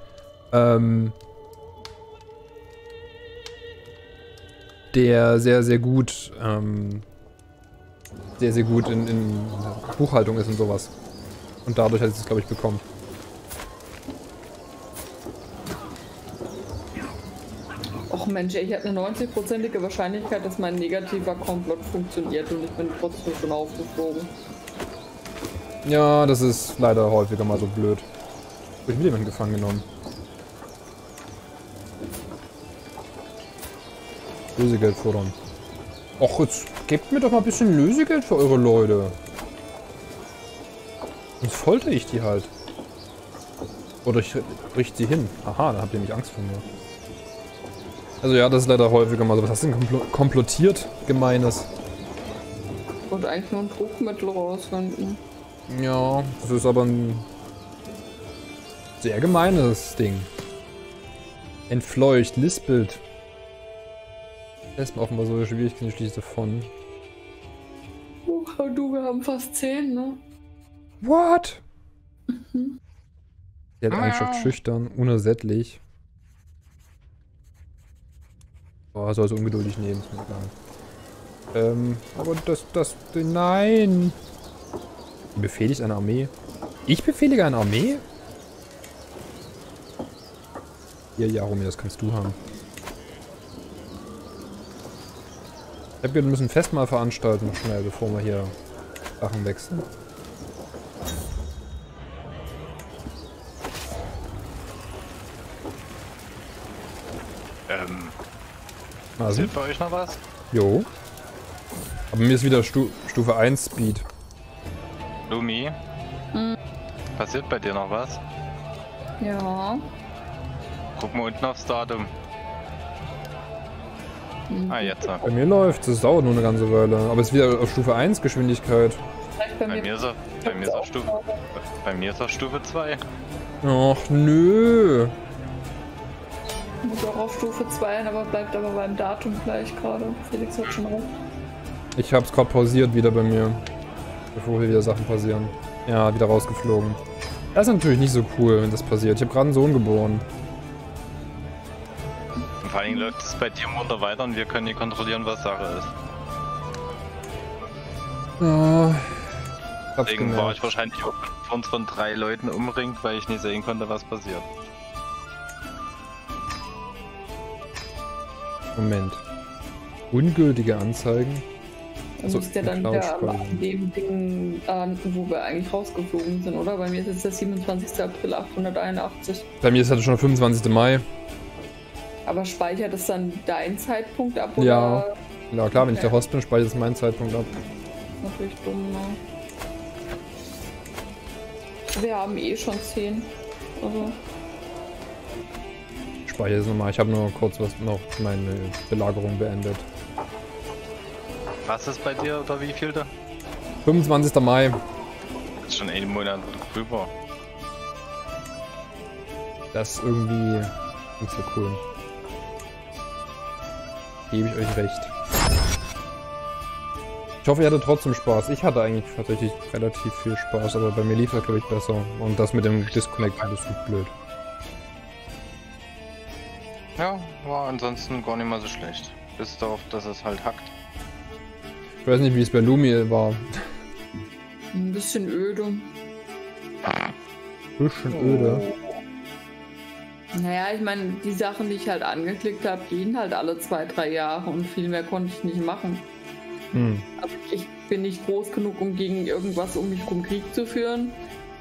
der sehr gut in Buchhaltung ist und sowas. Und dadurch hat sie es, glaube ich, bekommen. Och Mensch, ich habe eine 90%ige Wahrscheinlichkeit, dass mein negativer Komplott funktioniert und ich bin trotzdem schon aufgeflogen. Ja, das ist leider häufiger mal so blöd. Ich bin mit jemandem gefangen genommen. Lösegeld fordern. Och, jetzt gebt mir doch mal ein bisschen Lösegeld für eure Leute. Sonst folter ich die halt. Oder ich richte sie hin. Aha, dann habt ihr nämlich Angst vor mir. Also ja, das ist leider häufiger mal so. Was hast du denn komplottiert? Gemeines. Und eigentlich nur ein Druckmittel rauswenden. Ja, das ist aber ein sehr gemeines Ding. Entfleucht, lispelt. Das ist offenbar so schwierig, ich schließe davon. Oh, du, wir haben fast 10, ne? What? Mhm. Der hat eigentlich schon schüchtern, unersättlich. Oh, soll es ungeduldig nehmen, ist mir egal. Aber nein! Befehligt eine Armee? Ich befehlige eine Armee? Hier, Jaromir, das kannst du haben. Ich hab gehört, wir müssen ein Festmahl veranstalten, schnell, bevor wir hier Sachen wechseln. Also. Sind bei euch noch was? Jo. Aber mir ist wieder Stufe 1 Speed. Lumi? Hm. Passiert bei dir noch was? Ja. Guck mal unten aufs Datum. Ah, jetzt. Bei mir läuft es, dauert nur eine ganze Weile. Aber es ist wieder auf Stufe 1 Geschwindigkeit. Bei mir ist auf Stufe 2. Ach, nö. muss auch auf Stufe 2 ein, aber bleibt aber beim Datum gleich gerade. Felix hat schon rum. Ich hab's gerade pausiert wieder bei mir. Bevor hier wieder Sachen passieren. Ja, wieder rausgeflogen. Das ist natürlich nicht so cool, wenn das passiert. Ich habe gerade einen Sohn geboren. Und vor allen Dingen läuft es bei dir im Wunder weiter und wir können hier kontrollieren, was Sache ist. Oh, deswegen war ich wahrscheinlich auch von 3 Leuten umringt, weil ich nicht sehen konnte, was passiert. Moment. Ungültige Anzeigen? Also ist ja dann wieder an dem Ding, wo wir eigentlich rausgeflogen sind, oder? Bei mir ist jetzt der 27. April 881. Bei mir ist halt schon der 25. Mai. Aber speichert es dann deinen Zeitpunkt ab, oder? Ja, klar, okay. Wenn ich der Host bin, speichert es meinen Zeitpunkt ab. Natürlich dumm, ne? Wir haben eh schon 10. Also. Speichert es nochmal. Ich habe nur kurz was noch meine Belagerung beendet. Was ist bei dir oder wie viel da? 25. Mai. Das ist schon 1 Monat drüber. Das ist irgendwie nicht so cool. Gebe ich euch recht. Ich hoffe, ihr hattet trotzdem Spaß. Ich hatte eigentlich tatsächlich relativ viel Spaß, aber bei mir lief das, glaube ich, besser. Und das mit dem Disconnect war alles gut blöd. Ja, war ansonsten gar nicht mal so schlecht. Bis darauf, dass es halt hackt. Ich weiß nicht, wie es bei Lumi war. Ein bisschen öde. Öde? Naja, ich meine, die Sachen, die ich halt angeklickt habe, gehen halt alle 2-3 Jahre und viel mehr konnte ich nicht machen. Hm. Also ich bin nicht groß genug, um gegen irgendwas um mich rum Krieg zu führen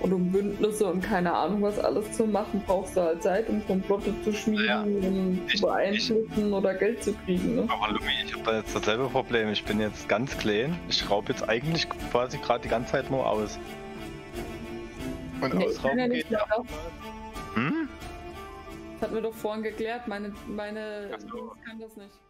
und um Bündnisse und keine Ahnung was alles zu machen. Brauchst du halt Zeit, um Komplotte zu schmieden, ja, um zu beeinflussen oder Geld zu kriegen. Ne? Aber Lumi, ich habe da jetzt dasselbe Problem. Ich bin jetzt ganz klein. Ich raub jetzt eigentlich quasi gerade die ganze Zeit nur aus. Und nee, ausrauben ja geht ja. Hm? Das hatten wir doch vorhin geklärt. Meine Jungs kann das nicht.